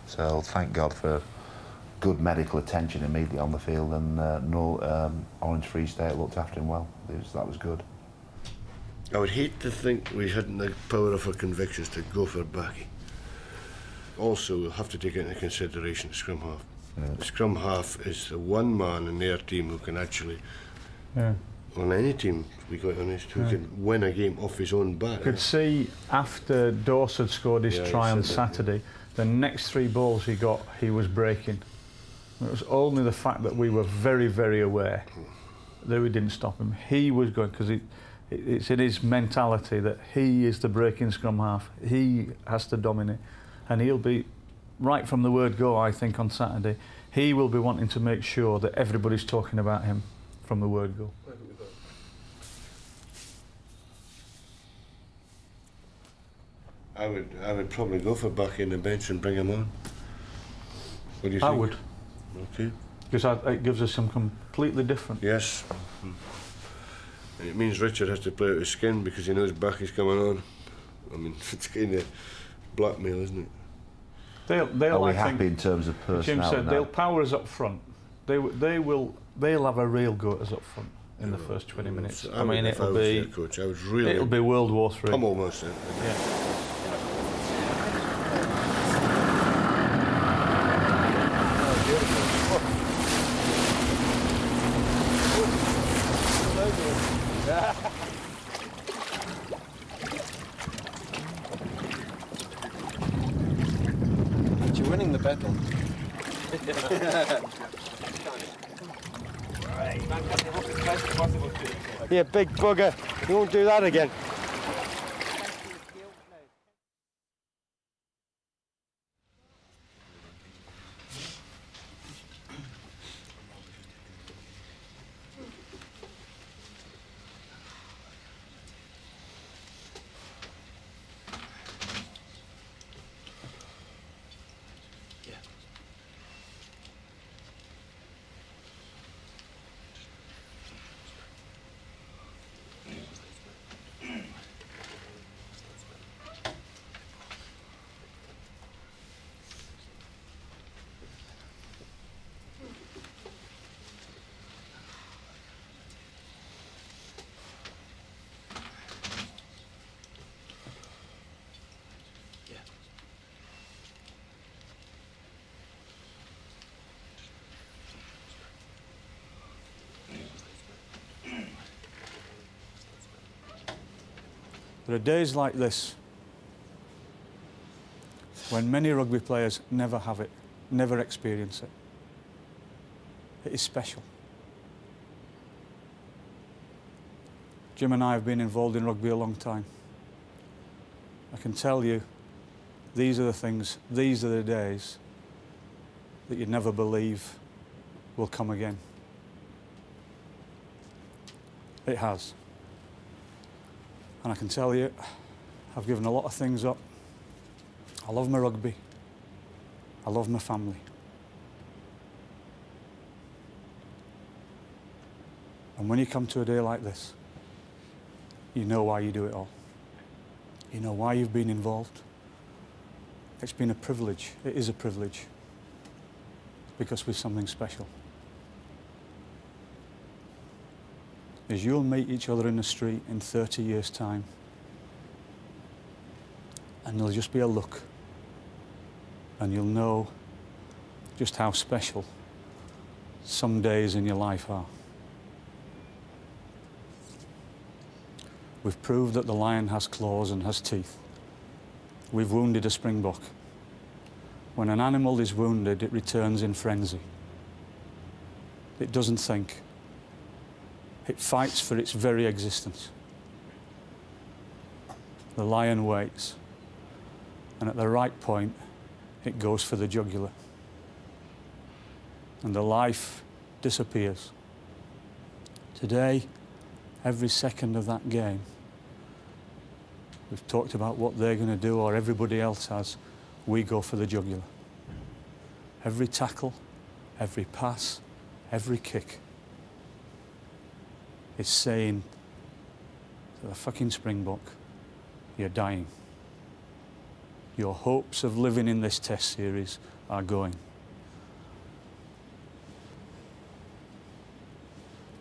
So thank God for good medical attention immediately on the field, and uh, no um, Orange Free State looked after him well. It was, that was good. I would hate to think we hadn't the power of our convictions to go for Baggy. Also, we'll have to take into consideration scrum half. Yeah. The scrum half is the one man in their team who can actually, yeah. on any team, to be quite honest, who yeah. can win a game off his own back. You could see after Dawson scored his yeah, try on Saturday, that, yeah. the next three balls he got, he was breaking. It was only the fact that we were very, very aware that we didn't stop him. He was going, because it, it, it's in his mentality that he is the breaking scrum half. He has to dominate. And he'll be, right from the word go, I think, on Saturday, he will be wanting to make sure that everybody's talking about him from the word go. I would, I would probably go for Bucky in the bench and bring him on. What do you think? I would. Okay. Because it gives us some completely different. Yes. And it means Richard has to play out his skin because he knows Bucky's coming on. I mean, it's kind of blackmail, isn't it? They'll, they'll, Are we I happy think, in terms of personality? Jim said they'll power us up front. They, they will, they'll have a real go at us up front in yeah. the first twenty I mean, minutes. I, I mean, it'll be. There, coach, I was really. It'll be World War Three. I'm almost there. Yeah. winning the battle. Yeah, big bugger. You won't do that again. There are days like this when many rugby players never have it, never experience it. It is special. Jim and I have been involved in rugby a long time. I can tell you, these are the things, these are the days that you'd never believe will come again. It has. And I can tell you, I've given a lot of things up. I love my rugby. I love my family. And when you come to a day like this, you know why you do it all. You know why you've been involved. It's been a privilege. It is a privilege. Because we're something special. Is you'll meet each other in the street in thirty years' time, and there'll just be a look, and you'll know just how special some days in your life are. We've proved that the lion has claws and has teeth. We've wounded a Springbok. When an animal is wounded, it returns in frenzy. It doesn't think. It fights for its very existence. The lion waits, and at the right point, it goes for the jugular. And the life disappears. Today, every second of that game, we've talked about what they're going to do, or everybody else has. We go for the jugular. Every tackle, every pass, every kick. It's saying to the fucking Springbok, you're dying. Your hopes of living in this test series are going.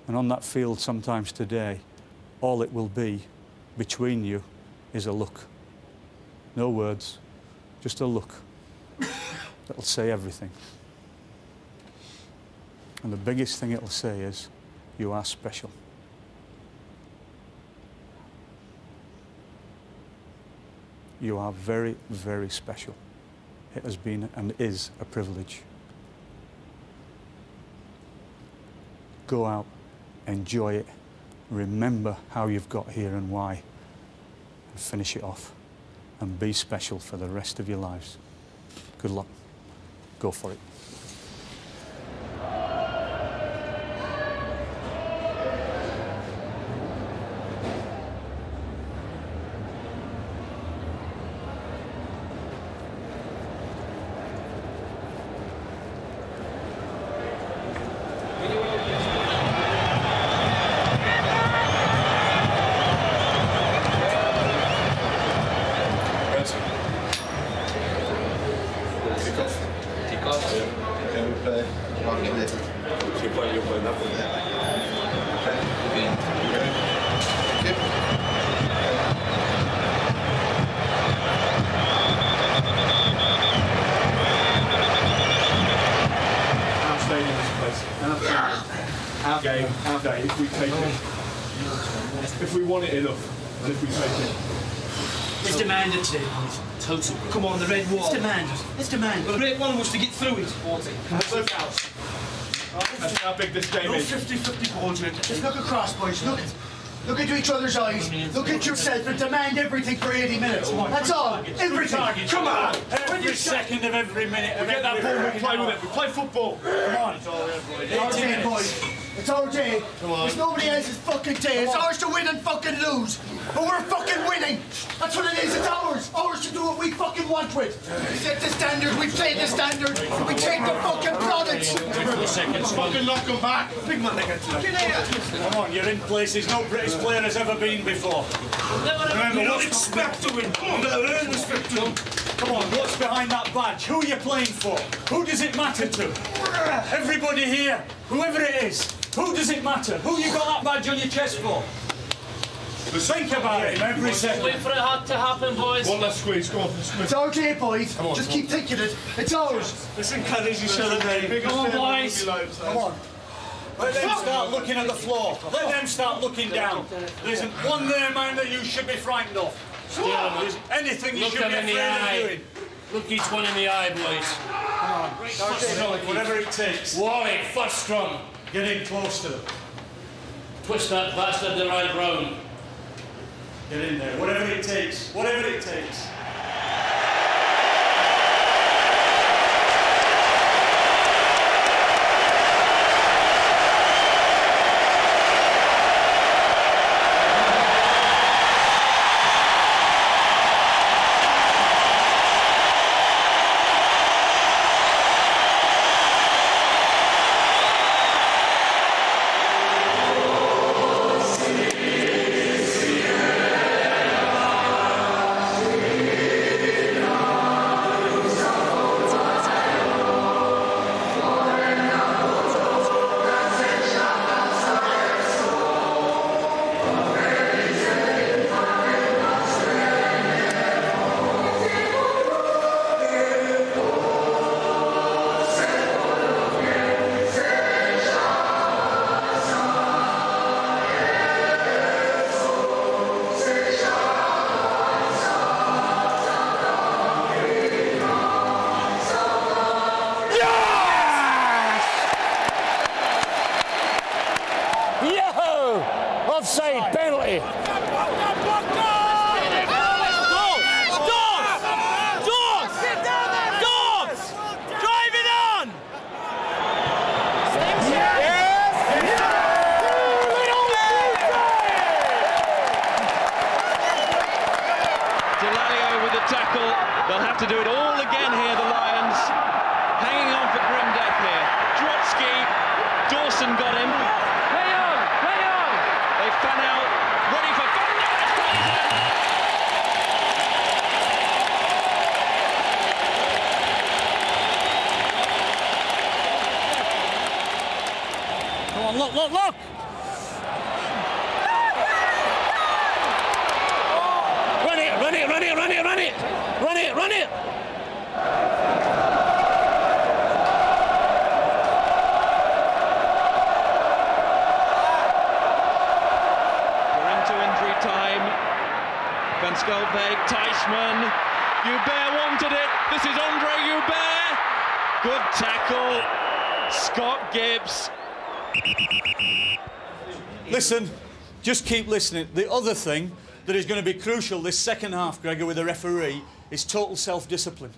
And on that field sometimes today, all it will be between you is a look. No words, just a look. That'll say everything. And the biggest thing it'll say is, you are special. You are very, very special. It has been and is a privilege. Go out, enjoy it, remember how you've got here and why, and finish it off, and be special for the rest of your lives. Good luck. Go for it. If we want it enough, and if we take it, Let's demand it today. Total. Come on, the red wall. Let's demand it. Let's demand it. Well, the red one was to get through it. forty. Look out. That's how big this game is. fifty fifty balls. Just look across, boys. Look. Look into each other's eyes. Look at yourself and demand everything for eighty minutes. That's all. Everything. Come on. Every second of every minute. We get that ball. We play with it. We play football. Come on. It's our day, boys. It's our day. It's nobody else's fucking day. It's ours to win and fucking lose. But we're fucking winning. That's what it is. It's ours. Ours to do what we fucking want with. We set the standard. We play the standard. We take the fucking products. Fucking knock them back. Big man, they get to that. Come on, you're in places no British player has ever been before. Remember, you don't expect to win. Come on, don't expect to win. Come on, what's behind that badge? Who are you playing for? Who does it matter to? Everybody here, whoever it is, who does it matter? Who you got that badge on your chest for? Think about him every second. Wait for it hard to happen, boys. One last squeeze, go on. It's our day, boys. On, Just keep thinking it. It's ours. Let's encourage each other, mate. Come on, boys. Come on. Let them start looking at the floor. Let them start looking down. There isn't one there, man, that you should be frightened of. There's anything you should be afraid of doing. Look each one in the eye, boys. Come on. Strong, whatever it takes. Warwick, first strong. Get in close to them. Twist that bastard the right round. Get in there. Whatever it takes. Whatever it takes. Listen, just keep listening. The other thing that is going to be crucial this second half, Gregor, with the referee, is total self-discipline,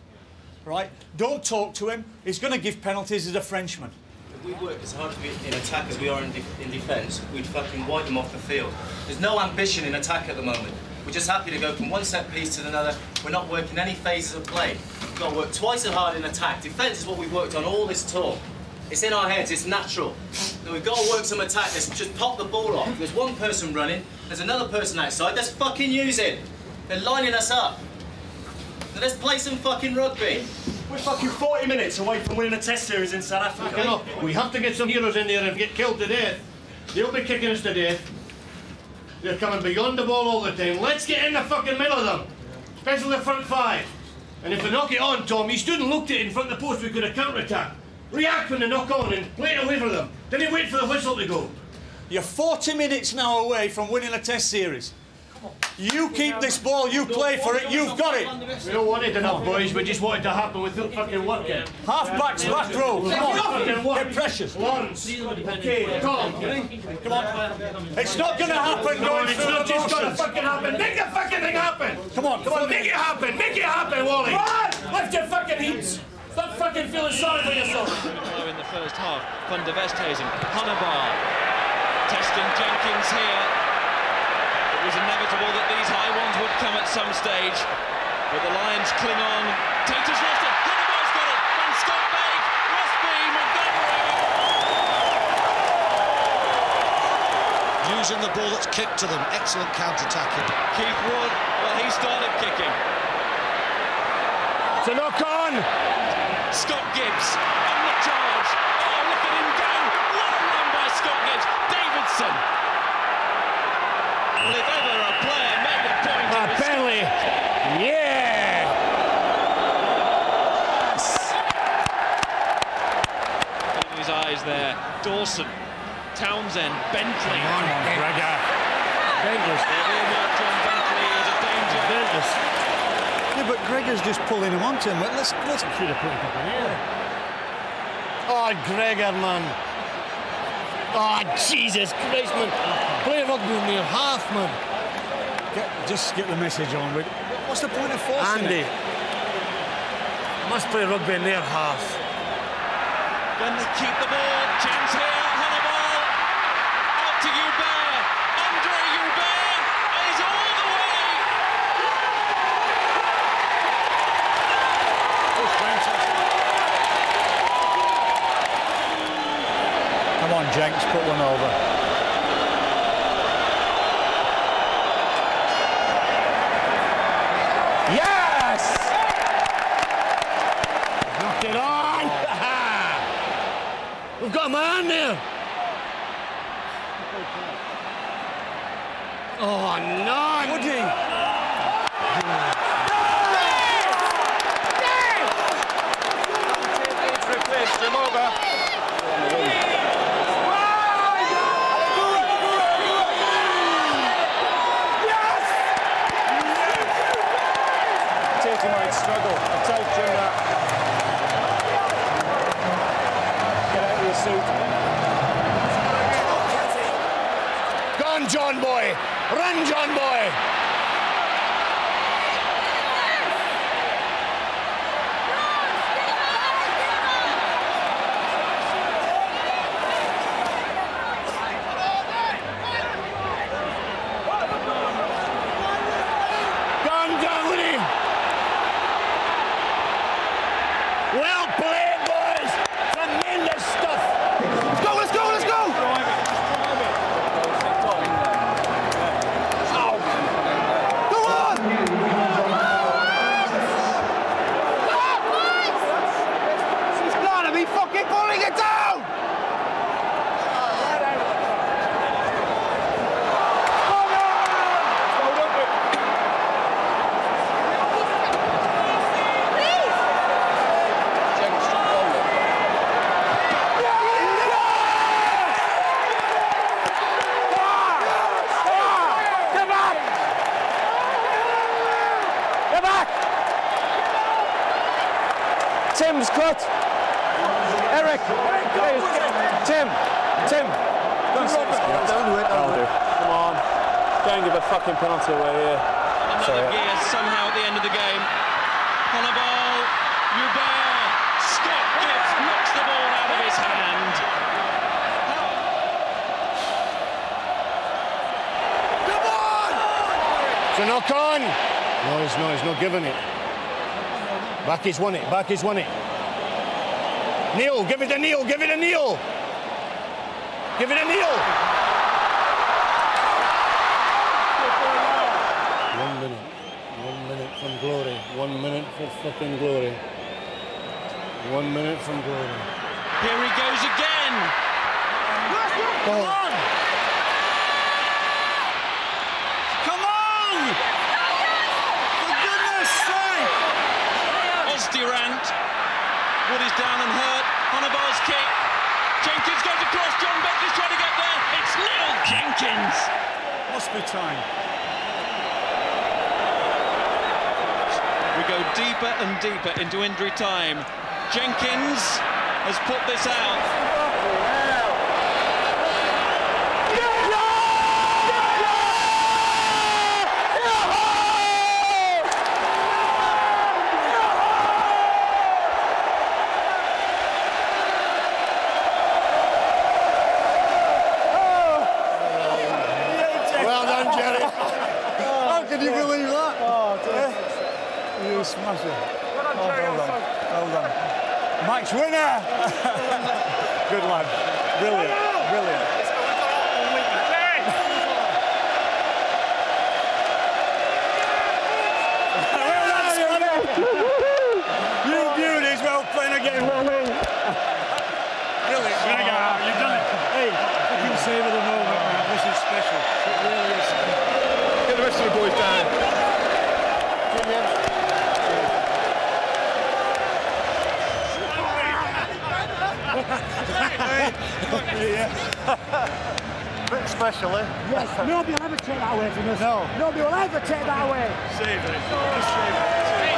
right? Don't talk to him. He's going to give penalties as a Frenchman. If we work as hard to be in attack as we are in, de in defence, we'd fucking wipe them off the field. There's no ambition in attack at the moment. We're just happy to go from one set piece to another. We're not working any phases of play. We've got to work twice as hard in attack. Defence is what we've worked on all this talk. It's in our heads, it's natural. Now we've got to work some attack. Let's just pop the ball off. There's one person running, there's another person outside. Let's fucking use it. They're lining us up. Now let's play some fucking rugby. We're fucking forty minutes away from winning a test series in South Africa. Up. We have to get some heroes in there and get killed to death. They'll be kicking us to death. They're coming beyond the ball all the time. Let's get in the fucking middle of them. Especially the front five. And if they knock it on, Tom, he stood and looked at it in front of the post, we could have counter-attacked. React when they knock on and play it away from them. Then he wait for the whistle to go. You're forty minutes now away from winning a test series. You keep this ball, you play for it, you've got it. We don't want it enough, boys, we just wanted to happen without fucking working. Half-backs, back row, come on, get precious. Once, okay, come on. Come on. It's not going to happen, going through the motions. It's not just going to fucking happen. Make the fucking thing happen. Come on, come on, make it happen, make it happen, Wally. Come on, lift your fucking heats. Stop fucking feeling sorry for yourself. In the first half, Van der Westhuizen, Hannabar, testing Jenkins here. It was inevitable that these high ones would come at some stage, but the Lions cling on. Tait has lost it, Hannabar's got it, and Scott Baig, Westby, Montgomery! Using the ball that's kicked to them, excellent counter-attacking. Keith Wood, well, he started kicking. It's a knock-on! Scott Gibbs, on the charge. Oh, look at him go! What a run by Scott Gibbs! Davidson! Well, if ever a player made a point, ah, Bentley, yeah! Yes! In his eyes there, Dawson, Townsend, Bentley. Come on, Gregor. Dangerous. John Bentley is a danger. Dangerous. Yeah, but Gregor's just pulling him onto him. Let's, let's... Should have put him up in here. Oh, Gregor, man. Oh, Jesus Christ, man. Play rugby with me, half, man. Get, just get the message on. What's the point of forcing Andy. It? Andy. Must play rugby in their half. Then they keep the ball. Chance here. Hannibal. Out to Joubert. Andre Joubert is all the way. Come on, Jenks, put one over. Yes! Knock it on! We've got a man there! Oh, no! Would he? It's replaced him over. Might struggle. I tell Jim that. Get out of your suit. Go on, John boy. Run, John boy. Penalty away here. Another Sorry. gear somehow at the end of the game. Hannibal, Joubert, Scott Gibbs knocks the ball out of his hand. Come on! It's a knock on! No, he's not, he's not giving it. Back he's won it, back he's won it. Neil, give it to Neil, give it to Neil! Give it to Neil! One minute, one minute from glory, one minute for fucking glory, one minute from glory. Here he goes again! Come on! Come on! For goodness sake! Osterant, Wood is down and hurt, Hannibal's kick, Jenkins goes across, John Bentley's trying to get there, it's Neil Jenkins! Must be time. deeper and deeper into injury time. Jenkins has put this out. Good lad. Brilliant. Brilliant. Well done, Scotty. You beauties, well played again. Well done. Brilliant. There you go. You've done it. Hey, you can savour the moment, man. This is special. It really is. Get the rest of the boys down. Brilliant. Yeah. Bit special, eh? Yes, nobody will ever take that away from us. No. Nobody will ever take that away. Save it. Just save it. Save it.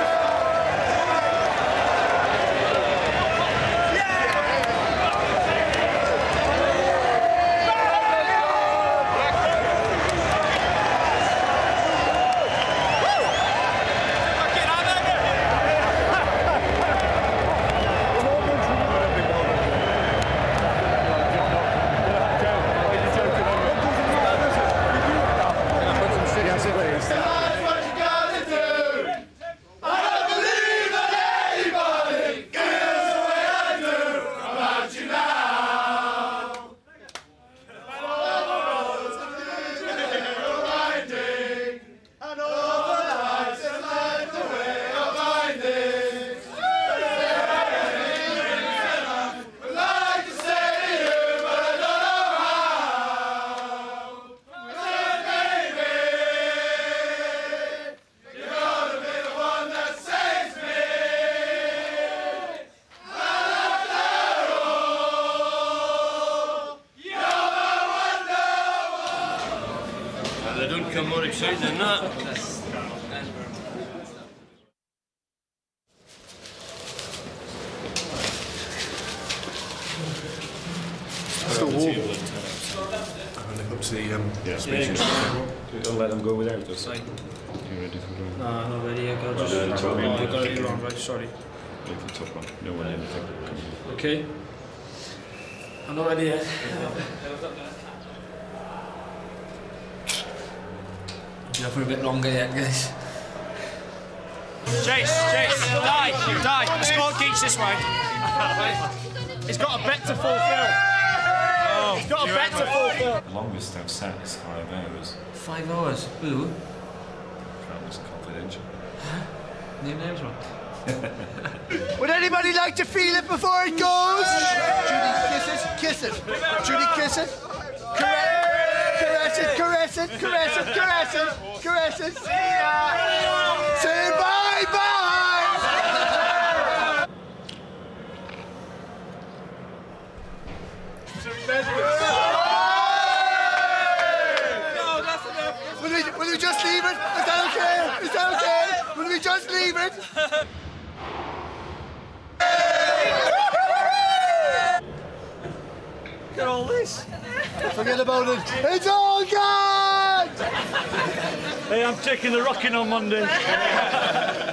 Monday.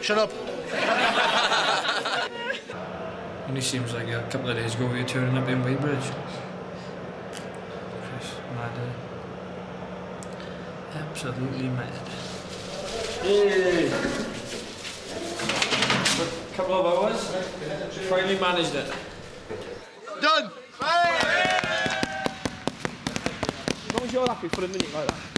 Shut up. And it seems like a couple of days ago we were touring up in Weybridge. Chris, my day. Absolutely mad. Yay! A couple of hours. Finally managed it. Done! As long as you're happy for a minute like that.